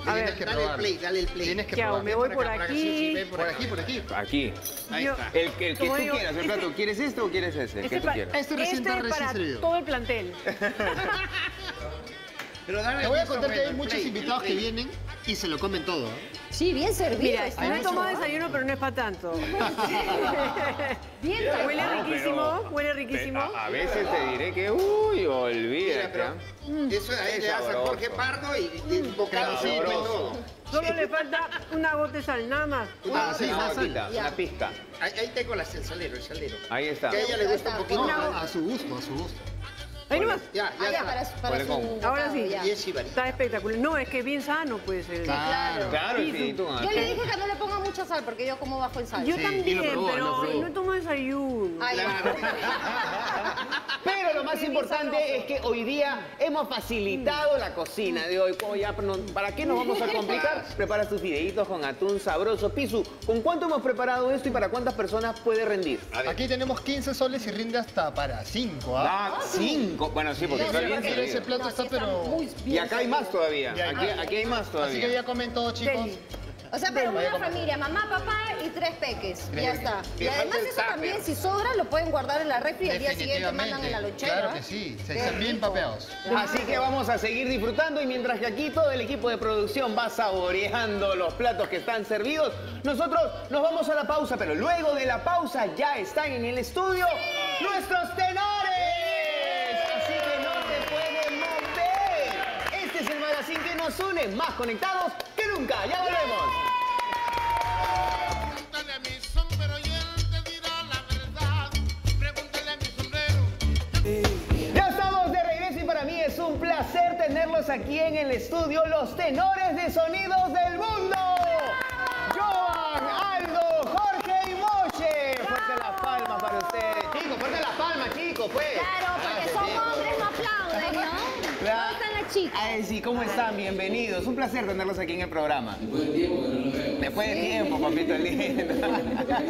A ver, que dale probar. el play, dale el play. Tienes que ya, probar. Me voy por acá, aquí. Por aquí, por aquí. Por aquí. Ahí está. El, el que Como tú digo, quieras, el plato. Este, ¿Quieres este o quieres ese? Este, que este, este recién está recién servido. Todo el plantel. Pero dale Te voy a contar que hay muchos play, invitados que vienen y se lo comen todo. Sí, bien servido. Mira, está. no he tomado desayuno, pero no es para tanto. bien, huele riquísimo, huele riquísimo. A, a veces te diré que, uy, olvídate. Mira, pero, eso ahí es le hace Jorge Pardo y, y un bocadillo y todo. Solo le falta una gota de sal, nada más. Una ah, sí, una salita, una pizca. Ahí, ahí tengo la, el salero, el salero. Ahí está. Que a ella le gusta un poquito. No, a su gusto, a su gusto. Ahí nomás. Ya, ya, ah, ya para, para su... Ahora sí, ya. Está espectacular. No, es que es bien sano, puede ser. Claro, claro. Sí, sí. Tú, yo le dije que no le ponga mucha sal, porque yo como bajo en sal. Yo sí, también, probó, pero no tomo desayuno. Ay, claro. Pero lo más importante es que hoy día hemos facilitado la cocina de hoy. Como ya, ¿para qué nos vamos a complicar? Prepara sus fideitos con atún sabroso. Pisu, ¿con cuánto hemos preparado esto y para cuántas personas puede rendir? Aquí tenemos quince soles y rinde hasta para cinco. ¿Ah? cinco. Bueno, sí, porque sí, está bien. Pero ese plato no, está, pero... Muy bien, y acá hay más todavía. Aquí, aquí hay más todavía. Así que ya comen todos, chicos. Feliz. O sea, pero una familia, mamá, papá y tres peques. Tres. Ya está. Y además eso también, si sobra, lo pueden guardar en la refri y el día siguiente mandan en la lonchera. Claro que sí, se están bien papeados. Así que vamos a seguir disfrutando y mientras que aquí todo el equipo de producción va saboreando los platos que están servidos, nosotros nos vamos a la pausa, pero luego de la pausa ya están en el estudio sí. nuestros tenores. Así que nos unen más conectados que nunca. ¡Ya volvemos! Pregúntale a mi sombrero y él te dirá la verdad. Pregúntale a mi sombrero. Ya estamos de regreso y para mí es un placer tenerlos aquí en el estudio, los tenores de Sonidos del Mundo. Joan, Aldo, Jorge y Moshe. Fuerte las palmas para ustedes. Chicos, fuerte las palmas, chicos, pues. Claro, porque son hombres, no aplauden, ¿no? ¿Cómo están las chicas? Ay, sí, ¿cómo están? Bienvenidos. Un placer tenerlos aquí en el programa. Después de tiempo que no nos vemos. Después de tiempo, papito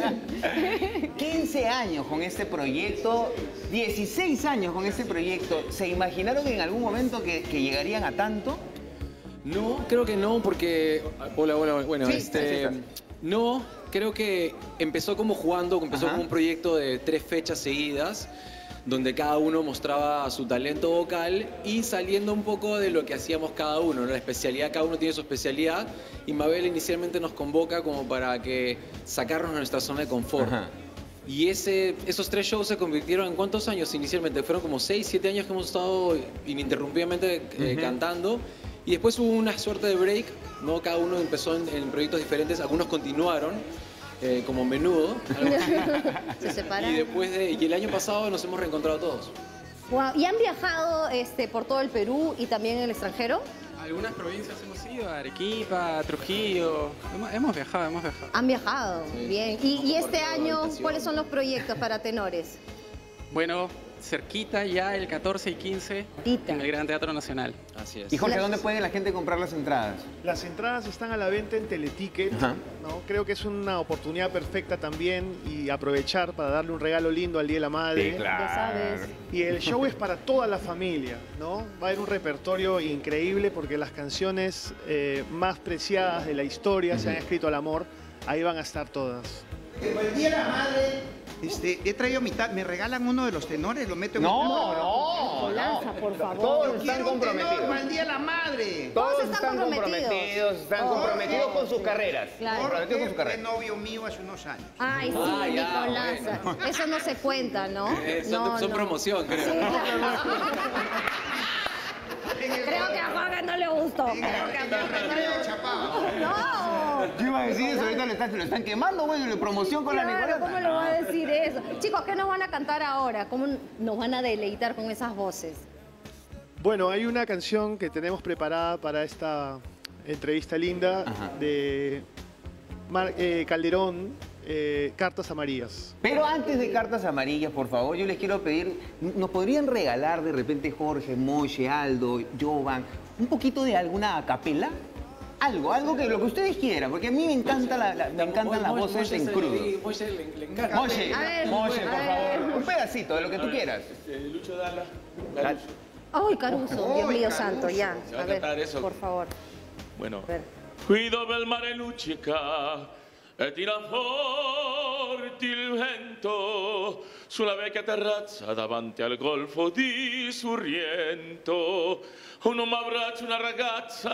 lindo. quince años con este proyecto, dieciséis años con este proyecto. ¿Se imaginaron en algún momento que, que llegarían a tanto? No, creo que no, porque... Hola, hola, bueno, sí, este... No, creo que empezó como jugando, empezó Ajá. como un proyecto de tres fechas seguidas, donde cada uno mostraba su talento vocal y saliendo un poco de lo que hacíamos cada uno, ¿no? La especialidad, cada uno tiene su especialidad y Mabel inicialmente nos convoca como para que sacarnos de nuestra zona de confort. Ajá. Y ese, esos tres shows se convirtieron en ¿cuántos años inicialmente? Fueron como seis, siete años que hemos estado ininterrumpidamente eh, uh-huh. cantando y después hubo una suerte de break, ¿no? Cada uno empezó en, en proyectos diferentes, algunos continuaron. Eh, como Menudo, algo así. Se separan. Y después de, y el año pasado nos hemos reencontrado todos. Wow. ¿Y han viajado este, por todo el Perú y también en el extranjero? Algunas provincias hemos ido, Arequipa, Trujillo, hemos, hemos viajado, hemos viajado. Han viajado, sí. bien. ¿Y, y este año cuáles son los proyectos para tenores? Bueno, cerquita ya el catorce y quince en el Gran Teatro Nacional. Así es. Y Jorge, ¿dónde puede la gente comprar las entradas? Las entradas están a la venta en Teleticket, ¿no? Creo que es una oportunidad perfecta también y aprovechar para darle un regalo lindo al Día de la Madre. Sí, claro. Ya sabes. Y el show es para toda la familia, ¿no? Va a haber un repertorio increíble porque las canciones eh, más preciadas de la historia se han escrito al amor. Ahí van a estar todas. El Día de la Madre... Este, he traído mitad, me regalan uno de los tenores, lo meto en... No, no, no, por favor. Todos están comprometidos. Para el Día de la Madre. Todos están comprometidos, están comprometidos con sus carreras. Comprometidos con sus carreras. El novio mío hace unos años. Ay, sí, Nicolás. Eso no se cuenta, ¿no? Son promoción, creo. Creo que a Jorge no le gustó. Creo que a Jorge chapado. No. Yo iba a decir eso, ahorita le están, lo están quemando, güey, de promoción con claro, la Nicolás. ¿Cómo lo va a decir eso? Chicos, ¿qué nos van a cantar ahora? ¿Cómo nos van a deleitar con esas voces? Bueno, hay una canción que tenemos preparada para esta entrevista linda. Ajá. De Mar, eh, Calderón, eh, Cartas Amarillas. Pero antes de Cartas Amarillas, por favor, yo les quiero pedir, ¿nos podrían regalar de repente Jorge, Moshe, Aldo, Jovan, un poquito de alguna capela? Algo, algo que lo que ustedes quieran, porque a mí me encanta la, la, me encantan las voces en crudo. Moshe, le, le encanta. Moshe, Moshe, por favor, un pedacito de lo que tú quieras. Lucho Dalla. Ay, Caruso, Dios mío santo, ya. A ver, por favor. Bueno. Cuido del mare lucica, e tira forte il vento, sulla vecchia terrazza davanti al golfo di Sorrento. Uno m'abbraccia una ragazza,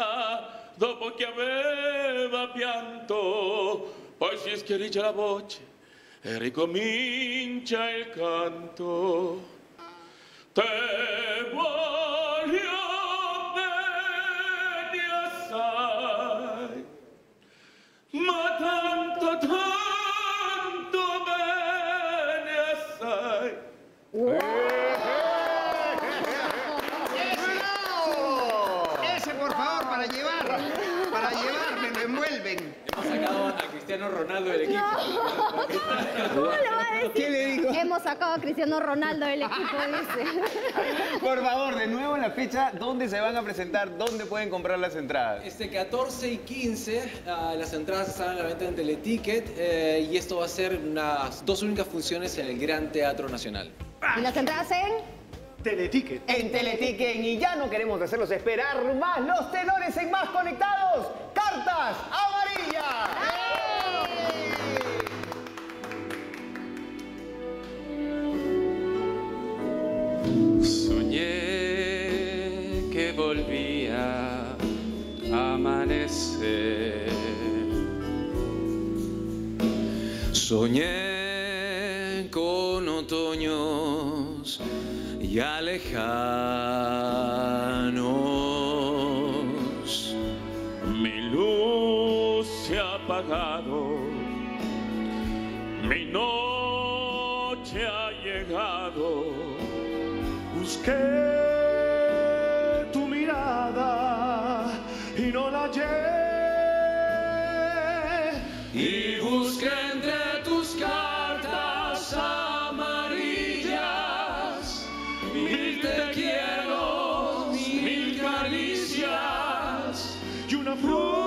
dopo che aveva pianto, poi si schiarisce la voce e ricomincia il canto. Te voglio bene assai, ma tanto, tanto bene assai. Wow. Ronaldo del equipo. No. ¿Cómo le va a decir? ¿Qué le digo? Hemos sacado a Cristiano Ronaldo del equipo, dice. Por favor, de nuevo la fecha, ¿dónde se van a presentar? ¿Dónde pueden comprar las entradas? Este catorce y quince, uh, las entradas están a la venta en Teleticket, eh, y esto va a ser unas dos únicas funciones en el Gran Teatro Nacional. ¿Y las entradas en...? Teleticket. En Teleticket, y ya no queremos hacerlos esperar más. Los tenores en Más Conectados, Cartas Amarillas. ¡Ay! Soñé que volvía a amanecer. Soñé con otoños y alejanos, mi luz se ha apagado, mi noche ha llegado, busqué tu mirada y no la hallé, y busqué entre tus cartas te quiero, mil caricias y una flor.